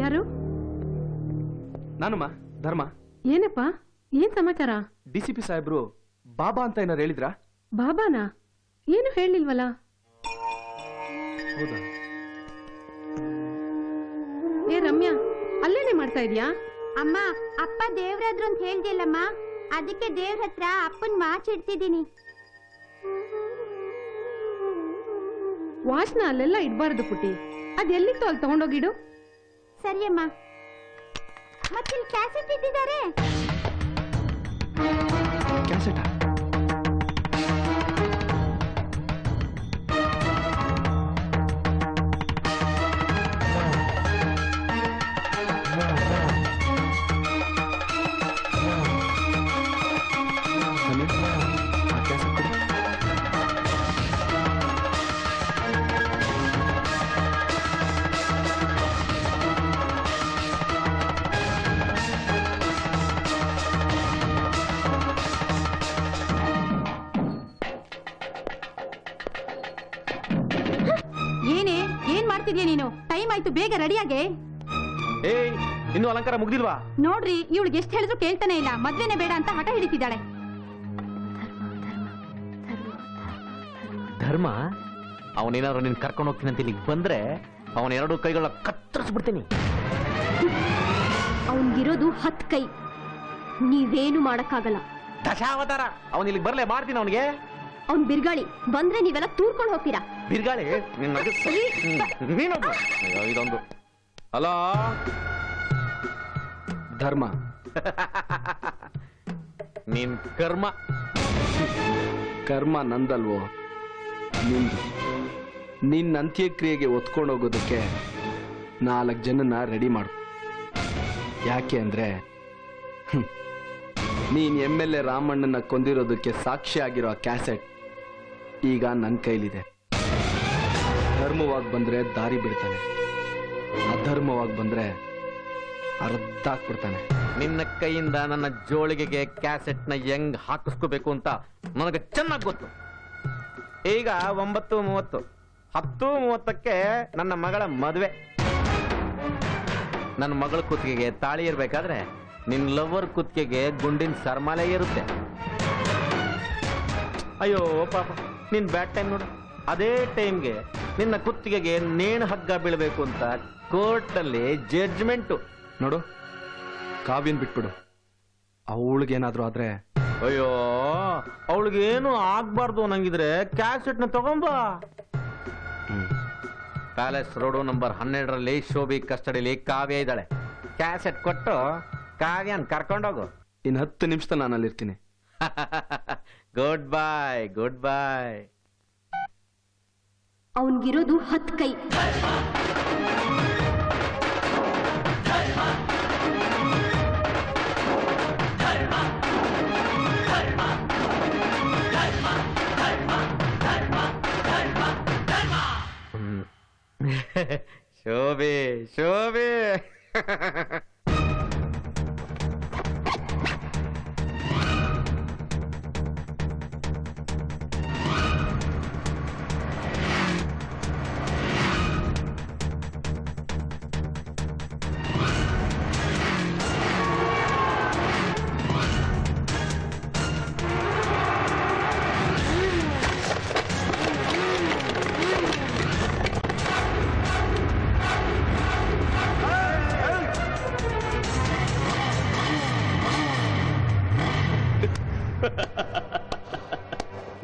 ಯಾರು? ನಾನುಮ್ಮ ಧರ್ಮ. ಏನಪ್ಪ ಏನ್ ಸಮಾಚಾರ? ಡಿಸಿಪಿ ಸಾಹೇಬ್ರು ಬಾಬಾ ಅಂತ ಏನಾರ ಹೇಳಿದ್ರಾ? ಬಾಬಾನಾ? ಏನು ಹೇಳಿಲ್ವಲ್ಲ. ಹೌದಾ? ಏ ರಮ್ಯಾ, ಅಲ್ಲೇನೇ ಮಾಡ್ತಾ ಇದೀಯಾ? ಅಮ್ಮ, ಅಪ್ಪ ದೇವರಾದ್ರು ಅಂತ ಹೇಳ್ದಿಲ್ಲಮ್ಮ, ಅದಕ್ಕೆ ದೇವ್ರ ಹತ್ರ ಅಪ್ಪನ್ ವಾಚ್ ಇಡ್ತಿದ್ದೀನಿ. ವಾಚ್ನ ಅಲ್ಲೆಲ್ಲ ಇಡಬಾರ್ದು ಪುಟ್ಟಿ, ಅದೆಲ್ಲಿತ್ತು ಅಲ್ಲಿ ತಗೊಂಡೋಗಿಡು. ಸರಿಯಮ್ಮ. ಮತ್ತೆ ಕ್ಯಾಸೆಟ್ ಇಟ್ಟಿದ್ದಾರೆ. ಕ್ಯಾಸೆಟ್ ಇನ್ನು ಅಲಂಕಾರ ಮುಗ್ದಿಲ್ವಾ? ನೋಡ್ರಿ, ಇವಳಿಗೆ ಎಷ್ಟು ಹೇಳಿದ್ರು ಕೇಳ್ತಾನೆ ಇಲ್ಲ, ಮದ್ವೆನೆ ಬೇಡ ಅಂತ ಹಠ ಹಿಡಿತಿದ್ದಾಳೆ. ಧರ್ಮ ಅವನೇನಾದ್ರು ನೀನ್ ಕರ್ಕೊಂಡು ಹೋಗ್ತೀನಿ ಅಂತ ಇಲ್ಲಿಗೆ ಬಂದ್ರೆ ಅವನ ಎರಡು ಕೈಗಳ ಕತ್ತರಿಸ್ಬಿಡ್ತೀನಿ. ಅವನ್ಗಿರೋದು 10 ಕೈ, ನೀವೇನು ಮಾಡಕ್ಕಾಗಲ್ಲ. ದಶಾವತಾರ ಅವನ್ ಇಲ್ಲಿಗೆ ಬರ್ಲೇ ಮಾಡ್ತೀನಿ ಅವನಿಗೆ. ಅವ್ನ್ ಬಿರ್ಗಾಳಿ ಬಂದ್ರೆ ನೀವೆಲ್ಲ ತೂರ್ಕೊಂಡು ಹೋಗ್ತೀರಾ. ಬಿರ್ಗಾಳಿ ಇದೊಂದು ಅಲೋ ಧರ್ಮ, ನಿನ್ ಕರ್ಮ. ಕರ್ಮ ನಂದಲ್ವೋ ನಿಂದು. ನಿನ್ನ ಅಂತ್ಯಕ್ರಿಯೆಗೆ ಒತ್ಕೊಂಡೋಗೋದಕ್ಕೆ 4 ಜನನ ರೆಡಿ ಮಾಡು. ಯಾಕೆ ಅಂದ್ರೆ ನೀನ್ MLA ರಾಮಣ್ಣನ ಕೊಂದಿರೋದಕ್ಕೆ ಸಾಕ್ಷಿಯಾಗಿರೋ ಆ ಕ್ಯಾಸೆಟ್ ಈಗ ನನ್ನ ಕೈಲಿದೆ. ಧರ್ಮವಾಗಿ ಬಂದ್ರೆ ದಾರಿ ಬಿಡ್ತಾನೆ, ಅಧರ್ಮವಾಗಿ ಬಂದ್ರೆ ಅರ್ಧಾಕ್ಬಿಡ್ತಾನೆ. ನಿನ್ನ ಕೈಯಿಂದ ನನ್ನ ಜೋಳಿಗೆಗೆ ಕ್ಯಾಸೆಟ್ನ ಹೆಂಗ್ ಹಾಕಿಸ್ಕೋಬೇಕು ಅಂತ ನನಗೆ ಚೆನ್ನಾಗಿ ಗೊತ್ತು. ಈಗ 9:30, 10:30ಕ್ಕೆ ನನ್ನ ಮಗಳ ಮದುವೆ. ನನ್ನ ಮಗಳ ಕುತ್ತಿಗೆಗೆ ತಾಳಿ ಇರ್ಬೇಕಾದ್ರೆ ನಿನ್ನ ಲವರ್ ಕುತ್ತಿಗೆಗೆ ಗುಂಡಿನ ಸರ್ಮಾಲೆ ಇರುತ್ತೆ. ಅಯ್ಯೋ ಪಾಪ, ನಿನ್ನ ಬ್ಯಾಡ್ ಟೈಮ್ ನೋಡು. ಅದೇ ಟೈಮ್ಗೆ ನಿನ್ನ ಕುತ್ತಿಗೆಗೆ ನೇಣು ಹಗ್ಗ ಬೀಳಬೇಕು ಅಂತ ಕೋರ್ಟಲ್ಲಿ ಜಡ್ಜ್ಮೆಂಟು. ನೋಡು, ಕಾವ್ಯನ್ ಬಿಟ್ಬಿಡು. ಅವಳಿಗೇನಾದ್ರೂ ಆದ್ರೆ ಅಯ್ಯೋ, ಅವಳಿಗೇನು ಆಗ್ಬಾರ್ದು ಅನ್ನಂಗಿದ್ರೆ ಕ್ಯಾಸೆಟ್ನ ತಗೊಂಬ. ಪ್ಯಾಲೇಸ್ ರೋಡು ನಂಬರ್ 12ರಲ್ಲಿ ಶೋಭಿ ಕಸ್ಟಡಿಲಿ ಕಾವ್ಯ ಇದ್ದಾಳೆ. ಕ್ಯಾಸೆಟ್ ಕೊಟ್ಟು ಕಾವ್ಯನ್ ಕರ್ಕೊಂಡೋಗು. ಇನ್ನು 10 ನಿಮಿಷದ ನಾನು ಅಲ್ಲಿರ್ತೀನಿ. ಗುಡ್ ಬಾಯ್, ಗುಡ್ ಬಾಯ್. ಅವನ್ಗಿರೋದು 10 ಕೈ. ಶೋಭೆ, ಶೋಭೆ,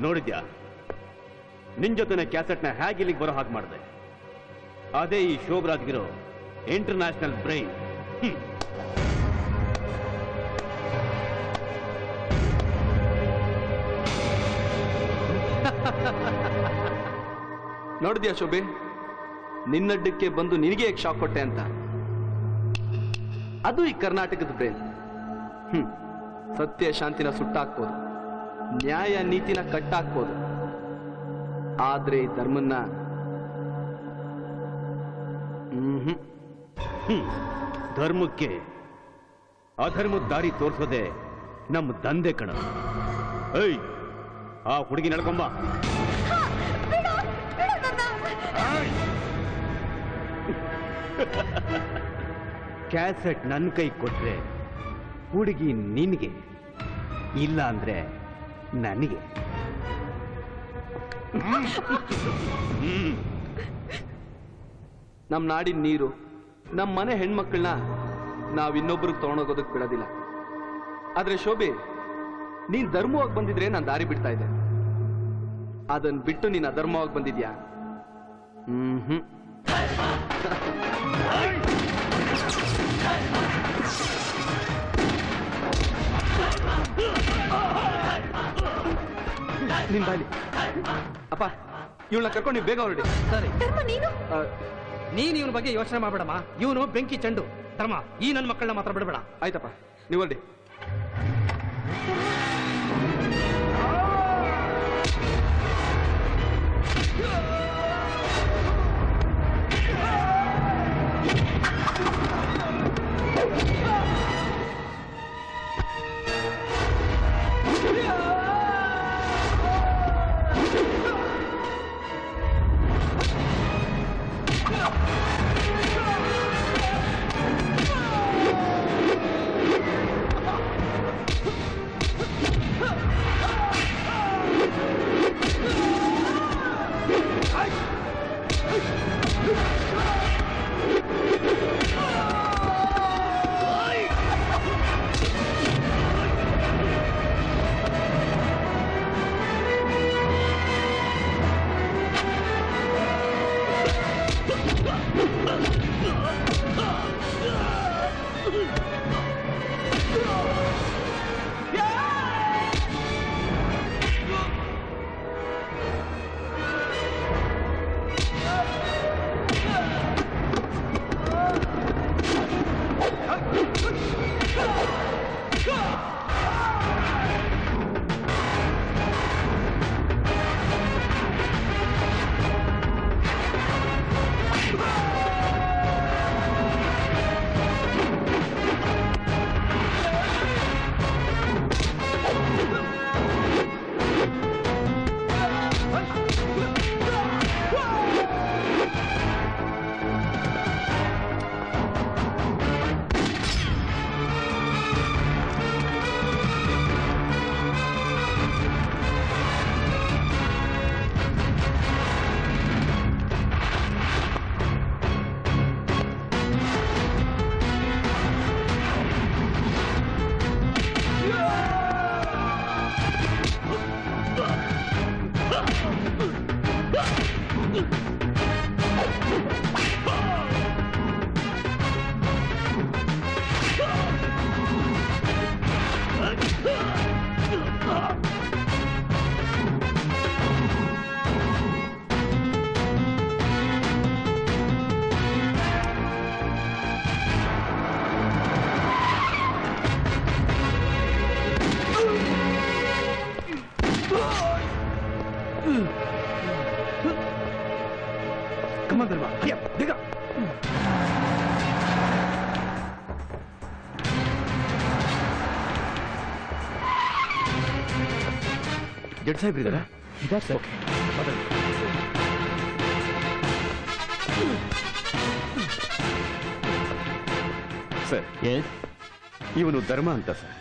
ನೋಡಿದ್ಯಾ? ನಿನ್ ಜೊತೆ ಕ್ಯಾಸೆಟ್ನ ಹೇಗೆ ಇಲ್ಲಿಗೆ ಬರೋ ಹಾಗೆ ಮಾಡಿದೆ. ಅದೇ ಈ ಶೋಭರಾಜ್ಗಿರೋ ಇಂಟರ್ನ್ಯಾಷನಲ್ ಬ್ರೈನ್. ನೋಡಿದ್ಯಾ ಶೋಭೆ, ನಿನ್ನಡ್ಡಕ್ಕೆ ಬಂದು ನಿನಗೆ ಯಾಕೆ ಶಾಕ್ ಕೊಟ್ಟೆ ಅಂತ? ಅದು ಈ ಕರ್ನಾಟಕದ ಬ್ರೈನ್. ಸತ್ಯ ಶಾಂತಿನ ಸುಟ್ಟಾಕ್ಬೋದು, ನ್ಯಾಯ ನೀತಿನ ಕಟ್ಟಾಕ್ಬೋದು. ಆದ್ರೆ ಈ ಧರ್ಮನ್ನ ಧರ್ಮಕ್ಕೆ ಅಧರ್ಮದ ದಾರಿ ತೋರಿಸೋದೆ ನಮ್ಮ ದಂಧೆ ಕಣ. ಏಯ್, ಆ ಹುಡುಗಿ ನಡ್ಕೊಂಬ. ಕ್ಯಾಸೆಟ್ ನನ್ನ ಕೈ ಕೊಟ್ರೆ ಹುಡುಗಿ ನಿನಗೆ ಇಲ್ಲ ಅಂದ್ರೆ ನನಗೆ. ನಮ್ಮ ನಾಡಿನ ನೀರು, ನಮ್ಮ ಮನೆ ಹೆಣ್ಮಕ್ಕಳನ್ನ ನಾವು ಇನ್ನೊಬ್ರಿಗೆ ತಗೊಂಡೋಗೋದಕ್ಕೆ ಬಿಡೋದಿಲ್ಲ. ಆದ್ರೆ ಶೋಭೆ, ನೀನ್ ಧರ್ಮವಾಗಿ ಬಂದಿದ್ರೆ ನಾನು ದಾರಿ ಬಿಡ್ತಾ ಇದ್ದೆ. ಅದನ್ನ ಬಿಟ್ಟು ನೀನ್ ಅಧರ್ಮವಾಗಿ ಬಂದಿದ್ಯಾ? ನಿನ್ ಬಾಲಿ ಅಪ್ಪ, ಇವಳನ್ನ ಕರ್ಕೊಂಡು ನೀವು ಬೇಗ ಹೊರಡಿ. ಸರಿ ನೀನ್ ಇವನ ಬಗ್ಗೆ ಯೋಚನೆ ಮಾಡ್ಬೇಡಮ್ಮ, ಇವನು ಬೆಂಕಿ ಚೆಂಡು. ಧರ್ಮ, ಈ ನನ್ನ ಮಕ್ಕಳನ್ನ ಮಾತ್ರ ಬಿಡಬೇಡ. ಆಯ್ತಪ್ಪ, ನೀವು ಹೊರಡಿ. साहब इधर है, इधर से सर. इवन धर्म अंत सर,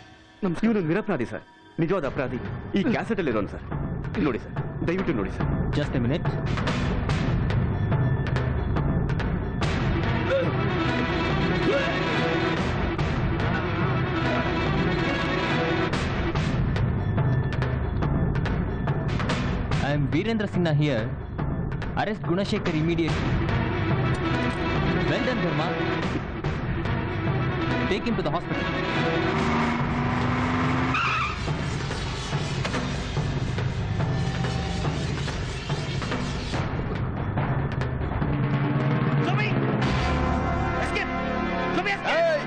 नम इवन निरपराधी सर, निजवाद अपराधी कैसेटल सर. नोड़ी सर, दयविट्टु नोड़ी sir. Just a minute. Virendra Sinha here. Arrest Gunashekhar immediately. Well done, Dharma. Take him to the hospital. Zombie, escape! Zombie, escape! Hey,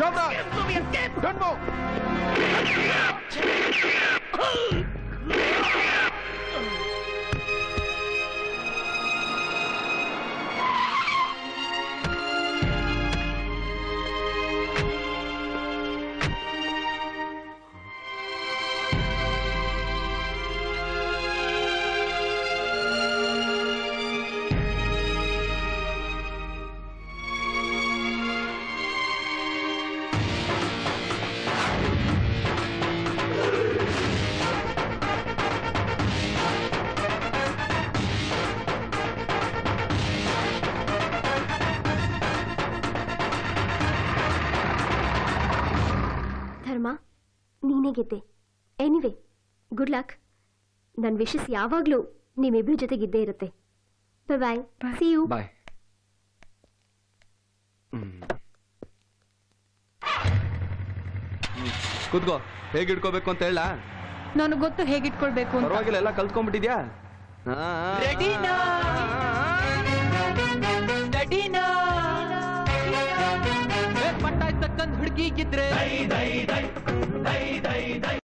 Shobha! Zombie, escape! Don't move! ಚೆನ್ನಾಗಿದೆ. Anyway good luck. ನನ್ನ wishes ಯಾವಾಗಲೂ ನಿಮ್ಮಿಬ್ಬರ ಜೊತೆಗೆ ಇದ್ದೇ ಇರುತ್ತೆ. Bye bye. See you. Bye. ಕೂತ್ಕೋ. ಹೇಗೆ ಇಟ್ಕೋಬೇಕು ಅಂತ ಹೇಳಾ? ನನಗೆ ಗೊತ್ತು ಹೇಗೆ ಇಟ್ಕೊಳ್ಬೇಕು ಅಂತ. ಪರವಾಗಿಲ್ಲ ಎಲ್ಲ ಕಲ್ತ್ಕೊಂಡ್ಬಿಟ್ಟಿದ್ಯಾ? ಹಾ. ರೆಡಿನಾ? ರೆಡಿನಾ? पट्टा तक हुड़की कितरे दई दई दई दई दई दई